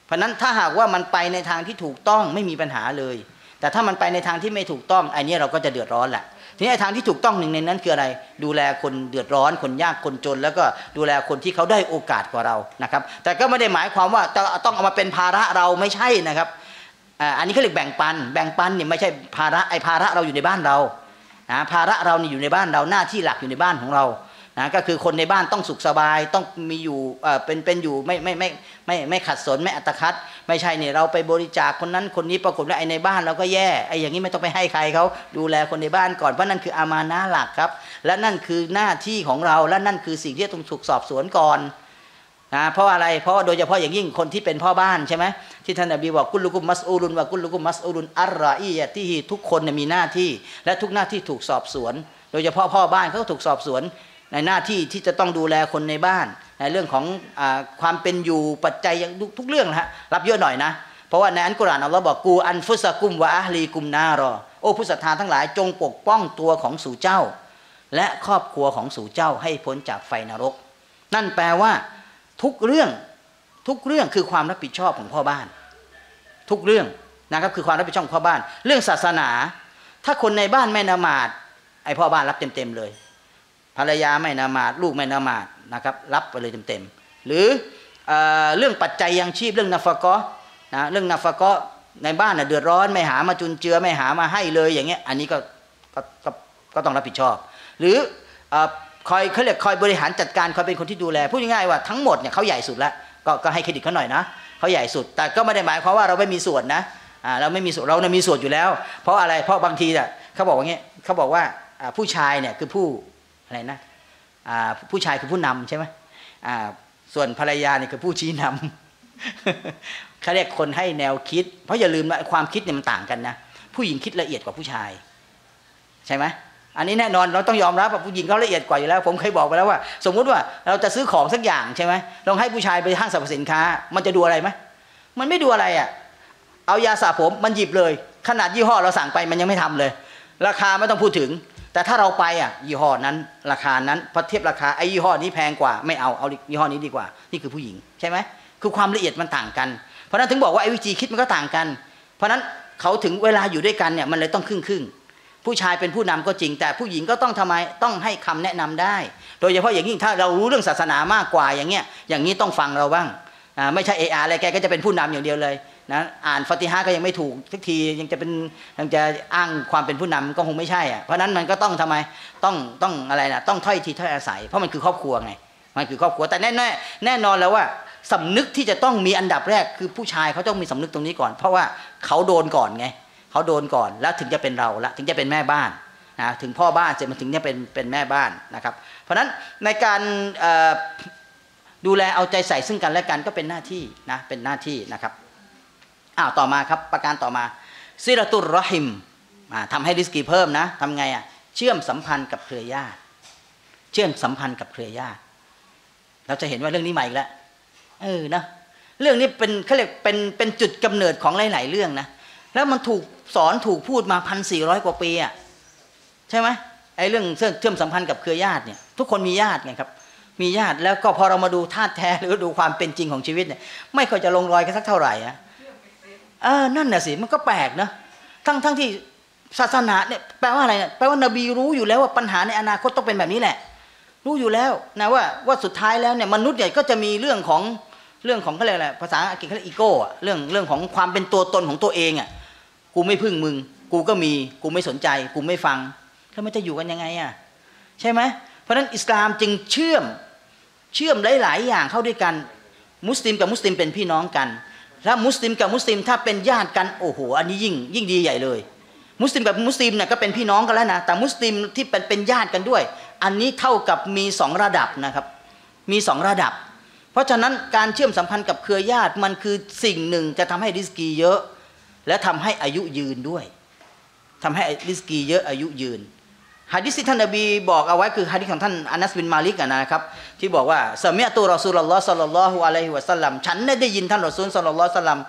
เพราะนั้นถ้าหากว่ามันไปในทางที่ถูกต้องไม่มีปัญหาเลยแต่ถ้ามันไปในทางที่ไม่ถูกต้องอันนี้เราก็จะเดือดร้อนแหละทีนี้ทางที่ถูกต้องหนึ่งในนั้นคืออะไรดูแลคนเดือดร้อนคนยากคนจนแล้วก็ดูแลคนที่เขาได้โอกาสกว่าเรานะครับแต่ก็ไม่ได้หมายความว่าต้องเอามาเป็นภาระเราไม่ใช่นะครับอันนี้เขาเรียกแบ่งปันแบ่งปันเนี่ยไม่ใช่ภาระไอ้ภาระเราอยู่ในบ้านเรานะภาระเรานี่อยู่ในบ้านเราหน้าที่หลักอยู่ในบ้านของเรานะก็คือคนในบ้านต้องสุขสบายต้องมีอยู่เป็นเป็นอยู่ไม่ไม่ไม่ไม่ไม่ขัดสนไม่อัตคัดไม่ใช่เนี่ยเราไปบริจาคคนนั้นคนนี้ปรากฏว่าไอ้ในบ้านเราก็แย่ไอ้อย่างนี้ไม่ต้องไปให้ใครเขาดูแลคนในบ้านก่อนเพราะนั่นคืออามานะหลักครับและนั่นคือหน้าที่ของเราและนั่นคือสิ่งที่ต้องถูกสอบสวนก่อนนะเพราะอะไรเพราะโดยเฉพาะอย่างยิ่งคนที่เป็นพ่อบ้านใช่ไหมที่ท่านนบีบอกกุลุกุมัสอูรุนว่ากุลุกุมัสอูรุนอัลรออียะที่ทุกคนมีหน้าที่และทุกหน้าที่ถูกสอบสวนโดยเฉพาะพ่อบ้านเขาถูกสอบสวนในหน้าที่ที่จะต้องดูแลคนในบ้านในเรื่องของอความเป็นอยู่ปัจจัยทุกเรื่องนะฮะรับเยอะหน่อยนะเพราะว่าในอัลกุรอานอัลลอฮ์บอกกูอันฟุสกุมวะอะฮลีกุมนารอโอ้ผู้ศรัทธาทั้งหลายจงปกป้องตัวของสู่เจ้าและครอบครัวของสู่เจ้าให้พ้นจากไฟนรกนั่นแปลว่าทุกเรื่องทุกเรื่องคือความรับผิดชอบของพ่อบ้านทุกเรื่องนะครับคือความรับผิดชอบของพ่อบ้านเรื่องศาสนาถ้าคนในบ้านไม่นามาดไอพ่อบ้านรับเต็มๆเลยภรรยาไม่นามาดลูกไม่นามาดนะครับรับไปเลยเต็มๆหรือเอ่อเรื่องปัจจัยยังชีพเรื่องนาฟะกะห์นะเรื่องนาฟะกะห์ในบ้านน่ะเดือดร้อนไม่หามาจุนเจือไม่หามาให้เลยอย่างเงี้ยอันนี้ก็ก็ก็ต้องรับผิดชอบหรือเอ่อคอยเขาเรียกคอยบริหารจัดการคอยเป็นคนที่ดูแลพูดง่ายๆว่าทั้งหมดเนี่ยเขาใหญ่สุดแล้วก็ก็ให้เครดิตเขาหน่อยนะเขาใหญ่สุดแต่ก็ไม่ได้หมายความว่าเราไม่มีส่วนนะอ่าเราไม่มีส่วนเราเนี่ยมีส่วนอยู่แล้วเพราะอะไรเพราะบางทีเนี่ยเขาบอกว่าเงี้ยเขาบอกว่าผู้ชายเนี่ยคือผู้อะไรนะผู้ชายคือผู้นำใช่ไหมส่วนภรรยาเนี่ยคือผู้ชี้นำเขาเรียกคนให้แนวคิดเพราะอย่าลืมว่าความคิดเนี่ยมันต่างกันนะผู้หญิงคิดละเอียดกว่าผู้ชายใช่ไหมอันนี้แน่นอนเราต้องยอมรับว่าผู้หญิงเขาละเอียดกว่าอยู่แล้วผมเคยบอกไปแล้วว่าสมมุติว่าเราจะซื้อของสักอย่างใช่ไหมลองให้ผู้ชายไปห้างสรรพสินค้ามันจะดูอะไรไหมมันไม่ดูอะไรอ่ะเอายาสระผมมันหยิบเลยขนาดยี่ห้อเราสั่งไปมันยังไม่ทำเลยราคาไม่ต้องพูดถึงแต่ถ้าเราไปอ่ะยี่ห้อนั้นราคานั้นพอเทียบราคาไอ้ยี่ห้อนี้แพงกว่าไม่เอาเอายี่ห้อนี้ดีกว่านี่คือผู้หญิงใช่ไหมคือความละเอียดมันต่างกันเพราะนั้นถึงบอกว่าไอ้วิธีคิดมันก็ต่างกันเพราะนั้นเขาถึงเวลาอยู่ด้วยกันเนี่ยมันเลยต้องครึ่งครึ่ง ผู้ชายเป็นผู้นำก็จริงแต่ผู้หญิงก็ต้องทำไมต้องให้คำแนะนำได้โดยเฉพาะอย่างยิ่งถ้าเรารู้เรื่องศาสนามากกว่าอย่างเงี้ยอย่างนี้ต้องฟังเราบ้างไม่ใช่เอออะไรแกก็จะเป็นผู้นำอย่างเดียวเลยนะอ่านฟาติฮะห์ก็ยังไม่ถูกสักทียังจะเป็นยังจะอ้างความเป็นผู้นำก็คงไม่ใช่อ่ะเพราะฉะนั้นมันก็ต้องทำไมต้องต้องอะไรนะต้องถ้อยทีถ้อยอาศัยเพราะมันคือครอบครัวไงมันคือครอบครัวแต่แน่แน่แน่นอนแล้วว่าสำนึกที่จะต้องมีอันดับแรกคือผู้ชายเขาต้องมีสำนึกตรงนี้ก่อนเพราะว่าเขาโดนก่อนไงเขาโดนก่อนแล้วถึงจะเป็นเราละถึงจะเป็นแม่บ้านนะถึงพ่อบ้านเสร็จมันถึงจะเป็นเป็นแม่บ้านนะครับเพราะฉะนั้นในการดูแลเอาใจใส่ซึ่งกันและกันก็เป็นหน้าที่นะเป็นหน้าที่นะครับอ้าวต่อมาครับประการต่อมาซิเราะตุรเราะฮิมทำให้ริสกีเพิ่มนะทำไงอ่ะเชื่อมสัมพันธ์กับเครือญาติเชื่อมสัมพันธ์กับเครือญาติเราจะเห็นว่าเรื่องนี้ใหม่แล้วเออนะเรื่องนี้เป็นเขาเรียกเป็นเป็นจุดกำเนิดของหลายๆเรื่องนะแล้วมันถูกสอนถูกพูดมาพันสี่ร้อยกว่าปีอ่ะใช่ไหมไอ้เรื่องเชื่อมสัมพันธ์กับเครือญาติเนี่ยทุกคนมีญาติไงครับมีญาติแล้วก็พอเรามาดูธาตุแท้หรือดูความเป็นจริงของชีวิตเนี่ยไม่ค่อยจะลงรอยกันสักเท่าไหร่นะเออนั่นน่ะสิมันก็แปลกนะทั้งทั้งที่ศาสนาเนี่ยแปลว่าอะไรเนี่ยแปลว่านบีรู้อยู่แล้วว่าปัญหาในอนาคตต้องเป็นแบบนี้แหละรู้อยู่แล้วนะว่าว่าสุดท้ายแล้วเนี่ยมนุษย์ใหญ่ก็จะมีเรื่องของเรื่องของเขาเรียกอะไรภาษาอังกฤษเขาเรียกอีโก้อะเรื่องเรื่องของความเป็นตัวตนของตัวเองอะกูไม่พึ่งมึงกูก็มีกูไม่สนใจกูไม่ฟังแล้วมันจะอยู่กันยังไงอะใช่ไหมเพราะฉะนั้นอิสลามจึงเชื่อมเชื่อมหลายๆอย่างเข้าด้วยกันมุสลิมกับมุสลิมเป็นพี่น้องกันถ้ามุสลิมกับมุสลิมถ้าเป็นญาติกันโอ้โหอันนี้ยิ่งยิ่งดีใหญ่เลยมุสลิมกับมุสลิมเนี่ยก็เป็นพี่น้องกันแล้วนะแต่มุสลิมที่เป็นเป็นญาติกันด้วยอันนี้เท่ากับมีสองระดับนะครับมีสองระดับเพราะฉะนั้นการเชื่อมสัมพันธ์กับเครือญาติมันคือสิ่งหนึ่งจะทำให้ริสกีเยอะและทำให้อายุยืนด้วยทำให้ริสกีเยอะอายุยืนหะดีษที่ท่านนบีบอกเอาไว้คือหะดีษของท่านอานัสบินมาลิกนะครับที่บอกว่าสมิอะตุรอซูลุลลอฮ์ศ็อลลัลลอฮุอะลัยฮิวะซัลลัมฉันได้ยินท่านรอซูลศ็อลลัลลอฮุอะลัยฮิวะซัลลัม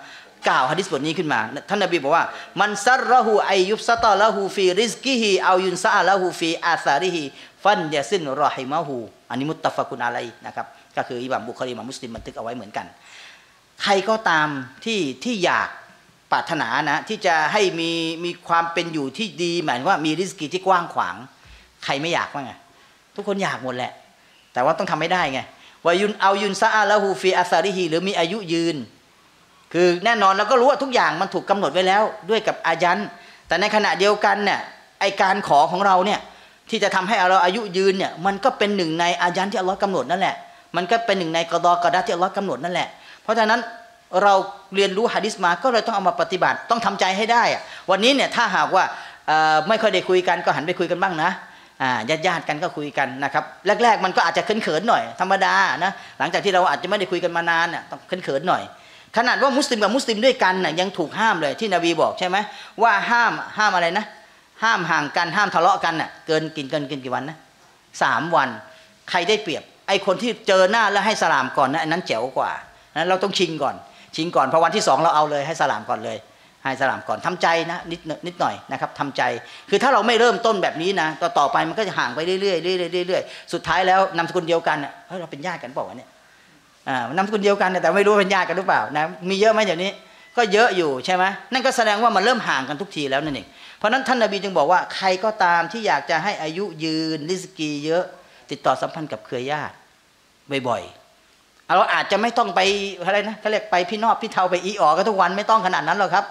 กล่าวหะดีษบทนี้ขึ้นมาท่านนบีบอกว่ามันซัรเราะฮูอัยยุบซะตะละฮูฟีริซกิฮิเอายุนซะอะละฮูฟีอาซาริฮิฟันยะซินรอฮิมะฮูอันนี้มุตตะฟะกุนอะลัยนะครับก็คืออิหม่ามบุคอรีอิหม่ามมุสลิมบันทึกเอาไว้เหมือนกันใครก็ตามที่ที่อยากปรารถนานะที่จะให้มีมีความเป็นอยู่ที่ดีหมายว่ามีริสกีที่กว้างขวางใครไม่อยากบ้างไงทุกคนอยากหมดแหละแต่ว่าต้องทำไม่ได้ไงวายุนเอายุนซาอาละฮูฟีอาซาริฮีหรือมีอายุยืนคือแน่นอนเราก็รู้ว่าทุกอย่างมันถูกกำหนดไว้แล้วด้วยกับอายันแต่ในขณะเดียวกันเนี่ยไอการขอของเราเนี่ยที่จะทำให้เราอายุยืนเนี่ยมันก็เป็นหนึ่งในอายันที่อัลลอฮ์กำหนดนั่นแหละมันก็เป็นหนึ่งในกอฎอกอดะฮ์ที่อัลลอฮ์กำหนดนั่นแหละเพราะฉะนั้นเราเรียนรู้หะดีษมาก็เลยต้องเอามาปฏิบัติต้องทำใจให้ได้อะวันนี้เนี่ยถ้าหากว่าไม่ค่อยได้คุยกันก็หันไปคุยกันบ้างนะญาติญาติกันก็คุยกันนะครับแรกๆมันก็อาจจะเขินๆหน่อยธรรมดานะหลังจากที่เราอาจจะไม่ได้คุยกันมานานน่ะต้องเขินๆหน่อยขนาดว่ามุสลิมกับมุสลิมด้วยกันน่ะยังถูกห้ามเลยที่นบีบอกใช่ไหมว่าห้ามห้ามอะไรนะห้ามห่างกันห้ามทะเลาะกันน่ะเกินกินเกินกินกี่วันนะสามวันใครได้เปรียบไอคนที่เจอหน้าแล้วให้สลามก่อนนะอันนั้นเจ๋วกว่าเราต้องชิงก่อนชิงก่อนพอวันที่สองเราเอาเลยให้สลามก่อนเลยให้สลามก่อนทำใจนะนิดนิดหน่อยนะครับทำใจคือถ้าเราไม่เริ่มต้นแบบนี้นะต่อต่อไปมันก็จะห่างไปเรื่อยๆเรื่อยๆสุดท้ายแล้วนามสกุลเดียวกันเฮ้ยเราเป็นญาติกันเปล่าวะเนี่ยอ่านามสกุลเดียวกันแต่ไม่รู้เป็นญาติกันหรือเปล่านะมีเยอะไหมเดี๋ยวนี้ก็เยอะอยู่ใช่ไหมนั่นก็แสดงว่ามันเริ่มห่างกันทุกทีแล้วนั่นเองเพราะนั้นท่านนบีจึงบอกว่าใครก็ตามที่อยากจะให้อายุยืนริสกีเยอะติดต่อสัมพันธ์กับเครือญาติบ่อยเราอาจจะไม่ต้องไปอะไรนะเขาเรียกไปพี่นอบพี่เทาไปอีออก็ทุกวันไม่ต้องขนาดนั้นหรอกครับ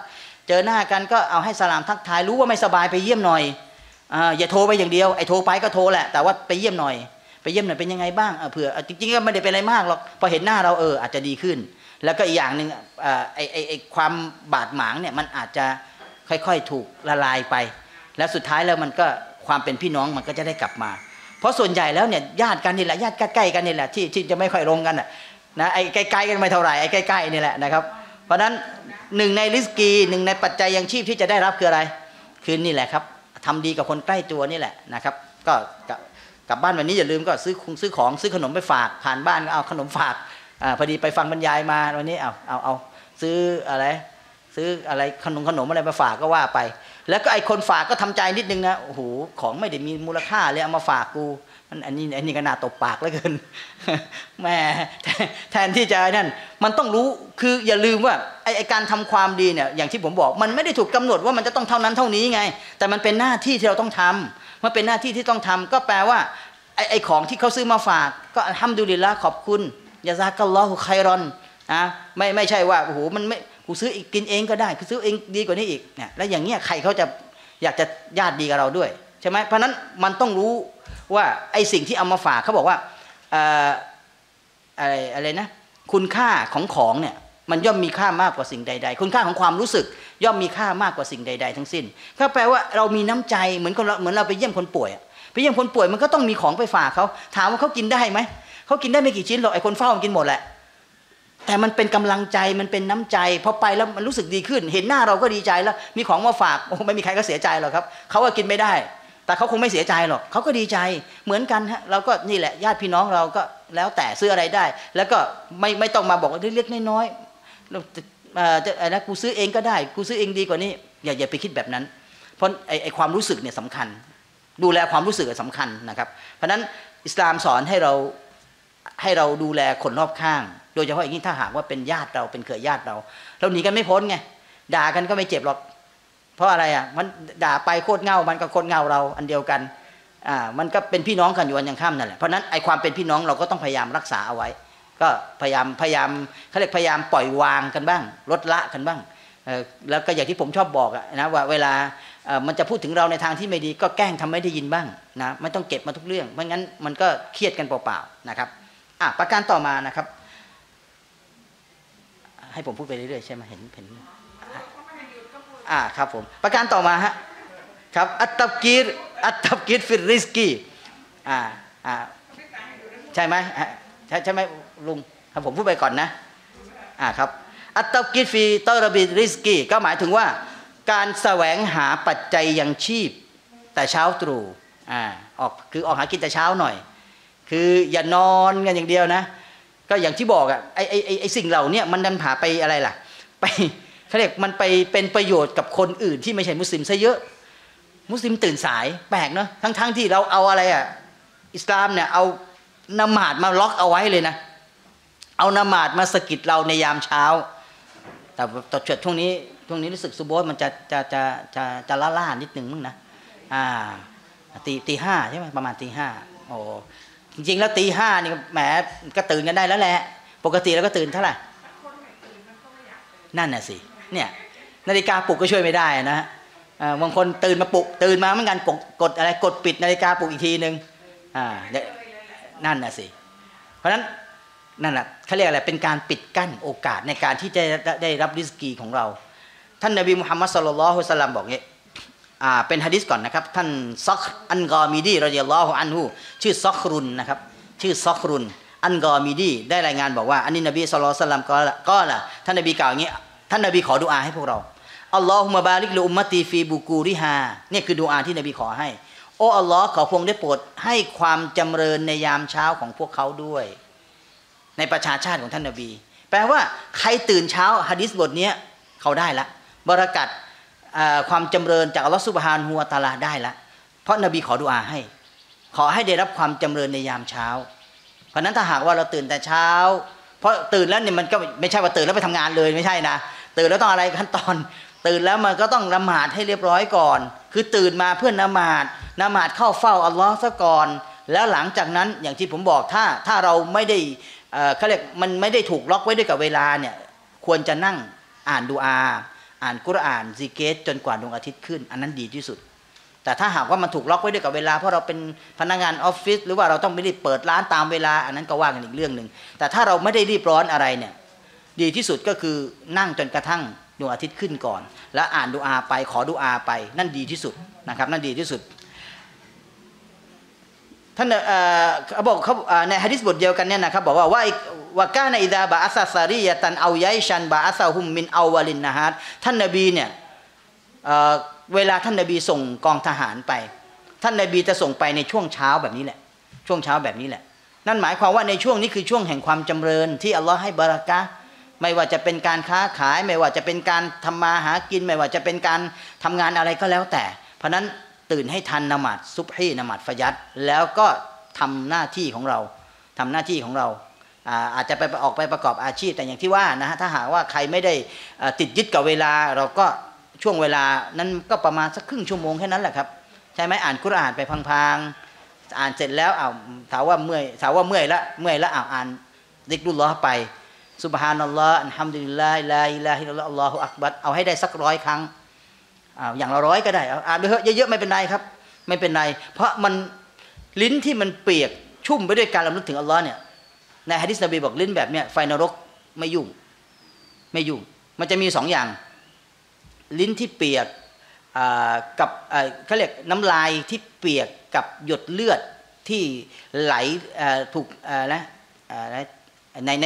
เจอหน้ากันก็เอาให้สลามทักทายรู้ว่าไม่สบายไปเยี่ยมหน่อยอย่าโทรไปอย่างเดียวไอ้โทรไปก็โทรแหละแต่ว่าไปเยี่ยมหน่อยไปเยี่ยมหน่อยเป็นยังไงบ้างเผื่อจริงๆก็ไม่ได้เป็นอะไรมากหรอกพอเห็นหน้าเราเอออาจจะดีขึ้นแล้วก็อีกอย่างหนึ่งไอ้ไอ้ไอ้ความบาดหมางเนี่ยมันอาจจะค่อยๆถูกละลายไปแล้วสุดท้ายแล้วมันก็ความเป็นพี่น้องมันก็จะได้กลับมาเพราะส่วนใหญ่แล้วเนี่ยญาติกันนี่แหละญาติใกล้ๆกันนี่แหละที่ที่จะไม่ค่อยลงกันนะไอ้ไกลๆกันไม่เท่าไหร่ไอ้ใกล้ๆนี่แหละนะครับเพราะฉะนั้นหนึ่งในริสกีหนึ่งในปัจจัยยังชีพที่จะได้รับคืออะไรคือนี่แหละครับทำดีกับคนใกล้ตัวนี่แหละนะครับก็กลับบ้านวันนี้อย่าลืมก็ซื้อของซื้อของซื้อขนมไปฝากผ่านบ้านก็เอาขนมฝากอ่าพอดีไปฟังบรรยายมาวันนี้เอาเอาเอาซื้ออะไรซื้ออะไรขนมขนมอะไรมาฝากก็ว่าไปแล้วก็ไอ้คนฝากก็ทำใจนิดนึงนะโอ้โหของไม่ได้มีมูลค่าเลยเอามาฝากกู อันนี้อันนี้ก็น่าตบปากเหลือเกินแม่แทนที่จะนั่นมันต้องรู้คืออย่าลืมว่าไอการทำความดีเนี่ยอย่างที่ผมบอกมันไม่ได้ถูกกำหนดว่ามันจะต้องเท่านั้นเท่านี้ไงแต่มันเป็นหน้าที่ที่เราต้องทำมันเป็นหน้าที่ที่ต้องทำก็แปลว่าไอไอของที่เขาซื้อมาฝากก็อัลฮัมดุลิลลาฮฺขอบคุณยะซากัลลอฮุค็อยรอนนะไม่ไม่ใช่ว่าโอ้โหมันไม่กูซื้ออีกกินเองก็ได้กูซื้อเองดีกว่านี้อีกเนี่ยแล้วอย่างเงี้ยใครเขาจะอยากจะญาติดีกับเราด้วยใช่ไหมเพราะนั้นมันต้องรู้ว่าไอสิ่งที่เอามาฝากเขาบอกว่าอะไรอะไรนะคุณค่าของของเนี่ยมันย่อมมีค่ามากกว่าสิ่งใดๆคุณค่าของความรู้สึกย่อมมีค่ามากกว่าสิ่งใดๆทั้งสิ้นก็แปลว่าเรามีน้ำใจเหมือนเราเหมือนเราไปเยี่ยมคนป่วยไปเยี่ยมคนป่วยมันก็ต้องมีของไปฝากเขาถามว่าเขากินได้ไหมเขากินได้ไม่กี่ชิ้นหรอกไอคนเฝ้ามันกินหมดแหละแต่มันเป็นกำลังใจมันเป็นน้ำใจพอไปแล้วมันรู้สึกดีขึ้นเห็นหน้าเราก็ดีใจแล้วมีของมาฝากโอ้ไม่มีใครก็เสียใจหรอกครับเขาก็กินไม่ได้แต่เขาคงไม่เสียใจหรอกเขาก็ดีใจเหมือนกันฮะเราก็นี่แหละญาติพี่น้องเราก็แล้วแต่ซื้ออะไรได้แล้วก็ไม่ไม่ต้องมาบอกว่าเล็กๆน้อยๆเราจะอะไรนะกูซื้อเองก็ได้กูซื้อเองดีกว่านี้อย่าอย่าไปคิดแบบนั้นเพราะไอไอความรู้สึกเนี่ยสำคัญดูแลความรู้สึกสำคัญนะครับเพราะฉะนั้นอิสลามสอนให้เราให้เราดูแลคนรอบข้างโดยเฉพาะอย่างนี้ถ้าหากว่าเป็นญาติเราเป็นเครือญาติเราเราหนีกันไม่พ้นไงด่ากันก็ไม่เจ็บหรอกเพราะอะไรอ่ะมันด่าไปโคตรเงามันก็โคตรเงาเราอันเดียวกันอ่ามันก็เป็นพี่น้องกันอยู่วันยังค่ำนั่นแหละเพราะนั้นไอความเป็นพี่น้องเราก็ต้องพยายามรักษาเอาไว้ก็พยายามพยายามเขาเรียกพยายามปล่อยวางกันบ้างลดละกันบ้างเออแล้วก็อย่างที่ผมชอบบอกอ่ะนะว่าเวลาเออมันจะพูดถึงเราในทางที่ไม่ดีก็แกล้งทำไม่ได้ยินบ้างนะไม่ต้องเก็บมาทุกเรื่องไม่งั้นมันก็เครียดกันเปล่าๆนะครับอ่ะประการต่อมานะครับให้ผมพูดไปเรื่อยๆใช่ไหมเห็นเห็นอ่าครับผมประการต่อมาฮะครับอัตตับกีรอัตตับกีรฟิรริสกีอ่าอ่าใช่ไหมใช่ใช่ไหมลุงครับผมพูดไปก่อนนะอ่าครับอัตตับกีรฟิตอรบิริสกีก็หมายถึงว่าการแสวงหาปัจจัยยังชีพแต่เช้าตรู่อ่าออกคือออกหากินแต่เช้าหน่อยคืออย่านอนกันอย่างเดียวนะก็อย่างที่บอกอ่ะไอไอไอไอสิ่งเหล่านี้มันดันผ่าไปอะไรล่ะไปเขาเรียกมันไปเป็นประโยชน์กับคนอื่นที่ไม่ใช่มุสลิมซะเยอะมุสลิมตื่นสายแปลกเนาะทั้งๆ ท, ที่เราเอาอะไรอ่ะอิสลามเนี่ยเอานมาดมาล็อกเอาไว้เลยนะเอานมาดมาสะกิดเราในยามเช้าแต่ตอนเช้าช่วงนี้ช่วงนี้รู้สึกซุบโบสมันจะจะจะจะจะล่าล่านิดหนึ่งมึงนะอ่าตีตีห้าใช่ไหมประมาณตีห้าโอ้จริงๆแล้วตีห้านี่แหมก็ตื่นกันได้แล้วแหละปกติแล้วก็ตื่นเท่าไหร่นั่นน่ะสิเนี่ยนาฬิกาปลุกก็ช่วยไม่ได้นะบางคนตื่นมาปลุกตื่นมาเหมือนกันปลุกกดอะไรกดปิดนาฬิกาปลุกอีกทีหนึ่งอ่านั่นน่ะสิเพราะฉะนั้นนั่นแหละเขาเรียกอะไรเป็นการปิดกั้นโอกาสในการที่จะได้รับริสกีของเราท่านนบีมุฮัมมัดศ็อลลัลลอฮุอะลัยฮิวะซัลลัมบอกงี้อ่าเป็นฮะดิษก่อนนะครับท่านซักอันกอมีดีรอยัลลอฮุอันฮูชื่อซักรุนนะครับชื่อซักรุนอันกอมีดีได้รายงานบอกว่าอันนี้นบีศ็อลลัลลอฮุอะลัยฮิวะซัลลัมก็ก็ล่ะท่านนบีกล่าวอย่างงี้ท่านนบีขอดุอาให้พวกเราอัลลอฮุมะบาริกลิอุมมะตีฟีบุกูริฮาเนี่ยคือดุอาที่นบีขอให้โอ้อัลลอฮ์ขอพระองค์ได้โปรดให้ความจำเริญในยามเช้าของพวกเขาด้วยในประชาชาติของท่านนบีแปลว่าใครตื่นเช้าหะดีษบทนี้เขาได้ละบารอกัตความจำเริญจากอัลลอฮ์ซุบฮานะฮูวะตะอาลาได้ละเพราะนบีขอดุอาให้ขอให้ได้รับความจำเริญในยามเช้าเพราะนั้นถ้าหากว่าเราตื่นแต่เช้าเพราะตื่นแล้วเนี่ยมันก็ไม่ใช่ว่าตื่นแล้วไปทำงานเลยไม่ใช่นะตื่นแล้วต้องอะไรขั้นตอนตื่นแล้วมันก็ต้องละหมาดให้เรียบร้อยก่อนคือตื่นมาเพื่อละหมาดละหมาดเข้าเฝ้าอัลลอฮ์ซะก่อนแล้วหลังจากนั้นอย่างที่ผมบอกถ้าถ้าเราไม่ได้เขาเรียกมันไม่ได้ถูกล็อกไว้ด้วยกับเวลาเนี่ยควรจะนั่งอ่านดูอาอ่านกุรอานซิเกตจนกว่าดวงอาทิตย์ขึ้นอันนั้นดีที่สุดแต่ถ้าหากว่ามันถูกล็อกไว้ด้วยกับเวลาเพราะเราเป็นพนักงานออฟฟิศหรือว่าเราต้องไม่ได้เปิดร้านตามเวลาอันนั้นก็ว่ากันอีกเรื่องหนึ่งแต่ถ้าเราไม่ได้รีบร้อนอะไรเนี่ยดีที่สุดก็คือนั่งจนกระทั่งดวงอาทิตย์ขึ้นก่อนแล้วอ่านดุอาไปขอดุอาไปนั่นดีที่สุดนะครับนั่นดีที่สุดท่านเขาบอกเขาในฮะดิษบทเดียวกันเนี่ยนะครับบอกว่าว่าว่ากาในอิดาบะอัสซารียะตันเอายัยชันบะอัสซาฮุมมินเอาวาลินนะฮะท่านนบีเนี่ยเวลาท่านนบีส่งกองทหารไปท่านนบีจะส่งไปในช่วงเช้าแบบนี้แหละช่วงเช้าแบบนี้แหละนั่นหมายความว่าในช่วงนี้คือช่วงแห่งความจำเริญที่อัลลอฮ์ให้บารอกะฮ์ไม่ว่าจะเป็นการค้าขายไม่ว่าจะเป็นการทำมาหากินไม่ว่าจะเป็นการทำงานอะไรก็แล้วแต่เพราะนั้นตื่นให้ทันนมาดซุบฮีนมาดฟะญัดแล้วก็ ทำหน้าที่ของเราทำหน้าที่ของเราอาจจะไปออกไปประกอบอาชีพแต่อย่างที่ว่านะฮะถ้าหากว่าใครไม่ได้ติดยึดกับเวลาเราก็ช่วงเวลานั้นก็ประมาณสักครึ่งชั่วโมงแค่นั้นแหละครับใช่ไหมอ่านกุรอานไปพังๆอ่านเสร็จแล้วอ้าวถามว่าเมื่อยถามว่าเมื่อยละเมื่อยละอ้าวอ่านดิกรุลลอฮ์ไปซุบฮานัลลอฮ์อัลฮัมดุลิลลาฮฺลาอิลาฮิลลัลลอฮุอักบัรเอาให้ได้สักร้อยครั้งอ้าวอย่างละร้อยก็ได้เอาอ่านเยอะๆไม่เป็นไรครับไม่เป็นไรเพราะมันลิ้นที่มันเปียกชุ่มไปด้วยการรำลึกถึงอัลลอฮ์เนี่ยในฮะดิษนบีบอกลิ้นแบบเนี้ยไฟนรกไม่ยุ่งไม่ยุ่งมันจะมีสองอย่างลิ้นที่เปียกกับเขาเรียกน้ำลายที่เปียกกับหยดเลือดที่ไหลถูกนะในใน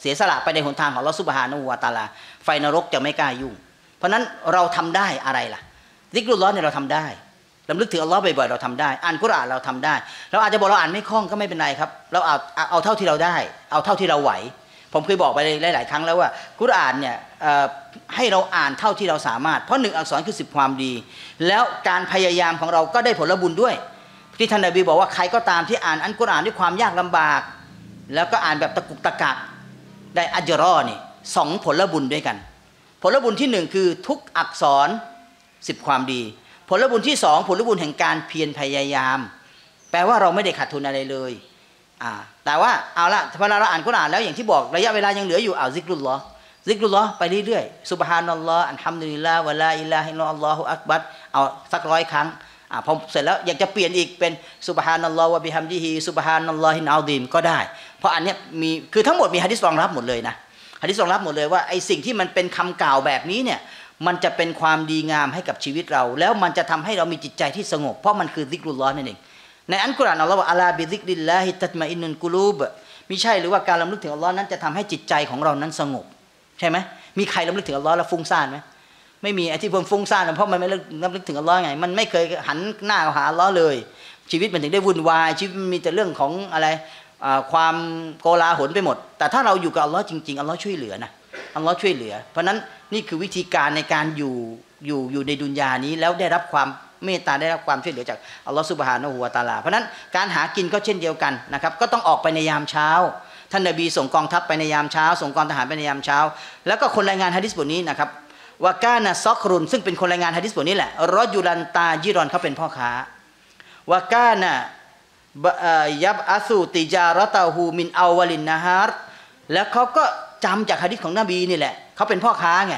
เสียสละไปในหนทางของอัลเลาะห์ซุบฮานะฮูวะตะอาลาไฟนรกจะไม่กล้ายุ่งเพราะนั้นเราทำได้อะไรล่ะซิกรุลลอฮ์เนี่ยเราทำได้ลำลึกถึงอัลลอฮ์บ่อยๆเราทำได้อ่านกุรอานเราทำได้เราอาจจะบอกเราอ่านไม่คล่องก็ไม่เป็นไรครับเราเอาเอาเท่าที่เราได้เอาเท่าที่เราไหวผมเคยบอกไปหลายๆครั้งแล้วว่ากุรอานเนี่ยให้เราอ่านเท่าที่เราสามารถเพราะหนึ่งอักษรคือสิบความดีแล้วการพยายามของเราก็ได้ผลบุญด้วยที่ท่านนบีบอกว่าใครก็ตามที่อ่านอัลกุรอานด้วยความยากลำบากแล้วก็อ่านแบบตะกุกตะกักได้อัจรอนี่สองผลบุญด้วยกันผลบุญที่หนึ่งคือทุกอักษรสิบความดีผลบุญที่สองผลบุญแห่งการเพียรพยายามแปลว่าเราไม่ได้ขาดทุนอะไรเลยอ่าแต่ว่าเอาละพอเราอ่านกุรอานแล้วอย่างที่บอกระยะเวลายังเหลืออยู่เอาซิกรุลลอฮ์ซิกรุลลอฮ์ไปเรื่อยๆซุบฮานัลลอฮ์อัลฮัมดุลิลลาฮฺวะลาอิลาฮะอิลลัลลอฮุอักบัรเอาสักร้อยครั้งอ่าพอเสร็จแล้วอยากจะเปลี่ยนอีกเป็นซุบฮานัลลอฮ์วะบิฮัมดิฮิซุบฮานัลลอฮิลอาซีมก็ได้เพราะอันเนี้ยมีคือทั้งหมดมีหะดีษรองรับหมดเลยนะหะดีษรองรับหมดเลยว่าไอสิ่งที่มันเป็นคำกล่าวแบบนี้เนี่ยมันจะเป็นความดีงามให้กับชีวิตเราแล้วมันจะทำให้เรามีจิตใจที่สงบเพราะมันคือซิกรุลลอฮ์นั่นเองในอัลกุรอานอัลลอฮ์บอกอัลลาบิซิกริลลาฮิตัตมาอินุลกุลูบมิใช่หรือว่าการรำลึกถึงอัลลอฮ์นั้นจะทำให้จิตใจของเรานั้นสงบใช่ไหมมีใครรำลึกถึงอัลลอฮ์แล้วฟุ้งซ่านไหมไม่มีไอ้ที่ผมฟุ้งซ่านเพราะมันไม่รำลึกถึงอัลลอฮ์ไงมันไม่เคยหันหน้าหาอัลลอฮ์เลยชีวิตมันถึงได้วุ่นวายชีวิตมีแต่เรื่องของอะไรความโกลาหลไปหมดแต่ถ้าเราอยู่กับอัลลอฮ์จริงๆอัลลอฮ์ช่วยเหลือนะอัลลอฮ์ช่วยเหลือเพราะนั้นนี่คือวิธีการในการอยู่อยู่อยู่ในดุนยานี้แล้วได้รับความเมตตาได้รับความช่วยเหลือจากอัลลอฮฺซุบฮานะฮูวะตะอาลาเพราะนั้นการหากินก็เช่นเดียวกันนะครับก็ต้องออกไปในยามเช้าท่านนบีส่งกองทัพไปในยามเช้าส่งกองทหารไปในยามเช้าแล้วก็คนรายงานฮะดิษบทนี้นะครับว่ากานะซอกรุนซึ่งเป็นคนรายงานฮะดิษบทนี้แหละรอจุลันตาญิรอนเขาเป็นพ่อค้าว่ากานะยับอัสูติจารตะฮูมินอาวลินนะฮาร์แล้วเขาก็จำจากฮะดิษของนบีนี่แหละเขาเป็นพ่อค้าไง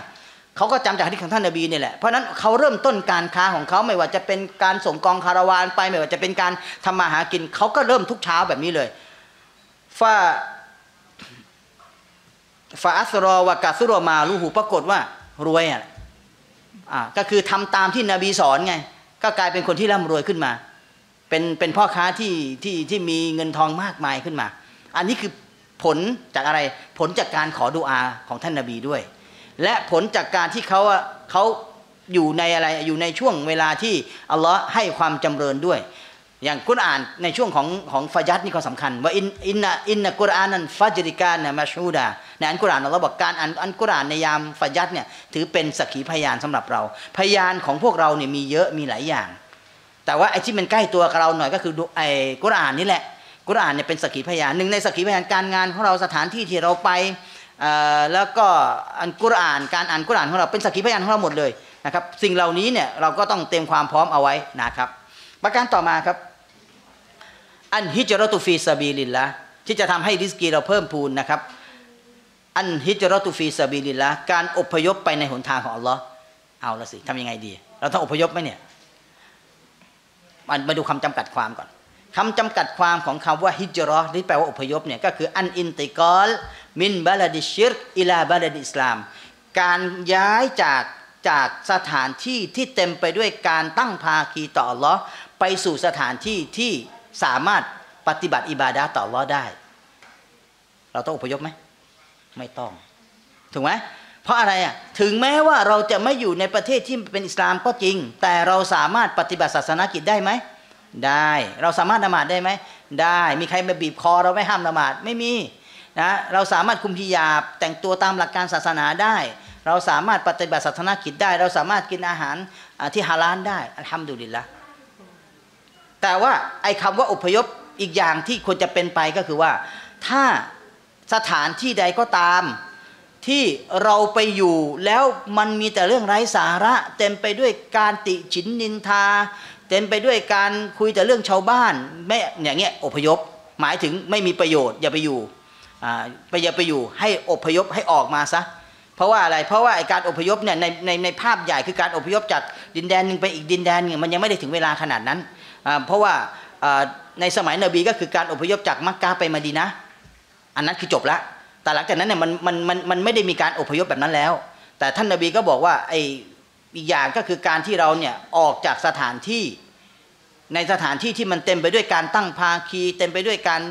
เขาก็จำจากฮะดิษของท่านนบีนี่แหละเพราะนั้นเขาเริ่มต้นการค้าของเขาไม่ว่าจะเป็นการส่งกองคาราวานไปไม่ว่าจะเป็นการทำมาหากินเขาก็เริ่มทุกเช้าแบบนี้เลยฟาฟาอัสรอวะกาซุรอมาลูหูปรากฏว่ารวยอ่ะอ่าก็คือทำตามที่นบีสอนไงก็กลายเป็นคนที่ร่ำรวยขึ้นมาเป็นเป็นพ่อค้าที่ที่ที่มีเงินทองมากมายขึ้นมาอันนี้คือผลจากอะไรผลจากการขอดุอาของท่านนบีด้วยและผลจากการที่เขาเขาอยู่ในอะไรอยู่ในช่วงเวลาที่อัลลอฮ์ให้ความจำเริญด้วยอย่างกุรอานในช่วงของของฟาญัดนี่ก็สำคัญว่าอินอินนะอินนะกุรอานนั้นฟาจริกานะมาชูดาในอันกุรอานเราบอกการอันกุรอานในยามฟาญัดเนี่ยถือเป็นสักขีพยานสำหรับเราพยานของพวกเราเนี่ยมีเยอะมีหลายอย่างแต่ว่าไอ้ที่มันใกล้ตัวกับเราหน่อยก็คือไอ้กุรอานนี่แหละกุรอานเนี่ยเป็นสักขีพยานหนึ่งในสักขีพยานการงานของเราสถานที่ที่เราไปแล้วก็อันกุรอานการอ่านกุรอานของเราเป็นสักขีพยานของเราหมดเลยนะครับสิ่งเหล่านี้เนี่ยเราก็ต้องเตรียมความพร้อมเอาไว้นะครับประการต่อมาครับอันฮิจเราะตุฟีซาบีลิลละที่จะทำให้ริสกีเราเพิ่มพูนนะครับอันฮิจเราะตุฟีซาบีลิลละการอพยพไปในหนทางของอัลลอฮ์เอาละสิทำยังไงดีเราต้องอพยพไหมเนี่ยมาดูคำจำกัดความก่อนคำจำกัดความของคำว่าฮิจเราะห์ที่แปลว่าอพยพเนี่ยก็คืออันอินติกอลมินบาลาดิชิรอิลาบาลาดิอิสลามการย้ายจากจากสถานที่ที่เต็มไปด้วยการตั้งภาคีต่ออัลลอฮ์ไปสู่สถานที่ที่สามารถปฏิบัติอิบาดะห์ต่ออัลลอฮ์ได้เราต้องอพยพไหมไม่ต้องถูกไหมเพราะอะไรอ่ะถึงแม้ว่าเราจะไม่อยู่ในประเทศที่เป็นอิสลามก็จริงแต่เราสามารถปฏิบัติศาสนกิจได้ไหมได้เราสามารถละหมาดได้ไหมได้มีใครมาบีบคอเราไม่ห้ามละหมาดไม่มีนะเราสามารถคุมฮิญาบแต่งตัวตามหลักการศาสนาได้เราสามารถปฏิบัติศาสนกิจได้เราสามารถกินอาหารที่ฮาลาลได้อัลฮัมดุลิลละห์แต่ว่าไอ้คำว่าอพยพ อีกอย่างที่ควรจะเป็นไปก็คือว่าถ้าสถานที่ใดก็ตามที่เราไปอยู่แล้วมันมีแต่เรื่องไร้สาระเต็มไปด้วยการติฉินนินทาเต็มไปด้วยการคุยแต่เรื่องชาวบ้านไม่อย่างเงี้ยอพยพหมายถึงไม่มีประโยชน์อย่าไปอยู่อ่าไปอย่าไปอยู่ให้อพยพให้ออกมาซะเพราะว่าอะไรเพราะว่าการอพยพเนี่ยในในในภาพใหญ่คือการอพยพจากดินแดนหนึ่งไปอีกดินแดนหนึ่งมันยังไม่ได้ถึงเวลาขนาดนั้นอ่าเพราะว่าอ่าในสมัยนบีก็คือการอพยพจากมักกะไปมะดีนะห์อันนั้นคือจบละแต่หลังจากนั้นเนี่ยมันมันมันมันไม่ได้มีการอพยพแบบนั้นแล้วแต่ท่านนบีก็บอกว่าไออีกอย่างก็คือการที่เราเนี่ยออกจากสถานที่ในสถานที่ที่มันเต็มไปด้วยการตั้งภาคีเต็มไปด้วยการ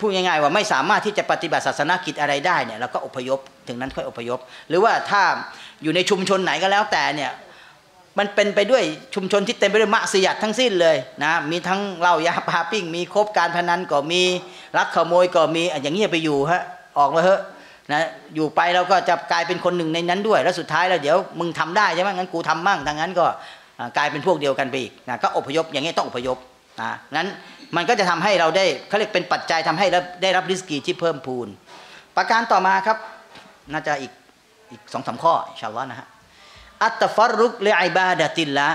พูดง่ายๆว่าไม่สามารถที่จะปฏิบัติศาสนกิจอะไรได้เนี่ยเราก็อพยพถึงนั้นค่อยอพยพหรือว่าถ้าอยู่ในชุมชนไหนก็แล้วแต่เนี่ยมันเป็นไปด้วยชุมชนที่เต็มไปด้วยมะซิยัดทั้งสิ้นเลยนะมีทั้งเหล้ายาปาปิ้งมีคบการพนันก็มีลักขโมยก็มีอย่างเงี้ยไปอยู่ฮะออกมาเถอะนะอยู่ไปเราก็จะกลายเป็นคนหนึ่งในนั้นด้วยแล้วสุดท้ายแล้วเดี๋ยวมึงทำได้ใช่ไหมงั้นกูทำบ้างดังนั้นก็กลายเป็นพวกเดียวกันไปอีกนะก็อพยพอย่างเงี้ยต้องอพยพนะงั้นมันก็จะทำให้เราได้เขาเรียกเป็นปัจจัยทำให้ได้รับริสกีที่เพิ่มพูนประการต่อมาครับน่าจะอีกอีกสองสามข้ออินชาอัลเลาะห์นะฮะอัตฟัรรุกลิอิบาดะติลละ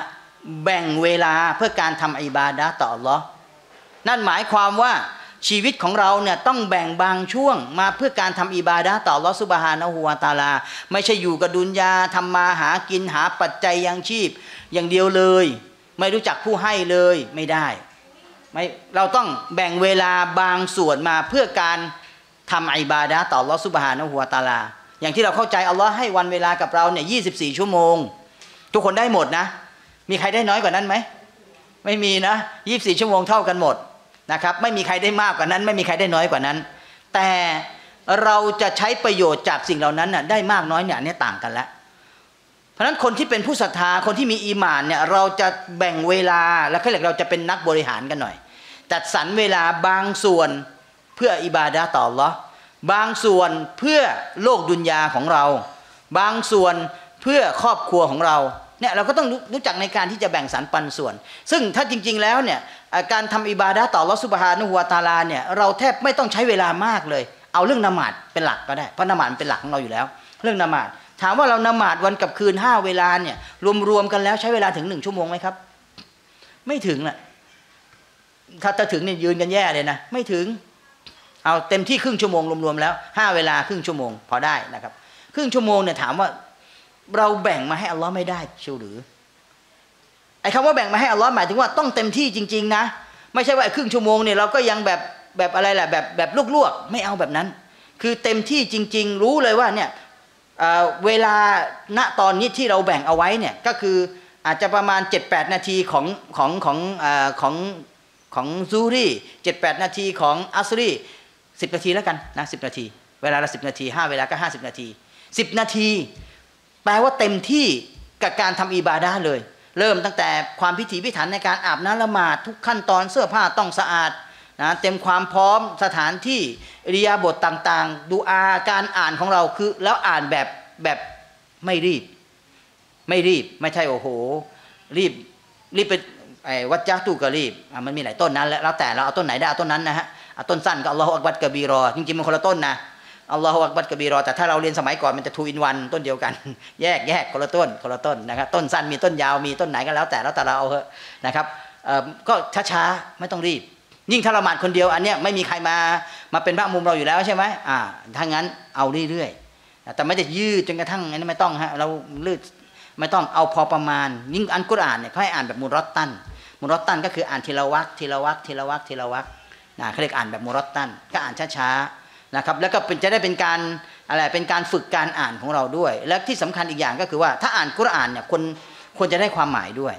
แบ่งเวลาเพื่อการทำอิบาดะห์ต่ออัลเลาะห์นั่นหมายความว่าชีวิตของเราเนี่ยต้องแบ่งบางช่วงมาเพื่อการทำอิบาดะห์ต่ออัลเลาะห์ซุบฮานะฮูวะตะอาลาไม่ใช่อยู่กับดุนยาทำมาหากินหาปัจจัยยังชีพอย่างเดียวเลยไม่รู้จักผู้ให้เลยไม่ได้ไม่เราต้องแบ่งเวลาบางส่วนมาเพื่อการทำอิบาดะห์ต่ออัลเลาะห์ซุบฮานะฮูวะตะอาลาอย่างที่เราเข้าใจอัลเลาะห์ให้วันเวลากับเราเนี่ยยี่สิบสี่ชั่วโมงทุกคนได้หมดนะมีใครได้น้อยกว่านั้นไหมไม่มีนะยี่สิบสี่ชั่วโมงเท่ากันหมดนะครับไม่มีใครได้มากกว่านั้นไม่มีใครได้น้อยกว่านั้นแต่เราจะใช้ประโยชน์จากสิ่งเหล่านั้นน่ะได้มากน้อยเนี่ยเนี่ยต่างกันละเพราะฉะนั้นคนที่เป็นผู้ศรัทธาคนที่มีอีหม่านเนี่ยเราจะแบ่งเวลาแล้วก็เราจะเป็นนักบริหารกันหน่อยจัดสรรเวลาบางส่วนเพื่ออิบาดะห์ต่ออัลเลาะห์บางส่วนเพื่อโลกดุนยาของเราบางส่วนเพื่อครอบครัวของเราเนี่ยเราก็ต้องรู้จักในการที่จะแบ่งสรรปันส่วนซึ่งถ้าจริงๆแล้วเนี่ยการทำอิบาดะห์ต่ออัลเลาะห์ซุบฮานะฮูวะตะอาลาเนี่ยเราแทบไม่ต้องใช้เวลามากเลยเอาเรื่องนมาดเป็นหลักก็ได้เพราะนมาดเป็นหลักของเราอยู่แล้วเรื่องนมาดถามว่าเรานมาดวันกับคืนห้าเวลาเนี่ยรวมๆกันแล้วใช้เวลาถึงหนึ่งชั่วโมงไหมครับไม่ถึงแหละถ้าจะถึงเนี่ยยืนกันแย่เลยนะไม่ถึงเอาเต็มที่ครึ่งชั่วโมงรวมๆแล้วห้าเวลาครึ่งชั่วโมงพอได้นะครับครึ่งชั่วโมงเนี่ยถามว่าเราแบ่งมาให้อัลลอฮ์ไม่ได้เชียวหรือไอ้คำว่าแบ่งมาให้อัลลอฮ์หมายถึงว่าต้องเต็มที่จริงๆนะไม่ใช่ว่าครึ่งชั่วโมงเนี่ยเราก็ยังแบบแบบอะไรแหละแบบแบบลวกๆไม่เอาแบบนั้นคือเต็มที่จริงๆรู้เลยว่าเนี่ยเวลาณตอนนี้ที่เราแบ่งเอาไว้เนี่ยก็คืออาจจะประมาณ เจ็ดแปด นาทีของของของของของซูรี เจ็ดแปด นาทีของอัสรีสิบนาทีแล้วกันนะสิบนาทีเวลาละสิบนาทีห้าเวลาก็ห้าสิบนาทีสิบนาทีแปลว่าเต็มที่กับการทำอิบาดะห์เลยเริ่มตั้งแต่ความพิถีพิถันในการอาบน้ำละหมาดทุกขั้นตอนเสื้อผ้าต้องสะอาดนะเต็มความพร้อมสถานที่อิริยาบถต่างๆดูอาการอ่านของเราคือแล้วอ่านแบบแบบไม่รีบไม่รีบไม่ใช่โอ้โหรีบรีบไปวัดจ้าตูก็รีบมันมีหลายต้นนั้นแล้วแต่เราเอาต้นไหนได้เอาต้นนั้นนะฮะเอาต้นสั้นก็อัลลอฮฺอักบัรกะบีรอจริงๆมันคนละต้นนะอัลลอฮฺอักบัรกะบีรอแต่ถ้าเราเรียนสมัยก่อนมันจะทูอินวันต้นเดียวกันแยกแยกคนละต้นคนละต้นนะครับต้นสั้นมีต้นยาวมีต้นไหนก็แล้วแต่แล้วแต่เราเอาเถอะนะครับก็ช้าๆไม่ต้องรีบยิ่งถ้าเรามาคนเดียวอันเนี้ยไม่มีใครมามาเป็นพระมุมเราอยู่แล้วใช่ไหมอ่าถ้างั้นเอาเรื่อยๆแต่ไม่จะยืดจนกระทั่งนั้นไม่ต้องฮะเราลืดไม่ต้องเอาพอประมาณยิ่งอันกุรอานเนี่ยเขาให้อ่านแบบมุรอตตันมุรอตตันก็คืออ่านทีละวรรคทีละวรรคทีละวรรคทีละวรรคนะเขาเรียกอ่านแบบมุรอตตันก็อ่านช้าๆนะครับแล้วก็จะได้เป็นการอะไรเป็นการฝึกการอ่านของเราด้วยและที่สำคัญอีกอย่างก็คือว่าถ้าอ่านกุรอานเนี่ยคนควรจะได้ความหมายด้วย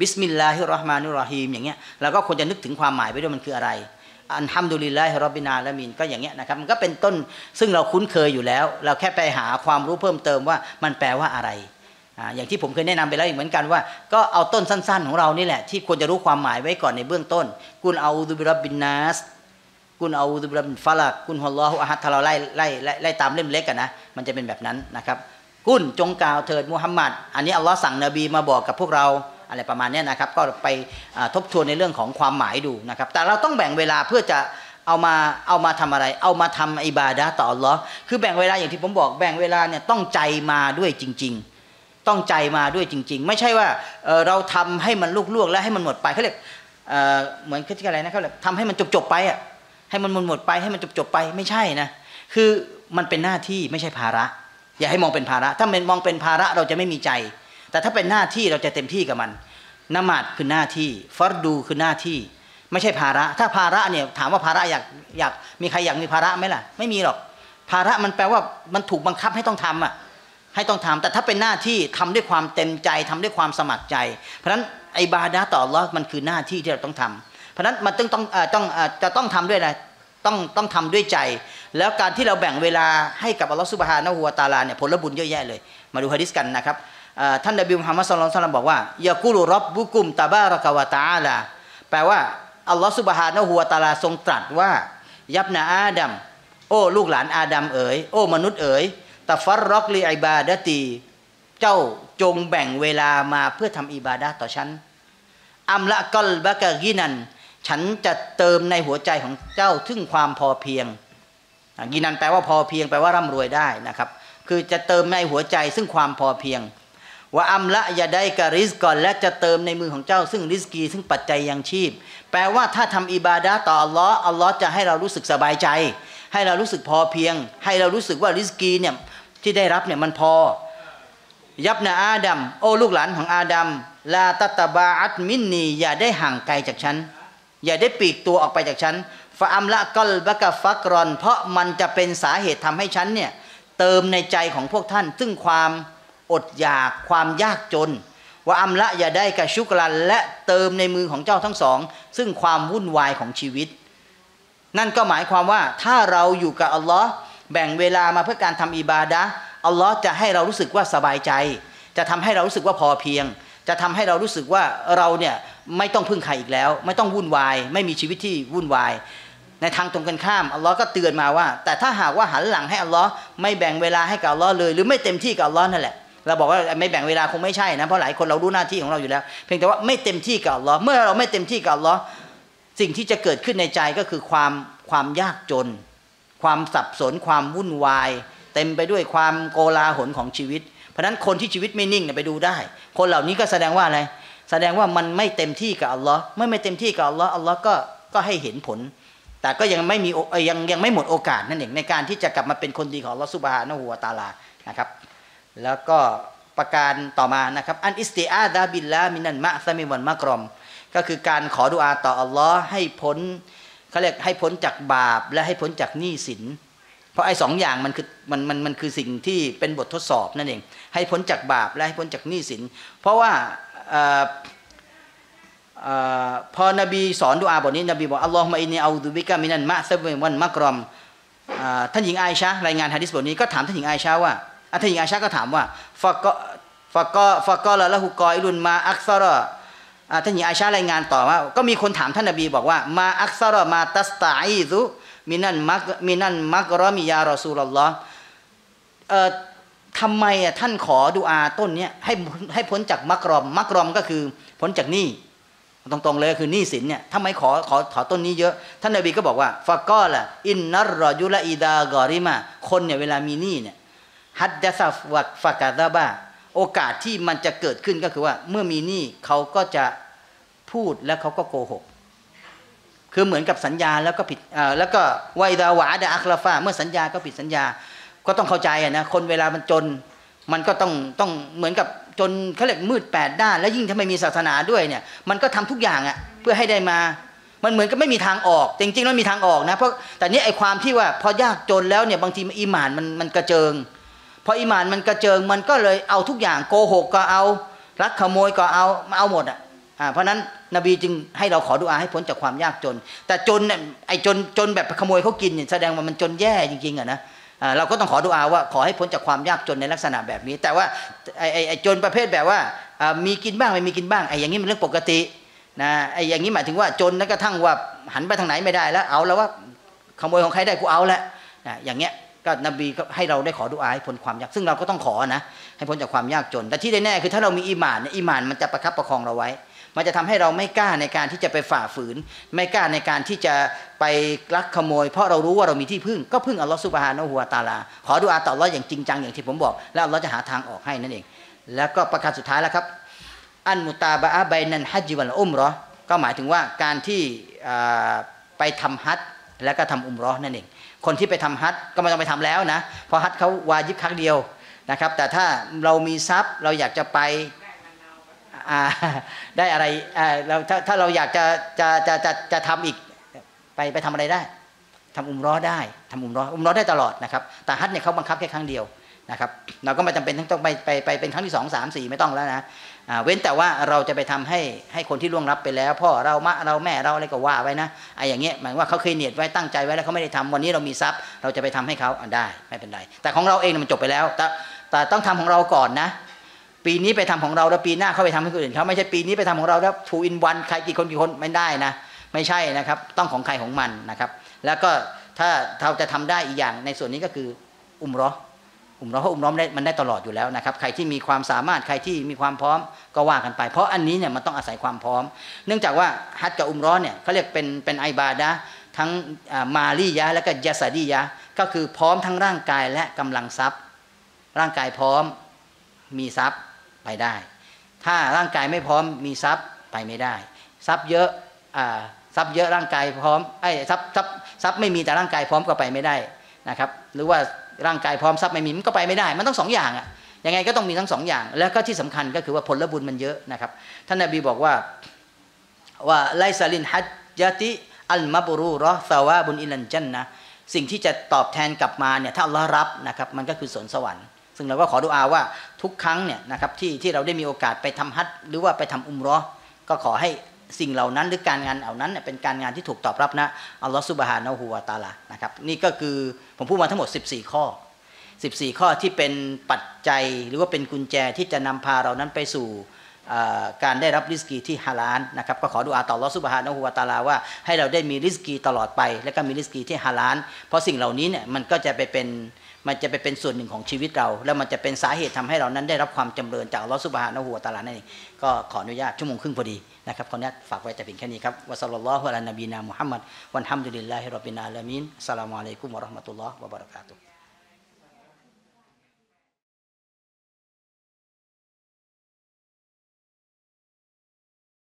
บิสมิลลาฮิรเราะห์มานิรเราะฮีมอย่างเงี้ยเราก็ควรจะนึกถึงความหมายไปด้วยมันคืออะไรอัลฮัมดุลิลลาฮิร็อบบิลอาละมีนก็อย่างเงี้ยนะครับมันก็เป็นต้นซึ่งเราคุ้นเคยอยู่แล้วเราแค่ไปหาความรู้เพิ่มเติมว่ามันแปลว่าอะไรอย่างที่ผมเคยแนะนำไปแล้วอีกเหมือนกันว่าก็เอาต้นสั้นๆของเรานี่แหละที่ควรจะรู้ความหมายไว้ก่อนในเบื้องต้นกุลอาอูซุบิร็อบบินนัสกุลอาอูซุบิร็อบบิลฟะลักกุลฮุวัลลอฮุอะฮัดถ้าเราไล่ไล่ไล่ตามเล่มเล็กกันนะมันจะเป็นแบบนั้นนะครับกุลจงกล่าวเถิดมุฮัมมัดอันนี้อัลลอฮ์สั่งนบีมาบอกกับพวกเรา อะไรประมาณนี้นะครับก็ไปทบทวนในเรื่องของความหมายดูนะครับแต่เราต้องแบ่งเวลาเพื่อจะเอามาเอามาทำอะไรเอามาทำอิบาดะห์ต่ออัลลอฮ์คือแบ่งเวลาอย่างที่ผมบอกแบ่งเวลาเนี่ยต้องใจมาด้วยจริงๆต้องใจมาด้วยจริงๆไม่ใช่ว่า เอ่อ เราทำให้มันลวกๆแล้วให้มันหมดไปเขาเรียกเหมือนคืออะไรนะเขาเรียกทำให้มันจบๆไปอ่ะให้มันหมดไปให้มันจบๆไปไม่ใช่นะคือมันเป็นหน้าที่ไม่ใช่ภาระอย่าให้มองเป็นภาระถ้าเป็นมองเป็นภาระเราจะไม่มีใจแต่ถ้าเป็นหน้าที่เราจะเต็มที่กับมันนมาดคือหน้าที่ฟัรดูคือหน้าที่ไม่ใช่ภาระถ้าภาระเนี่ยถามว่าภาระอยากอยากมีใครอยากมีภาระไหมล่ะไม่มีหรอกภาระมันแปลว่ามันถูกบังคับให้ต้องทำอ่ะให้ต้องทำแต่ถ้าเป็นหน้าที่ทำด้วยความเต็มใจทำด้วยความสมัครใจเพราะฉะนั้นอิบาดะห์ต่ออัลเลาะห์มันคือหน้าที่ที่เราต้องทำเพราะฉะนั้นมันต้องต้องต้องจะต้องทำด้วยอะไรต้องต้องทำด้วยใจแล้วการที่เราแบ่งเวลาให้กับอัลเลาะห์ซุบฮานะฮูวะตะอาลาเนี่ยผลบุญเยอะแยะเลยมาดูหะดีษกันนะครับท่านนบีมุฮัมมัดศ็อลลัลลอฮุอะลัยฮิวะซัลลัมบอกว่ายะกูลุร็อบบุกุมตะบาระกะวะตะอาลาแปลว่าอัลลอฮฺซุบฮานะฮูวะตะอาลาทรงตรัสว่ายับนาอาดัมโอ้ลูกหลานอาดัมเอ๋ยโอ้มนุษย์เอ๋ยตะฟัรร็อกลิอิบาดะตีเจ้าจงแบ่งเวลามาเพื่อทำอิบาดะห์ต่อฉันอัมละกัลบะกะกินันฉันจะเติมในหัวใจของเจ้าถึงความพอเพียงกินันแปลว่าพอเพียงแปลว่าร่ำรวยได้นะครับคือจะเติมในหัวใจซึ่งความพอเพียงว่าอัมละยะไดกะริซกอนและจะเติมในมือของเจ้าซึ่งริสกีซึ่งปัจจัยยังชีพแปลว่าถ้าทำอิบาดะห์ต่ออัลเลาะห์อัลเลาะห์จะให้เรารู้สึกสบายใจให้เรารู้สึกพอเพียงให้เรารู้สึกว่าริสกีเนี่ยที่ได้รับเนี่ยมันพอยับนาอาดัมโอ้ลูกหลานของอาดัมลาตัตบาอัตมินนีอย่าได้ห่างไกลจากฉันอย่าได้ปลีกตัวออกไปจากฉันฟะอัมละกอลบะกะฟักรอนเพราะมันจะเป็นสาเหตุทำให้ฉันเนี่ยเติมในใจของพวกท่านซึ่งความอดอยากความยากจนว่าอัมละอย่าได้กะชุกรันและเติมในมือของเจ้าทั้งสองซึ่งความวุ่นวายของชีวิตนั่นก็หมายความว่าถ้าเราอยู่กับอัลลอฮ์แบ่งเวลามาเพื่อการทำอิบาดะห์อัลลอฮ์จะให้เรารู้สึกว่าสบายใจจะทำให้เรารู้สึกว่าพอเพียงจะทำให้เรารู้สึกว่าเราเนี่ยไม่ต้องพึ่งใครอีกแล้วไม่ต้องวุ่นวายไม่มีชีวิตที่วุ่นวายในทางตรงกันข้ามอัลลอฮ์ก็เตือนมาว่าแต่ถ้าหากว่าหันหลังให้อัลลอฮ์ไม่แบ่งเวลาให้กับอัลลอฮ์เลยหรือไม่เต็มที่กับอัลลอฮ์นั่นแหละเราบอกว่าไม่แบ่งเวลาคงไม่ใช่นะเพราะหลายคนเรารู้หน้าที่ของเราอยู่แล้วเพียงแต่ว่าไม่เต็มที่กับอัลลอฮ์เมื่อเราไม่เต็มที่กับอัลลอฮ์สิ่งที่จะเกิดขึ้นในใจก็คือความความยากจนความสับสนความวุ่นวายเต็มไปด้วยความโกลาหลของชีวิตเพราะฉะนั้นคนที่ชีวิตไม่นิ่งเนี่ยไปดูได้คนเหล่านี้ก็แสดงว่าอะไรแสดงว่ามันไม่เต็มที่กับอัลลอฮ์ไม่ไม่เต็มที่กับอัลลอฮ์อัลลอฮ์ก็ก็ให้เห็นผลแต่ก็ยังไม่มียังยังไม่หมดโอกาสนั่นเองในการที่จะกลับมาเป็นคนดีของอัลลอฮ์ซุบฮานะฮูวะตะอาลานะครับแล้วก็ประการต่อมานะครับอันอิสติอาซะบิลลาฮ์มินัลมะซะมิวัลมักรอมก็คือการขอดุอาอ์ต่ออัลลอฮ์ให้พ้นเขาเรียกให้พ้นจากบาปและให้พ้นจากหนี้สินเพราะไอ้สองอย่างมันคือมันมันมันคือสิ่งที่เป็นบททดสอบนั่นเองให้พ้นจากบาปและให้พ้นจากหนี้สินเพราะว่าพอนบีสอนดุอาอ์บทนี้นบีบอกอัลลอฮุมะอินนีอาอูซุบิกะมินัลมะซะมิวัลมักรอมท่านหญิงอาอิชะห์รายงานหะดีษบทนี้ก็ถามท่านหญิงอาอิชะห์ว่าท่านหญิงอาอิชะห์ก็ถามว่าฟะกอฟะกอฟะกอละละฮุกออิลุนมาอักซะรอท่านหญิงอาอิชะห์รายงานต่อว่าก็มีคนถามท่านนบีบอกว่ามาอักซะรอมาตัสตะอีซุมินันมักมินันมักรอมิยารอซูลุลลอฮ์เอ่อทำไมอ่ะท่านขอดุอาต้นเนี้ยให้ให้พ้นจากมักรอมมักรอมก็คือพ้นจากหนี้ตรงๆเลยคือหนี้สินเนี่ยทำไมขอขอขอต้นนี้เยอะท่านนบีก็บอกว่าฟะกอละอินนัรรอยุลอิดากอริมาคนเนี่ยเวลามีหนี้เนี่ยฮัดดะซะวะฟะกะซะบะโอกาสที่มันจะเกิดขึ้นก็คือว่าเมื่อมีหนี้เขาก็จะพูดและเขาก็โกหกคือเหมือนกับสัญญาแล้วก็ผิดแล้วก็ไวดาวะดะอัคลาฟาเมื่อสัญญาก็ผิดสัญญาก็ต้องเข้าใจนะคนเวลามันจนมันก็ต้องต้องเหมือนกับจนเขาเรียกมืดแปดด้านแล้วยิ่งถ้าไม่มีศาสนาด้วยเนี่ยมันก็ทำทุกอย่างอ่ะเพื่อให้ได้มามันเหมือนกับไม่มีทางออกจริงๆแล้วมีทางออกนะเพราะแต่เนี้ยไอความที่ว่าพอยากจนแล้วเนี่ยบางทีอิหม่านมันมันกระเจิงพออิหม่านมันกระเจิงมันก็เลยเอาทุกอย่างโกหกก็เอารักขโมยก็เอาเอาหมดอ่ะเพราะนั้นนบีจึงให้เราขอดุอาให้พ้นจากความยากจนแต่จนเนี่ยไอจนจนแบบขโมยเขากินเนี่ยแสดงว่ามันจนแย่จริงๆอ่ะนะเราก็ต้องขอดุอาว่าขอให้พ้นจากความยากจนในลักษณะแบบนี้แต่ว่าไอไอไอจนประเภทแบบว่ามีกินบ้างไม่มีกินบ้างไออย่างนี้มันเรื่องปกตินะไออย่างนี้หมายถึงว่าจนแล้วกระทั่งว่าหันไปทางไหนไม่ได้แล้วเอาแล้วว่าขโมยของใครได้กูเอาแล้วนะอย่างเงี้ย ก็นบีก็ให้เราได้ขอดุอาให้พ้นความยากซึ่งเราก็ต้องขอนะให้พ้นจากความยากจนแต่ที่แน่ๆคือถ้าเรามีอีหม่านเนี่ยอีหม่านมันจะประคับประคองเราไว้มันจะทำให้เราไม่กล้าในการที่จะไปฝ่าฝืนไม่กล้าในการที่จะไปลักขโมยเพราะเรารู้ว่าเรามีที่พึ่งก็พึ่งอัลลอฮฺซุบฮานะฮูวะตะอาลาขอดุอาต่ออัลลอฮฺอย่างจริงจังอย่างที่ผมบอกแล้วอัลลอฮฺจะหาทางออกให้นั่นเองแล้วก็ประการสุดท้ายแล้วครับอันมุตาบะอะบัยนัลฮัจญ์วัลอุมเราะห์ก็หมายถึงว่าการที่ไปทำฮัจญ์แล้วก็ทำอุมเราะห์นั่นเองคนที่ไปทำฮัจญ์ก็ไม่ต้องไปทำแล้วนะเพราะฮัจญ์เขาวาญิบครั้งเดียวนะครับแต่ถ้าเรามีทรัพย์เราอยากจะไปได้อะไรเราถ้าถ้าเราอยากจะจะจะจะจะทำอีกไปไปทำอะไรได้ทำอุมเราะห์ได้ทำอุมเราะห์อุมเราะห์ได้ตลอดนะครับแต่ฮัจญ์เนี่ยเขาบังคับแค่ครั้งเดียวนะครับเราก็ไม่จำเป็นต้องไปไปไปเป็นครั้งที่สองสามสี่ไม่ต้องแล้วนะเว้นแต่ว่าเราจะไปทำให้ให้คนที่ล่วงลับไปแล้วพ่อเรามะเราแม่เราอะไรก็ว่าไว้นะไอ้อย่างเงี้ยหมายว่าเขาเคยเนียดไว้ตั้งใจไว้แล้วเขาไม่ได้ทำวันนี้เรามีทรัพย์เราจะไปทำให้เขาได้ไม่เป็นไรแต่ของเราเองมันจบไปแล้วแต่แต่ต้องทำของเราก่อนนะปีนี้ไปทำของเราแล้วปีหน้าเขาไปทำให้คนอื่นเขาไม่ใช่ปีนี้ไปทำของเราแล้วทูอินวันใครกี่คนกี่คนไม่ได้นะไม่ใช่นะครับต้องของใครของมันนะครับแล้วก็ถ้าเราจะทำได้อีกอย่างในส่วนนี้ก็คืออุมเราะห์อุมเราะห์เพราะอุมเราะห์มันได้ตลอดอยู่แล้วนะครับใครที่มีความสามารถใครที่มีความพร้อมก็ว่ากันไปเพราะอันนี้เนี่ยมันต้องอาศัยความพร้อมเนื่องจากว่าฮัจญ์กับอุมเราะห์เนี่ยเขาเรียกเป็นเป็นอิบาดะห์ทั้งมาลียะห์และก็ญะซะดียะห์ก็คือพร้อมทั้งร่างกายและกำลังทรัพย์ร่างกายพร้อมมีทรัพย์ไปได้ถ้าร่างกายไม่พร้อมมีทรัพย์ไปไม่ได้ทรัพย์เยอะอ่าทรัพย์เยอะร่างกายพร้อมไอ้ทรัพย์ทรัพย์ทรัพย์ไม่มีแต่ร่างกายพร้อมก็ไปไม่ได้นะครับหรือว่าร่างกายพร้อมทรัพย์ไม่มีมันก็ไปไม่ได้มันต้องสองอย่างอ่ะยังไงก็ต้องมีทั้งสองอย่างแล้วก็ที่สำคัญก็คือว่าผลบุญมันเยอะนะครับท่านนบีบอกว่าว่าไลซาลินฮัจญะติอัลมับรูเราะฮ์ซาวาบุนอิลันญันนะห์สิ่งที่จะตอบแทนกลับมาเนี่ยถ้าอัลเลาะห์รับนะครับมันก็คือสวนสวรรค์ซึ่งเราก็ขอดุอาว่าทุกครั้งเนี่ยนะครับที่ที่เราได้มีโอกาสไปทำฮัจญ์หรือว่าไปทำอุมเราะห์ก็ขอให้สิ่งเหล่านั้นหรือการงานเหล่านั้นเป็นการงานที่ถูกตอบรับนะอัลลอฮฺซุบฮานะฮูวะตะอาลานะครับนี่ก็คือผมพูดมาทั้งหมดสิบสี่ข้อสิบสี่ข้อที่เป็นปัจจัยหรือว่าเป็นกุญแจที่จะนำพาเรานั้นไปสู่การได้รับริสกีที่ฮาลาลนะครับก็ขอดุอาต่ออัลลอฮฺซุบฮานะฮูวะตะอาลาว่าให้เราได้มีริสกีตลอดไปและก็มีริสกีที่ฮาลาลเพราะสิ่งเหล่านี้เนี่ยมันก็จะไปเป็นมันจะไปเป็นส่วนหนึ่งของชีวิตเราแล้วมันจะเป็นสาเหตุทำให้เรานั้นได้รับความจำเริญจากอัลลอฮฺซุบฮานะฮูวะตะอาลานั่นเองก็ขออนุญาตชั่วโมงครึ่งพอดีนะครับขออนุญาตฝากไว้แต่เพียงแค่นี้ครับวะซัลลัลลอฮุอะลานบีนามุฮัมมัดวัลฮัมดุลิลลาฮิร็อบบิลอาละมีนอัสสลามุอะลัยกุมวะเราะห์มะตุลลอฮ์วะบะเราะกาตุฮ์